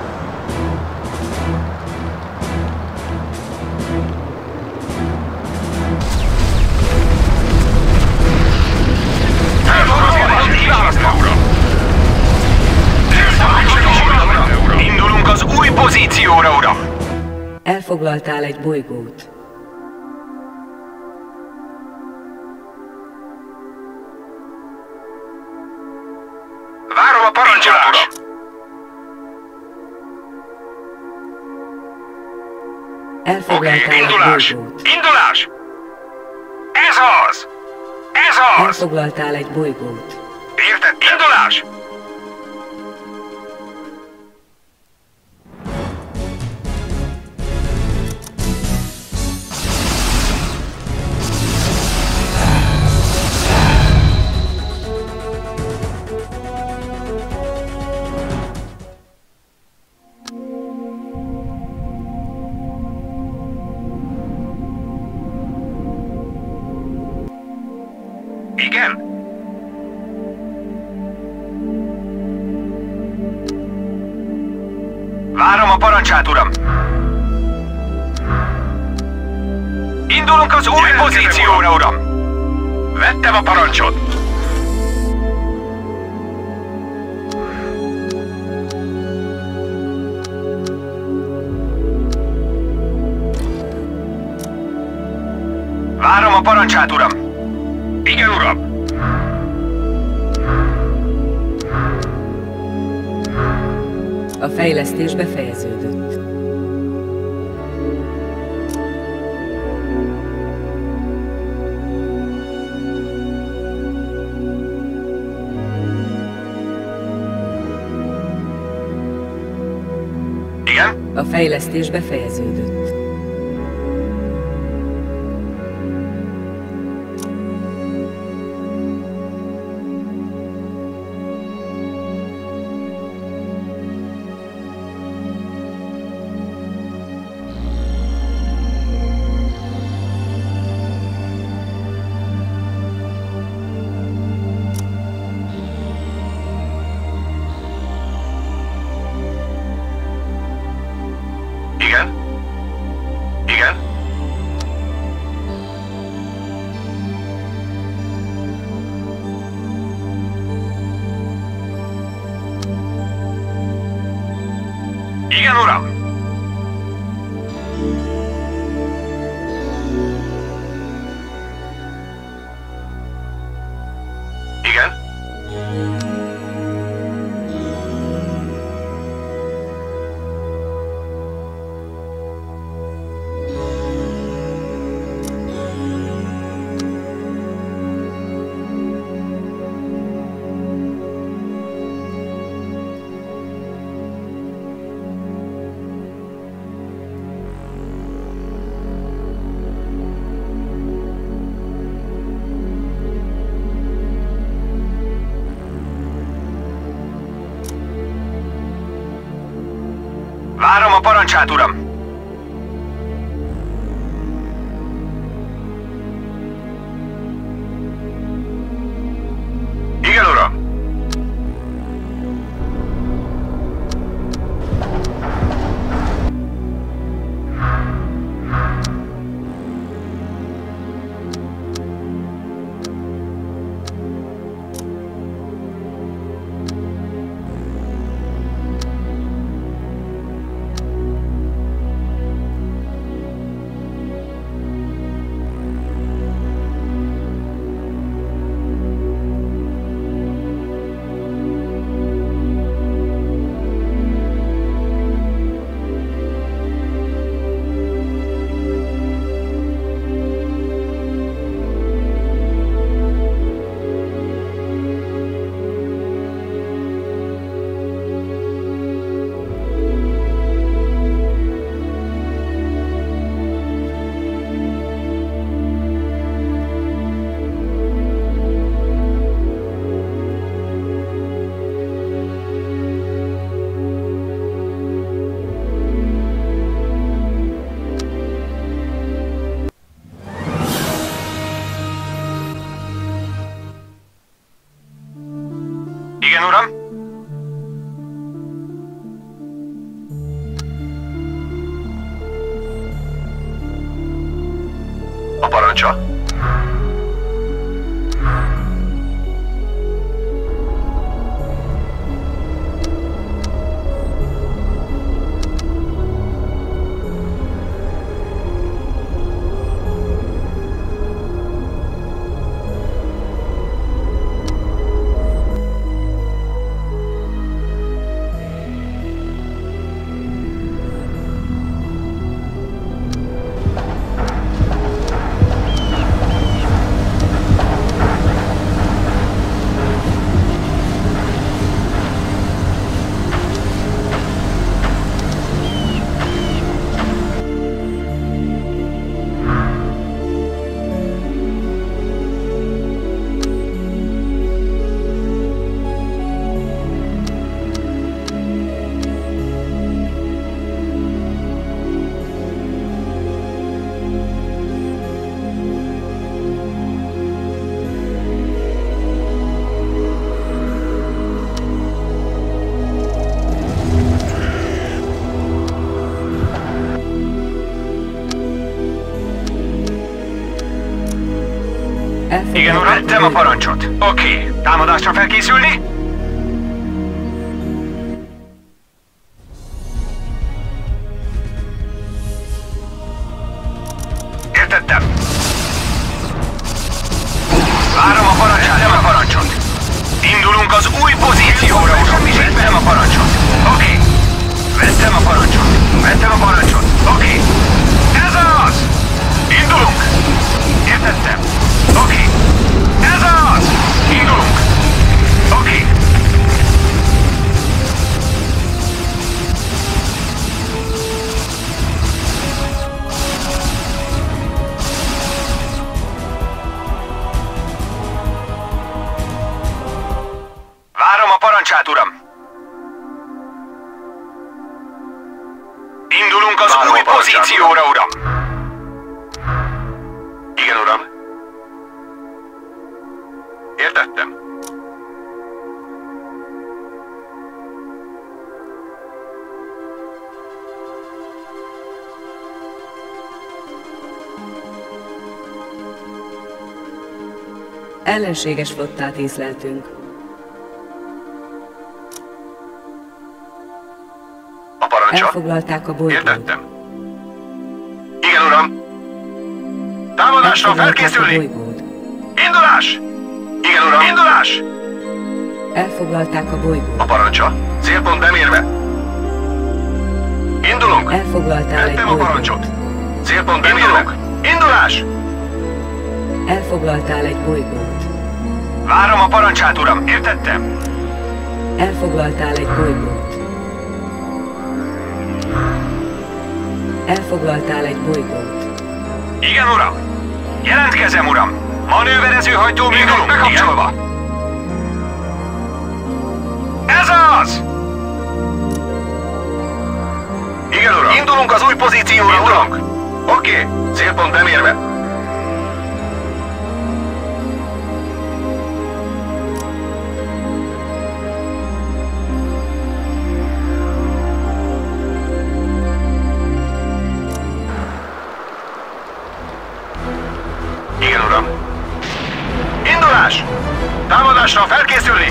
Indulunk az új pozícióra, uram! Elfoglaltál egy bolygót. Várom a parancsát! Angular. Elfoglalták okay. Indulás! Bolygót. Indulás! Ez az! Ez az! Elfoglaltál egy bolygót. Értettem. Indulás! Várom a parancsát, uram! Indulunk az új pozícióra, uram! Vettem a parancsot! Várom a parancsát, uram! Igen, uram! A fejlesztés befejeződött. Igen? A fejlesztés befejeződött. Várom a parancsát, uram! Igen, uram! Igen, uram, tedd a parancsot. Oké, támadásra felkészülni? Értettem. Várom a parancsot, tedd a parancsot. Indulunk az új pozícióra, uram. Vettem a parancsot. Oké. Vettem a parancsot. Vettem a parancsot. Oké. Ez az! Indulunk! Értettem. Oké. Ez az! Indulunk! Oké. Várom a parancsát, uram! Indulunk az új pozícióra, uram! Igen, uram. Értettem. Ellenséges flottát észleltünk. A parancsa? Elfoglalták a bolygót. Értettem. Igen, uram. Támadásra felkészülni! Indulás! Igen, uram! Indulás! Elfoglalták a bolygót. A parancsa? Célpont bemérve! Indulunk! Elfoglaltál egy bolygót. Vettem a parancsot! Célpont bemérve! Indulás! Elfoglaltál egy bolygót. Várom a parancsát, uram! Értettem! Elfoglaltál egy bolygót. Elfoglaltál egy bolygót. Igen, uram! Jelentkezem, uram! Manőverező hajtó működik bekapcsolva! Ez az! Igen, uram! Indulunk az új pozícióra, Indulunk. uram! Oké, okay. Célpont bemérve! Igen, uram! Indulás! Támadásra felkészülni!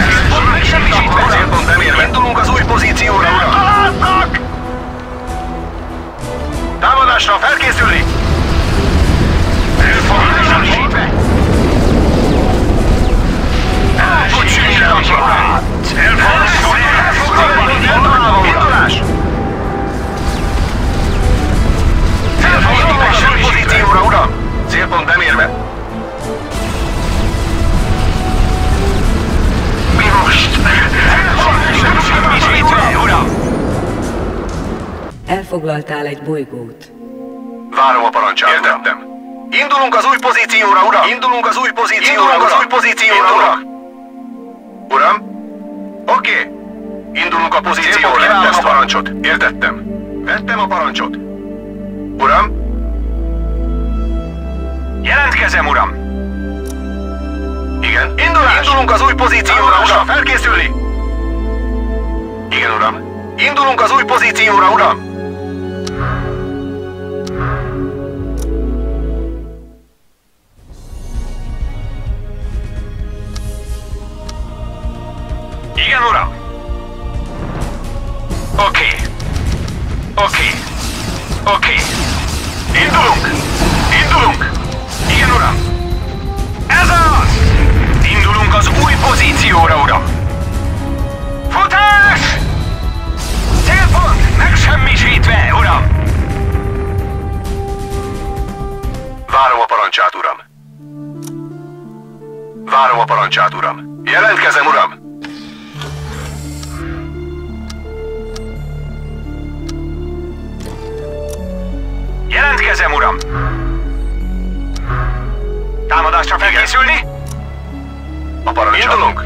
Erősből megsemmisítve! Célpont bemérve! Indulunk az új pozícióra, uram! Találtak! Támadásra felkészülni! Erősből megsemmisítve! Elfogyszűnjel a család! Elfogyszűnjel! Elfogyszűnjel! Indulás! Célpont bemérve! Pozícióra, uram! Célpont bemérve! Elfoglaltál egy bolygót. Várom a parancsát. Értettem. Indulunk az új pozícióra, uram! Indulunk az új pozícióra, Indulunk az új pozícióra, uram! Uram? Oké. Indulunk a pozícióra. Vettem a parancsot. Értettem. Vettem a parancsot. Uram? Jelentkezem, uram! Igen. Indulás! Indulunk az új pozícióra, uram! Felkészülni! Igen, uram. Indulunk az új pozícióra, uram! Igen, uram! Oké. Oké. Oké. Indulunk! Indulunk! Igen, uram! Ez az! Indulunk az új pozícióra, uram! Futás! Célpont megsemmisítve, uram! Várom a parancsát, uram! Várom a parancsát, uram! Jelentkezem, uram! Jelentkezem, uram! Támadásra felkészülni? A parancsát! Indulunk!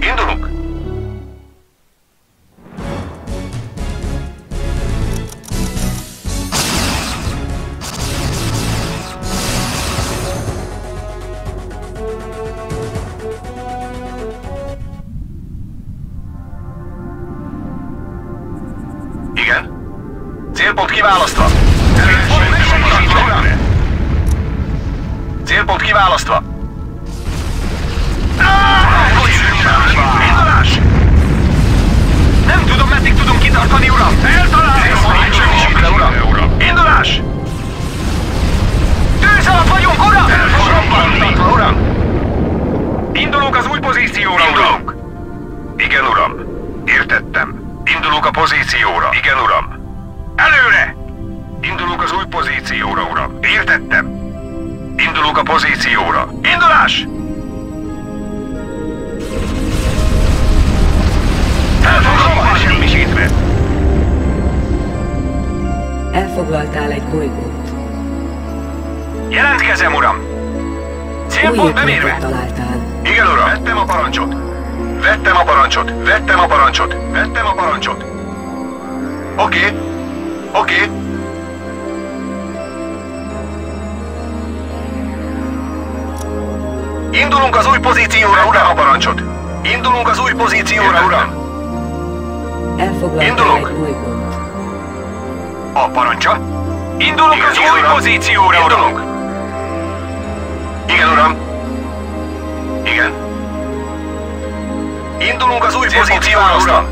Indulunk! Igen? Célpont kiválasztva! Célpont megsemmisítve! Célpont kiválasztva. Indulás! Nem tudom, meddig tudunk kitartani, uram! Eltalálom! Indulás! Tűz alatt vagyunk, uram! Elfogadtatva, uram! Indulunk az új pozícióra, uram! Igen, uram. Értettem. Indulunk a pozícióra. Igen, uram. Előre! Indulunk az új pozícióra, uram. Értettem. Indulunk a pozícióra. Indulás! Elfoglaltál semmisítve! Elfoglaltál egy bolygót. Jelentkezem, uram! Célpont bemérve! Igen, uram. Vettem a parancsot. Vettem a parancsot. Vettem a parancsot. Vettem a parancsot. Oké. Okay. Oké. Okay. Indulunk az új pozícióra, uram, a parancsot! Indulunk az új pozícióra, uram! Indulunk! A parancsa? Indulunk az új pozícióra, uram! Igen, uram! Igen! Indulunk az új pozícióra, uram!